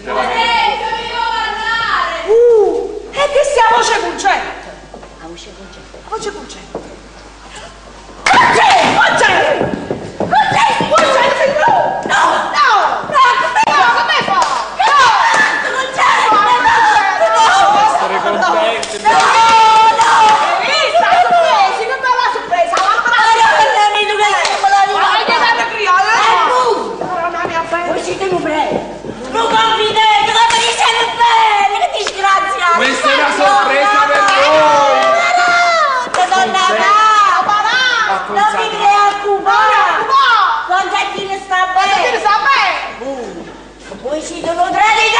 Adesso devo parlare! E che sia voce concetta? La voce concetta. La voce concetta. Concetta! Voi siete uno traditore!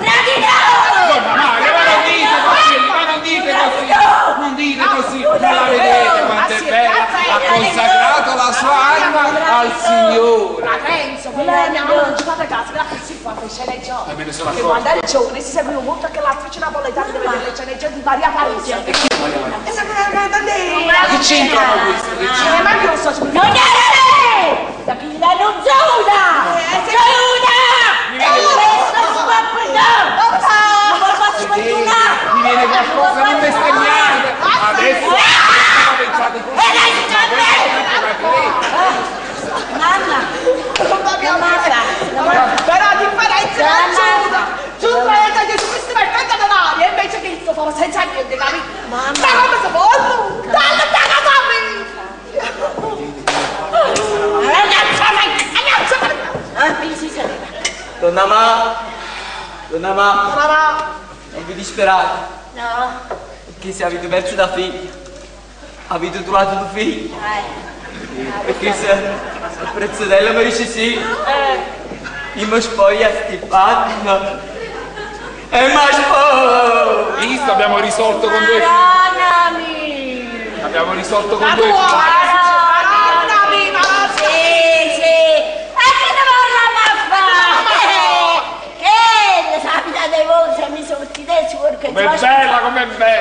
Traditore! Ma non dite così! Non la vedete quanto è bella! Ha consacrato la sua anima al Signore! Ma Renzo, quella mia mamma non ci fate caso, la si fa con le sceneggiate! Che quando era giovane si sapeva molto che l'attrice napoletana deve vedere le sceneggiate di Maria Teodonno! E chi Maria Teodonno? E se che c'entrano questi? Ma io non so se... Non è lei! La pila non giuda! Donna ma, non vi disperate. No. Perché se avete perso da figlia, avete trovato tuo figlio. Perché se il prezzatello mi dice sì, io mi spoglia a sti fatti, no. E ma spoglio! Visto, abbiamo risolto con due figli. Abbiamo risolto con due figli. Com'è bella! Che è stata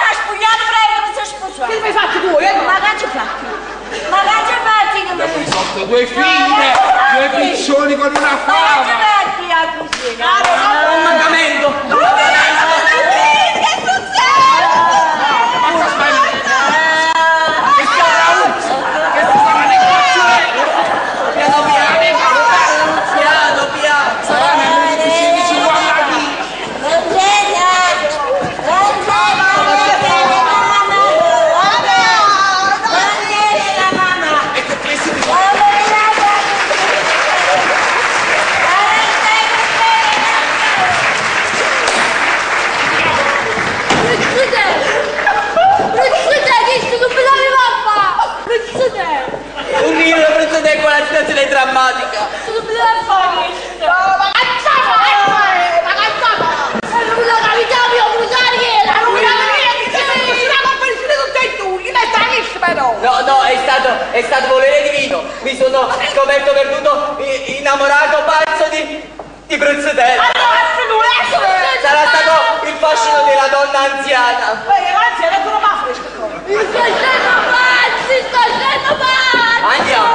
una spugnata prega mi sono sposata! Che mi hai fatto due? Ma che ci fatti? Abbiamo risolto due figlie, due piccioni con una fava! Ma che fatti la cucina? Un mancamento! Drammatica! Non mi la fai! Ma cazzata! Ma rovinato la vita mia, brutaliera! Rovinato la vita mia! Non si va a pensare tutti e tu! Io ne stai spero! No, è stato volere divino! Mi sono scoperto perduto, innamorato, pazzo di Bruzzotella! Sarà stato il fascino della donna anziana! L'anziana è pure mafresca!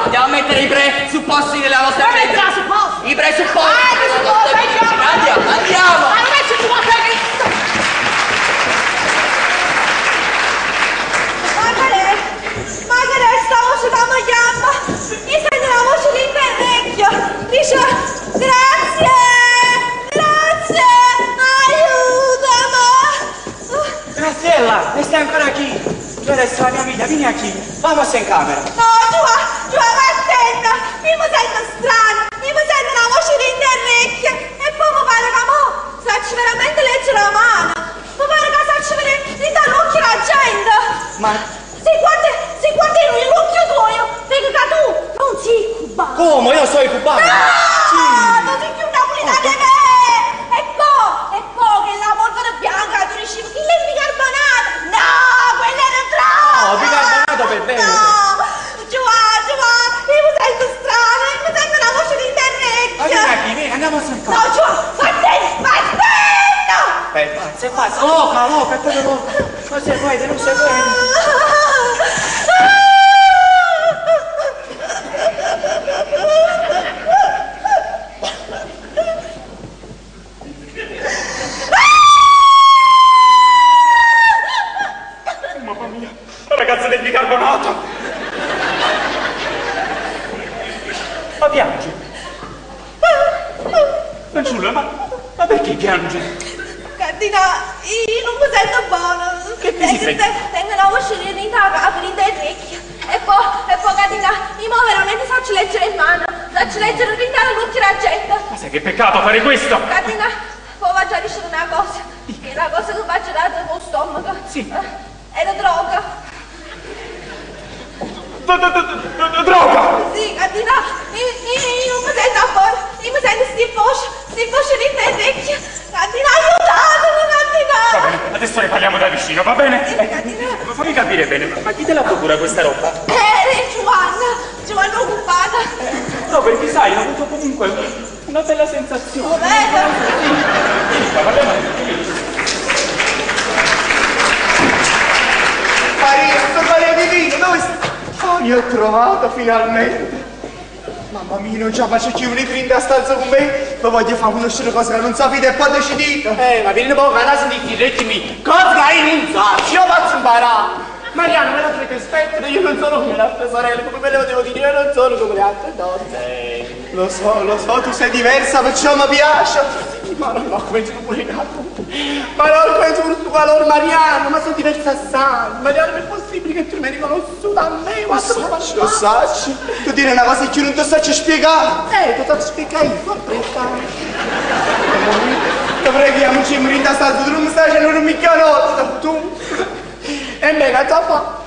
Andiamo a mettere i presupposti nella nostra vita. I presupposti. Andiamo. Ma che è sta voce da Magliamba? Io sento la voce di Internet. Graziella, e stai ancora qui? Tu adesso la mia vita, vieni qui, vamos in camera. No, tu vai a stenda, mi sento una voce di interrecchia, e poi mi pare che mo, sacci veramente leggere la mano, mi pare che sacci veramente interrucchi la gente. Ma? Se guardi in occhio tuo, vedo che tu non sei cubano. Come? Io sono cubano? No, tu sei più napolitano che me. E poi che la polvere bianca tu dici, che lei è bicarbonato? No, quella era troppo! No, bicarbonato per bene! No, Giovanni, io mi sento strana, mi sento una voce di internet! Allora, vieni, andiamo a cercare! No, Giovanni, aspetta! Se passa, loca, aspetta, loca! Non sei poi! Fare questo! Catina, poi faccio a dicere una cosa, che la cosa che faccio dato con lo stomaco. Sì. È la droga. Droga! Sì, Catina, io mi sento a fuori, io mi sento sti voce di interrecchia. Catina, aiutatemi, Catina! Va bene, adesso ne parliamo da vicino, va bene? Sì, Catina. Fammi capire bene, ma chi te la procura questa roba? Giovanna occupata. No, perché sai, ho avuto comunque una bella sensazione. Lo vedo. Maria divina, dove stai? Oh, li ho trovato finalmente. Mamma mia, non ce la faccio più venire in da stanza con me. Ma voglio far conoscere cose che non sapete e poi decidito. Ma vieni un po' a sentire, rettimi. Cosa hai in faccia? Io faccio imparare. Mariano, me l'altro che spettro, io non sono come le altre sorelle, come me le devo dire, io non sono come le altre donne. Lo so, tu sei diversa, perciò mi piace. Ma non ho come giurbulinato. Ma non ho come giurbulinato, Mariano, ma sono diversa assai. Mariano, è possibile che tu mi hai riconosciuta a me? Lo sacci, tu dire una cosa che io non ti sacci spiegare. Ti sacci spiegare io, apprezzato. Ti preghiamo, ci mi rindastato, tu non mi stai facendo un micchianotto, tu. E me la zappa.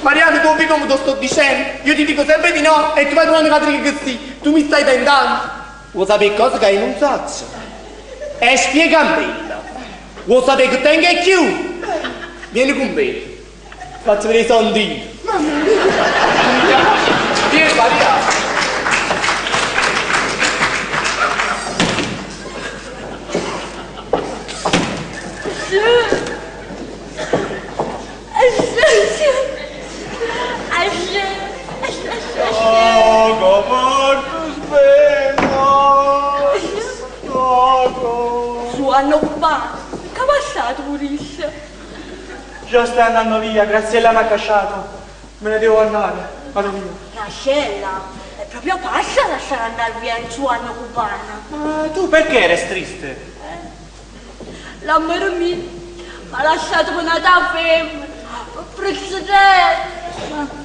Mariano, tu come te sto dicendo? Io ti dico sempre di no e tu vai trovando Patrick che sì. Tu mi stai tentando. Vuoi sapere cosa che hai in un saccio? E spiegami. Vuoi sapere che tengo e chiù? Vieni con me. Faccio vedere i sondini. Mamma mia. Vieni, Mariano. Togo, portus benos, Togo. Suono qua, che passato Uris? Già stai andando via, Graziella mi ha cacciato. Me ne devo andare, vado via. Graziella? È proprio passa lasciare andare via il suono cubano. Ma tu perché eri triste? L'amore mio mi ha lasciato una da femmina, prezzoletta.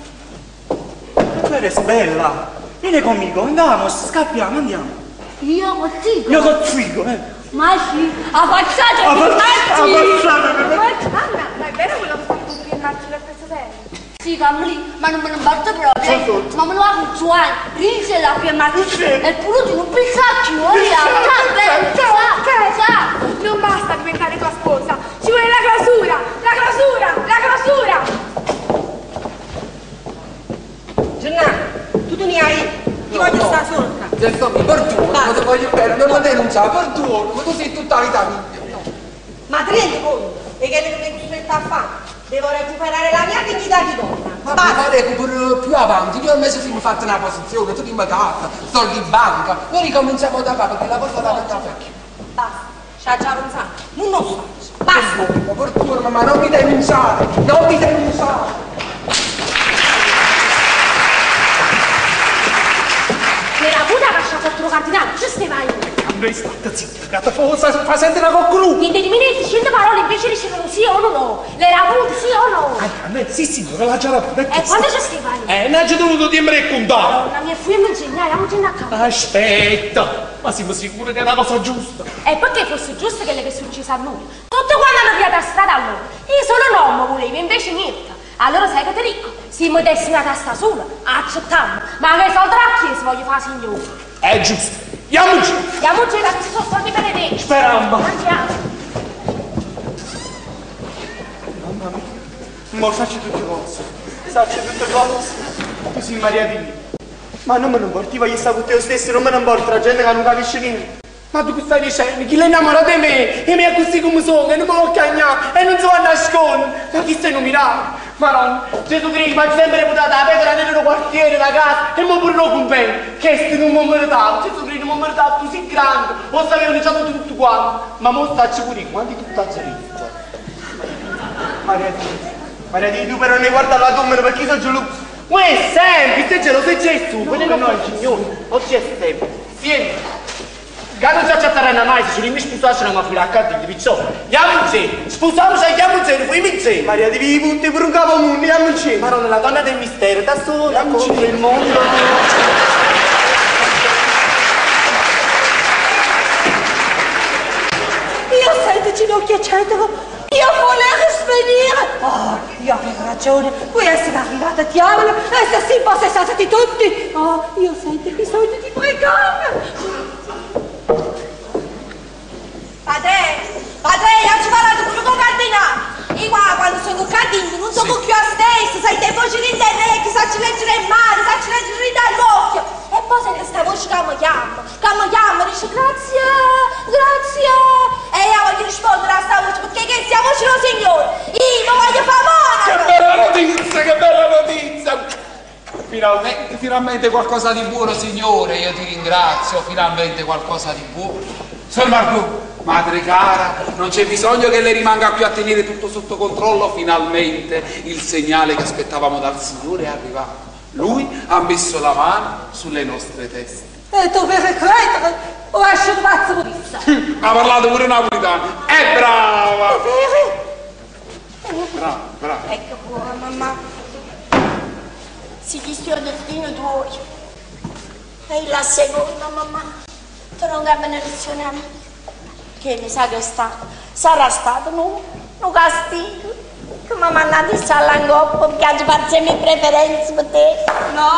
Eres bella, vieni conmigo, andiamo, scappiamo, andiamo. Io cozzigo. Ma sì, affacciato. Ma è vero quello che sta tutto in carcere a questo tempo? Sì, Camli, ma non me lo batto proprio. Ma me lo ha Giovanni, rinse la Pier Martino. E pure tu non pensarci, voglio. Non basta diventare tua sposa, ci vuole la clausura. Tu ne hai? Ti voglio stare sorta. Gelsomina, perdono, ti voglio bene, non lo denunciare, perdono, ma tu sei tutta l'Italia. No. Ma ti rendi conto? E che non mi metto a fare? Devo recuperare la mia dignità di donna. Ma recupero più avanti, io al mese mi ho fatto una posizione, tu mi cazzo, soldi in banca. Noi ricominciamo da qua perché la cosa da andare a fare. Basta, c'ha già un sacco, non lo faccio. Basta. Ma perdono, ma non mi denunciare. Cardinale, ci stai vai? Noi state zitti, la tua forza fa sentire la coccoluta! Niente di minezzi, 100 parole invece ci ricevono sì o no? Le lavano sì o no? Ah, me, sì signora, la già lavata. E quando c'è Stefano? Non c'è dovuto dire che un dono. La mia figlia mi ingegnare, non c'è una cavolo. Aspetta, ma siamo sicuri che è una cosa giusta? E perché fosse giusto quella che è successa a noi? Tutto quanto hanno via da strada allora. Io solo non lo volevo, invece niente. Allora sai che ti dico, se mi dessi una testa sola, accettiamo. Ma che soldi a chiesa voglio fare signora? È giusto. Andiamoci! Andiamoci, la sono soldi benedetti! Speriamo! Andiamo! Mamma mia! Ma faccio tutte cose! Faccio tutte cose! Così Maria di lì! Ma non me lo importiva, io stavo con te stesso, non me lo importa la gente che non capisce niente! Ma tu che stai dicendo? Chi l'è innamorato di me? E mi è così come sono, che non me lo cagnare, e non so andare a scuola! Ma chi stai nominando? Maronna, Gesù Cristo, ma sempre reputato la pecora nel quartiere, la casa, e mi pure lo compagno. Che non mi meritavo, Gesù Cristo non mi meritavo così grande, lo sapevo già tutto quanto. Ma mo stacci pure, quanti tu stacci ricco? Maria, tu però ne guarda la tua, perché sono geloso. Uè, sempre, se geloso è Gesù, quello non è il Signore, non c'è sempre. Vieni, non c'è terreno mai, se mi sposassi non mi affida a cazzo di pizzò. Andiamoci, sposiamoci e andiamoci, non puoi inzè. Maria, devi punti per un capo mondo, andiamoci. Maronna, la donna del mistero, da sola, contro il mondo. Io sento ginocchia cento. Io volevo svenire! Oh, io avevo ragione, qui essere arrivata al diavolo, essere si possessati tutti! Oh, io sento il bisogno di pregare! Padre, ho parlato con un cardinale. Io quando sono con cardinale non sono più a stesso, sai te voci di internet, sai ci leggere male, sai ci leggere dall'occhio. E poi senti questa voce che mi chiama, dice Grazia. E io voglio rispondere a questa voce, perché che sia voce lo Signore. Io voglio favore. Che bella notizia. Finalmente qualcosa di buono, Signore, io ti ringrazio, finalmente qualcosa di buono. Suor Margot, madre cara, non c'è bisogno che lei rimanga più a tenere tutto sotto controllo, finalmente il segnale che aspettavamo dal Signore è arrivato. Lui ha messo la mano sulle nostre teste. E dovete credere, o esce un pazzo budista. Ha parlato pure napolitano. È brava! Brava. Ecco qua, mamma. Si dice il destino tuo. E la seconda, mamma. Torna a benedizione a me. Che mi sa che sarà stato un castigo che mi ha mandato il salangoppo perché oggi faccio le mie preferenze per te. No,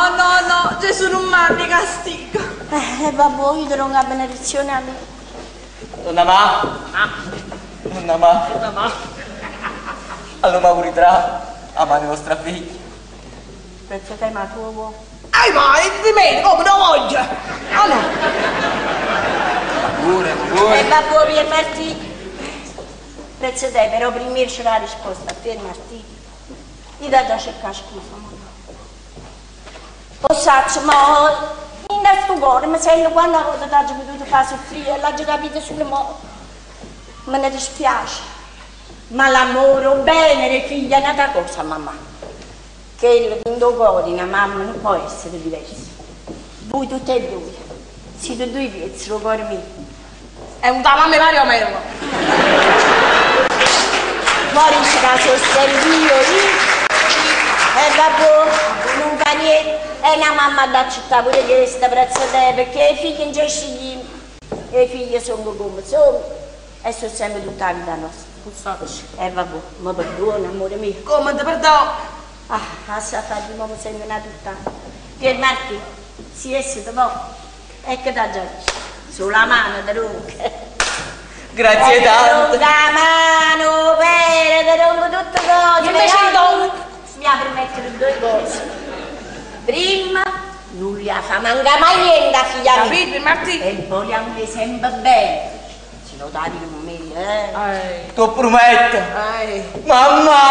Gesù non manda castigo. Vabbò, io darò una benedizione a me. Donna ma. Allora mi ritrà a mano vostra figlia. Penso te ma tuo uomo. Ma è di me, come non voglio. Allora. E babbo Pier Martino, prezzo te, però prima c'è la risposta, Pier Martino, io da già cercare scusa, mamma. Possaccio, ma in questo cuore, ma se io quando ho potuto far soffrire, l'ho già capito sulle morte, me ne dispiace, ma l'amore, un bene, le figlie, è una cosa, mamma, che il tuo cuore, una mamma, non può essere diverso. Voi tutti e due, siete due pezzi, lo cuore mio. È un damame Mario Merlo. Mori ci caso servio lì. E vabbè, non va niente. E la mamma da città pure di questa prezzo te, perché i figli in gesci. E i figli sono come sono. E sono sempre tutta la vita nostra. E vabbè, ma perdono, amore mio. Come ti perdono? Ah, sa fare di nuovo sembra una tutta. Pier Martino, si è stato poco. E che da già. Sulla mano da Luca. Grazie tanto. La mano vera da Luca tutto cose. Invece non mi ha permesso due cose. Prima non gli fa manca mai niente a figlia mia. E poi anche sempre bene. Ce lo dai come meglio, eh? Ti prometto. Mamma!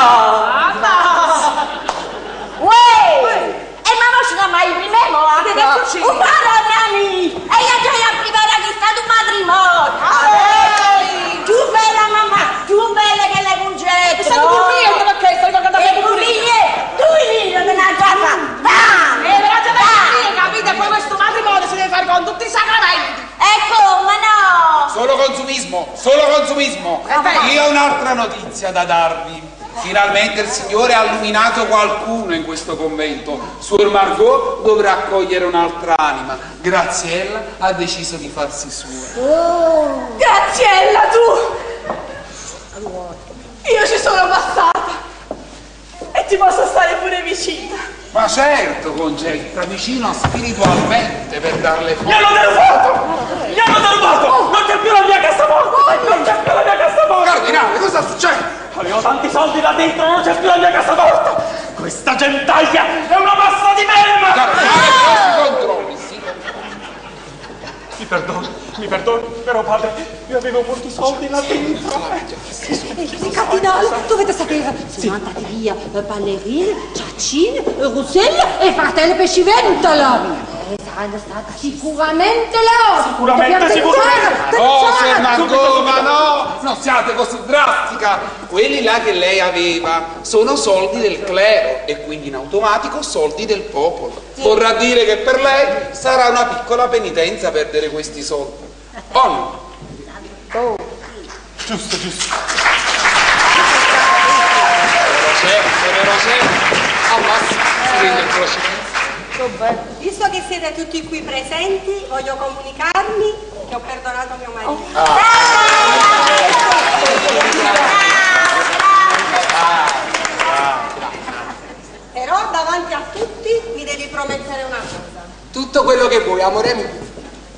Uè! E mamma ci dà mai il primo, un parolami! E io già la prima era che è stato un matrimonio! Tu bella mamma, tu bella che le congetta! Stai dormendo perché stai guardando sempre con me! Tu lì, me la giacca! E me la giacca, capite? Poi questo matrimonio si deve fare con tutti i sacramenti! Ecco, ma no! Solo consumismo, Io ho un'altra notizia da darvi. Finalmente il Signore ha illuminato qualcuno in questo convento. Suor Margot dovrà accogliere un'altra anima. Graziella ha deciso di farsi sua. Oh. Graziella, tu! Io ci sono passata e ti posso stare pure vicina. Ma certo, Concetta, vicino spiritualmente per darle foto. Mi hanno derubato! Mi hanno derubato! Non c'è più la mia cassaforte! Non c'è più la mia cassaforte! Cardinale, cosa succede? Avevo tanti soldi là dentro, non c'è più la mia cassaforte! Questa gentaglia è una massa di merda! Cardinale, non si controlli, sì. Mi perdoni, però padre, io avevo molti soldi là dentro. Cardinale, dovete sapere, sono andati via ballerine, ciacine, Rossella e fratelli pesciventola. Saranno stata sicuramente loro! Sicuramente! Oh, Suor Margot, ma no! Non siate così drastica! Quelli là che lei aveva sono soldi del clero e quindi in automatico soldi del popolo. Sì. Vorrà dire che per lei sarà una piccola penitenza perdere questi soldi. Oh no! Oh. Giusto, giusto. Però certo, ammazza, si rende il processo. Visto che siete tutti qui presenti, voglio comunicarmi che ho perdonato mio marito. Oh. Ah. Però davanti a tutti mi devi promettere una cosa. Tutto quello che vuoi, amore mio.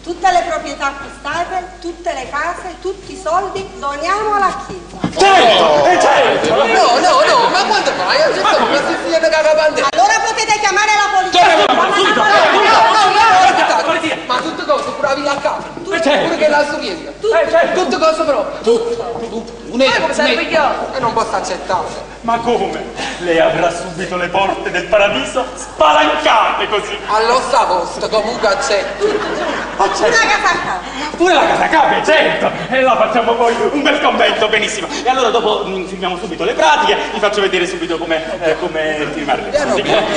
Tutte le proprietà acquistate, tutte le case, tutti i soldi, doniamo alla chiesa. Certo! Oh. Certo! No, ma quando fai? Io sono questi figli della cagabande. Allora potete chiamare la polizia. Ma tutto questo provi la casa, pure che la sorrienda, tutto questo provi, tutto, e non posso accettare. Ma come? Lei avrà subito le porte del paradiso spalancate così. All'ossa posto, comunque accetto. Pure la casa a capo. Pure la casa a capo, certo. E la facciamo poi un bel convento, benissimo. E allora dopo filmiamo subito le pratiche, vi faccio vedere subito come firmare.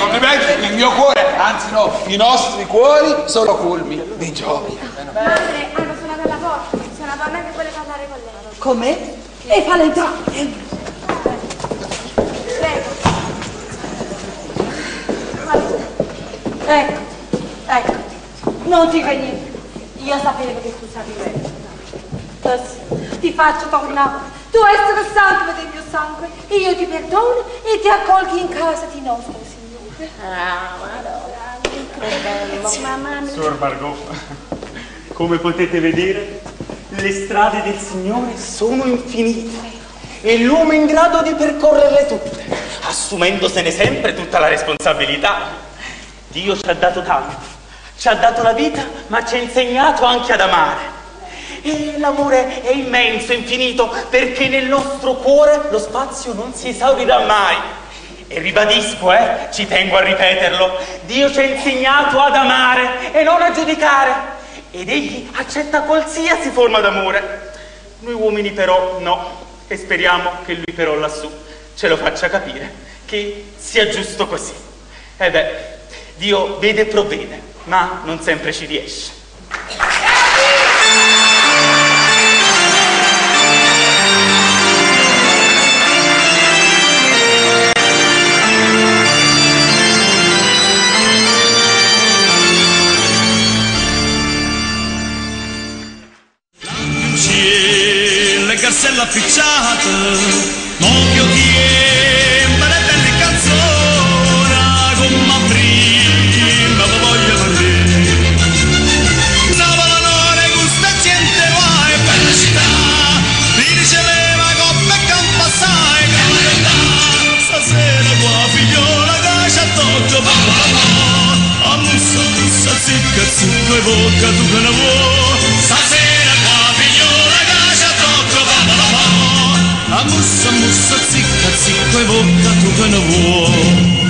Complimenti, il mio cuore, anzi no, i nostri cuori sono colmi di gioia. Madre, hanno suonato alla porta, sono donna che vuole parlare con lei. Come? E fa l'entrata. Ecco, non ti fai niente, io sapevo che tu sapevi. Così, ti faccio tornare. Tu essere santo del mio sangue, io ti perdono e ti accolghi in casa di nostro Signore. Ah, madonna, che bello, mamma mia. Suor Margot, come potete vedere, le strade del Signore sono infinite e l'uomo è in grado di percorrerle tutte, assumendosene sempre tutta la responsabilità. Dio ci ha dato tanto, ci ha dato la vita, ma ci ha insegnato anche ad amare. E l'amore è immenso, infinito, perché nel nostro cuore lo spazio non si esaurirà mai. E ribadisco, ci tengo a ripeterlo, Dio ci ha insegnato ad amare e non a giudicare. Ed egli accetta qualsiasi forma d'amore. Noi uomini però no, e speriamo che lui però lassù ce lo faccia capire, che sia giusto così. E beh, Dio vede e provvede, ma non sempre ci riesce. Le garzelle afficciate, non più tiembra delle canzoni, gomma prima. Zicca, zicca e bocca, tu che la vuoi. Stasera qua, figliola, casa tocca, va. Ammussa, ammussa, zicca, zicca e bocca, tu che la vuoi.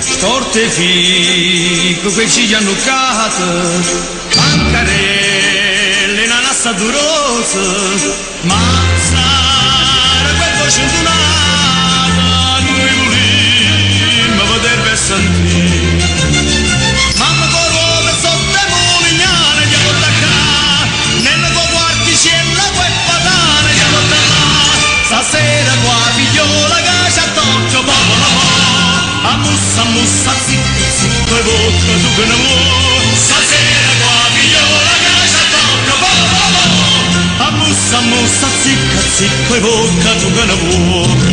Storte fico, quei cigli annuccati, pancarelle, nanassa durosa, mazza. Noi volimmo vedervi sentire zitto e bocca tu che la vuoi.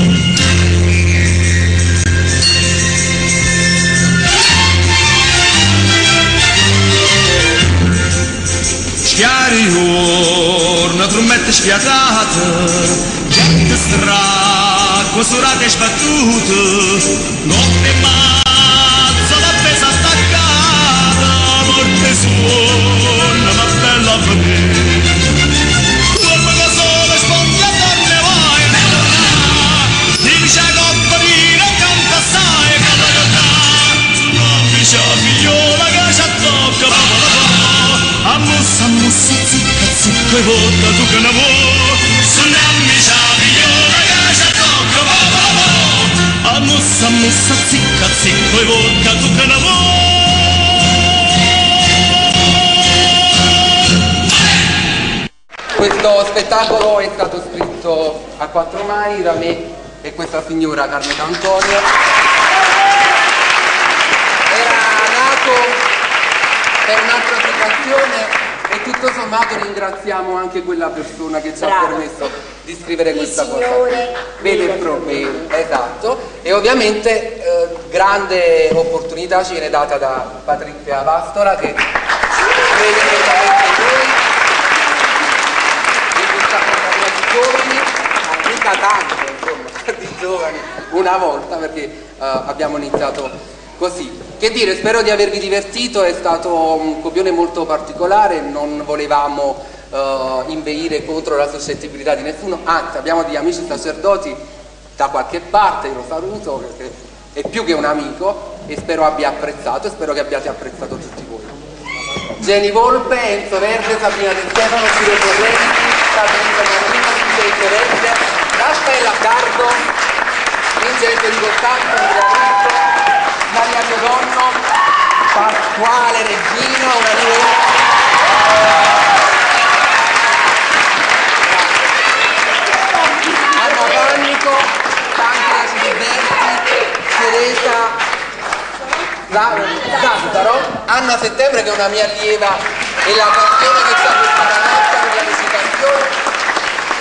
Schiari urna, trombette sfiatate, gente stracco, surate e sbattute, notte mazza, la pesa staccata, morte suona, ma bella venire. Zicca e volta tu che ne vuoi, sono amica migliore che ci tocca, va, va, va. Amussa, amussa, zicca, zicca e volta tu che ne vuoi. Questo spettacolo è stato scritto a quattro mani da me e questa signora Carmen D'Antonio. Era nato per un'altra situazione. E tutto sommato ringraziamo anche quella persona che ci ha permesso di scrivere questa cosa. Bene, proprio, esatto. E ovviamente grande opportunità ci viene data da Patrizia Vastola che crede direttamente in noi, in questa compagnia di giovani, mica tanto insomma, di giovani, una volta perché abbiamo iniziato così. Che dire, spero di avervi divertito, è stato un copione molto particolare, non volevamo inveire contro la suscettibilità di nessuno, anzi abbiamo degli amici sacerdoti da qualche parte, io lo saluto perché è più che un amico e spero abbia apprezzato e spero che abbiate apprezzato tutti voi. Geny Volpe, Enzo Verde, Sabrina De Stefano, Ciro Borrelli, Patrizia Vastola, Enzo Verde, Raffaella Cardo, Vincenzo di Costanzo, Maria Teodonno, Pasquale Regina, una nuova. Anna Pannico, Tanca Silventi, Teresa Zazzaro, Anna Settembre che è una mia allieva e la canzone che sta questa notte per la recitazione.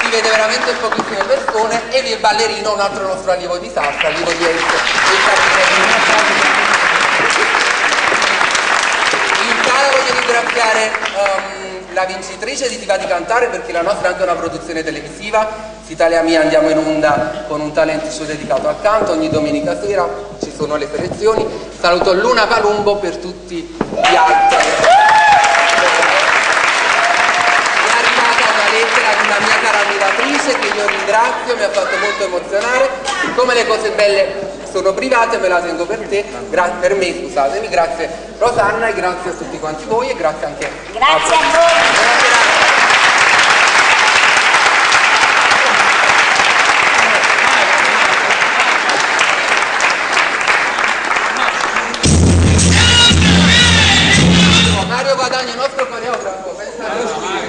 Si vede veramente pochissime persone e vi è ballerino, un altro nostro allievo di salsa, allievo di Enzo. Voglio ringraziare la vincitrice di Ti va di cantare perché la nostra è anche una produzione televisiva. Italia Mia andiamo in onda con un talent show dedicato al canto ogni domenica sera, ci sono le selezioni. Saluto Luna Calumbo per tutti gli altri. Mi è arrivata una lettera di una mia cara ammiratrice che io ringrazio, mi ha fatto molto emozionare. Come le cose belle sono private, me la tengo per te, per me scusatemi, grazie Rosanna e grazie a tutti quanti voi e grazie anche grazie a voi. Buonasera. Mario Guadagno, il nostro coreografo, pensate a lui.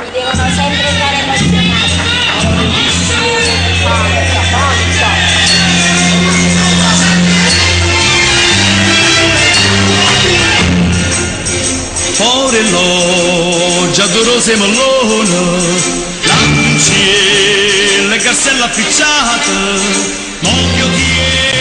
Mi devono sempre dare emozionati. Panza, panza. Porello, giadurose mollone, la cucina, le gasselle afficciate, moglio di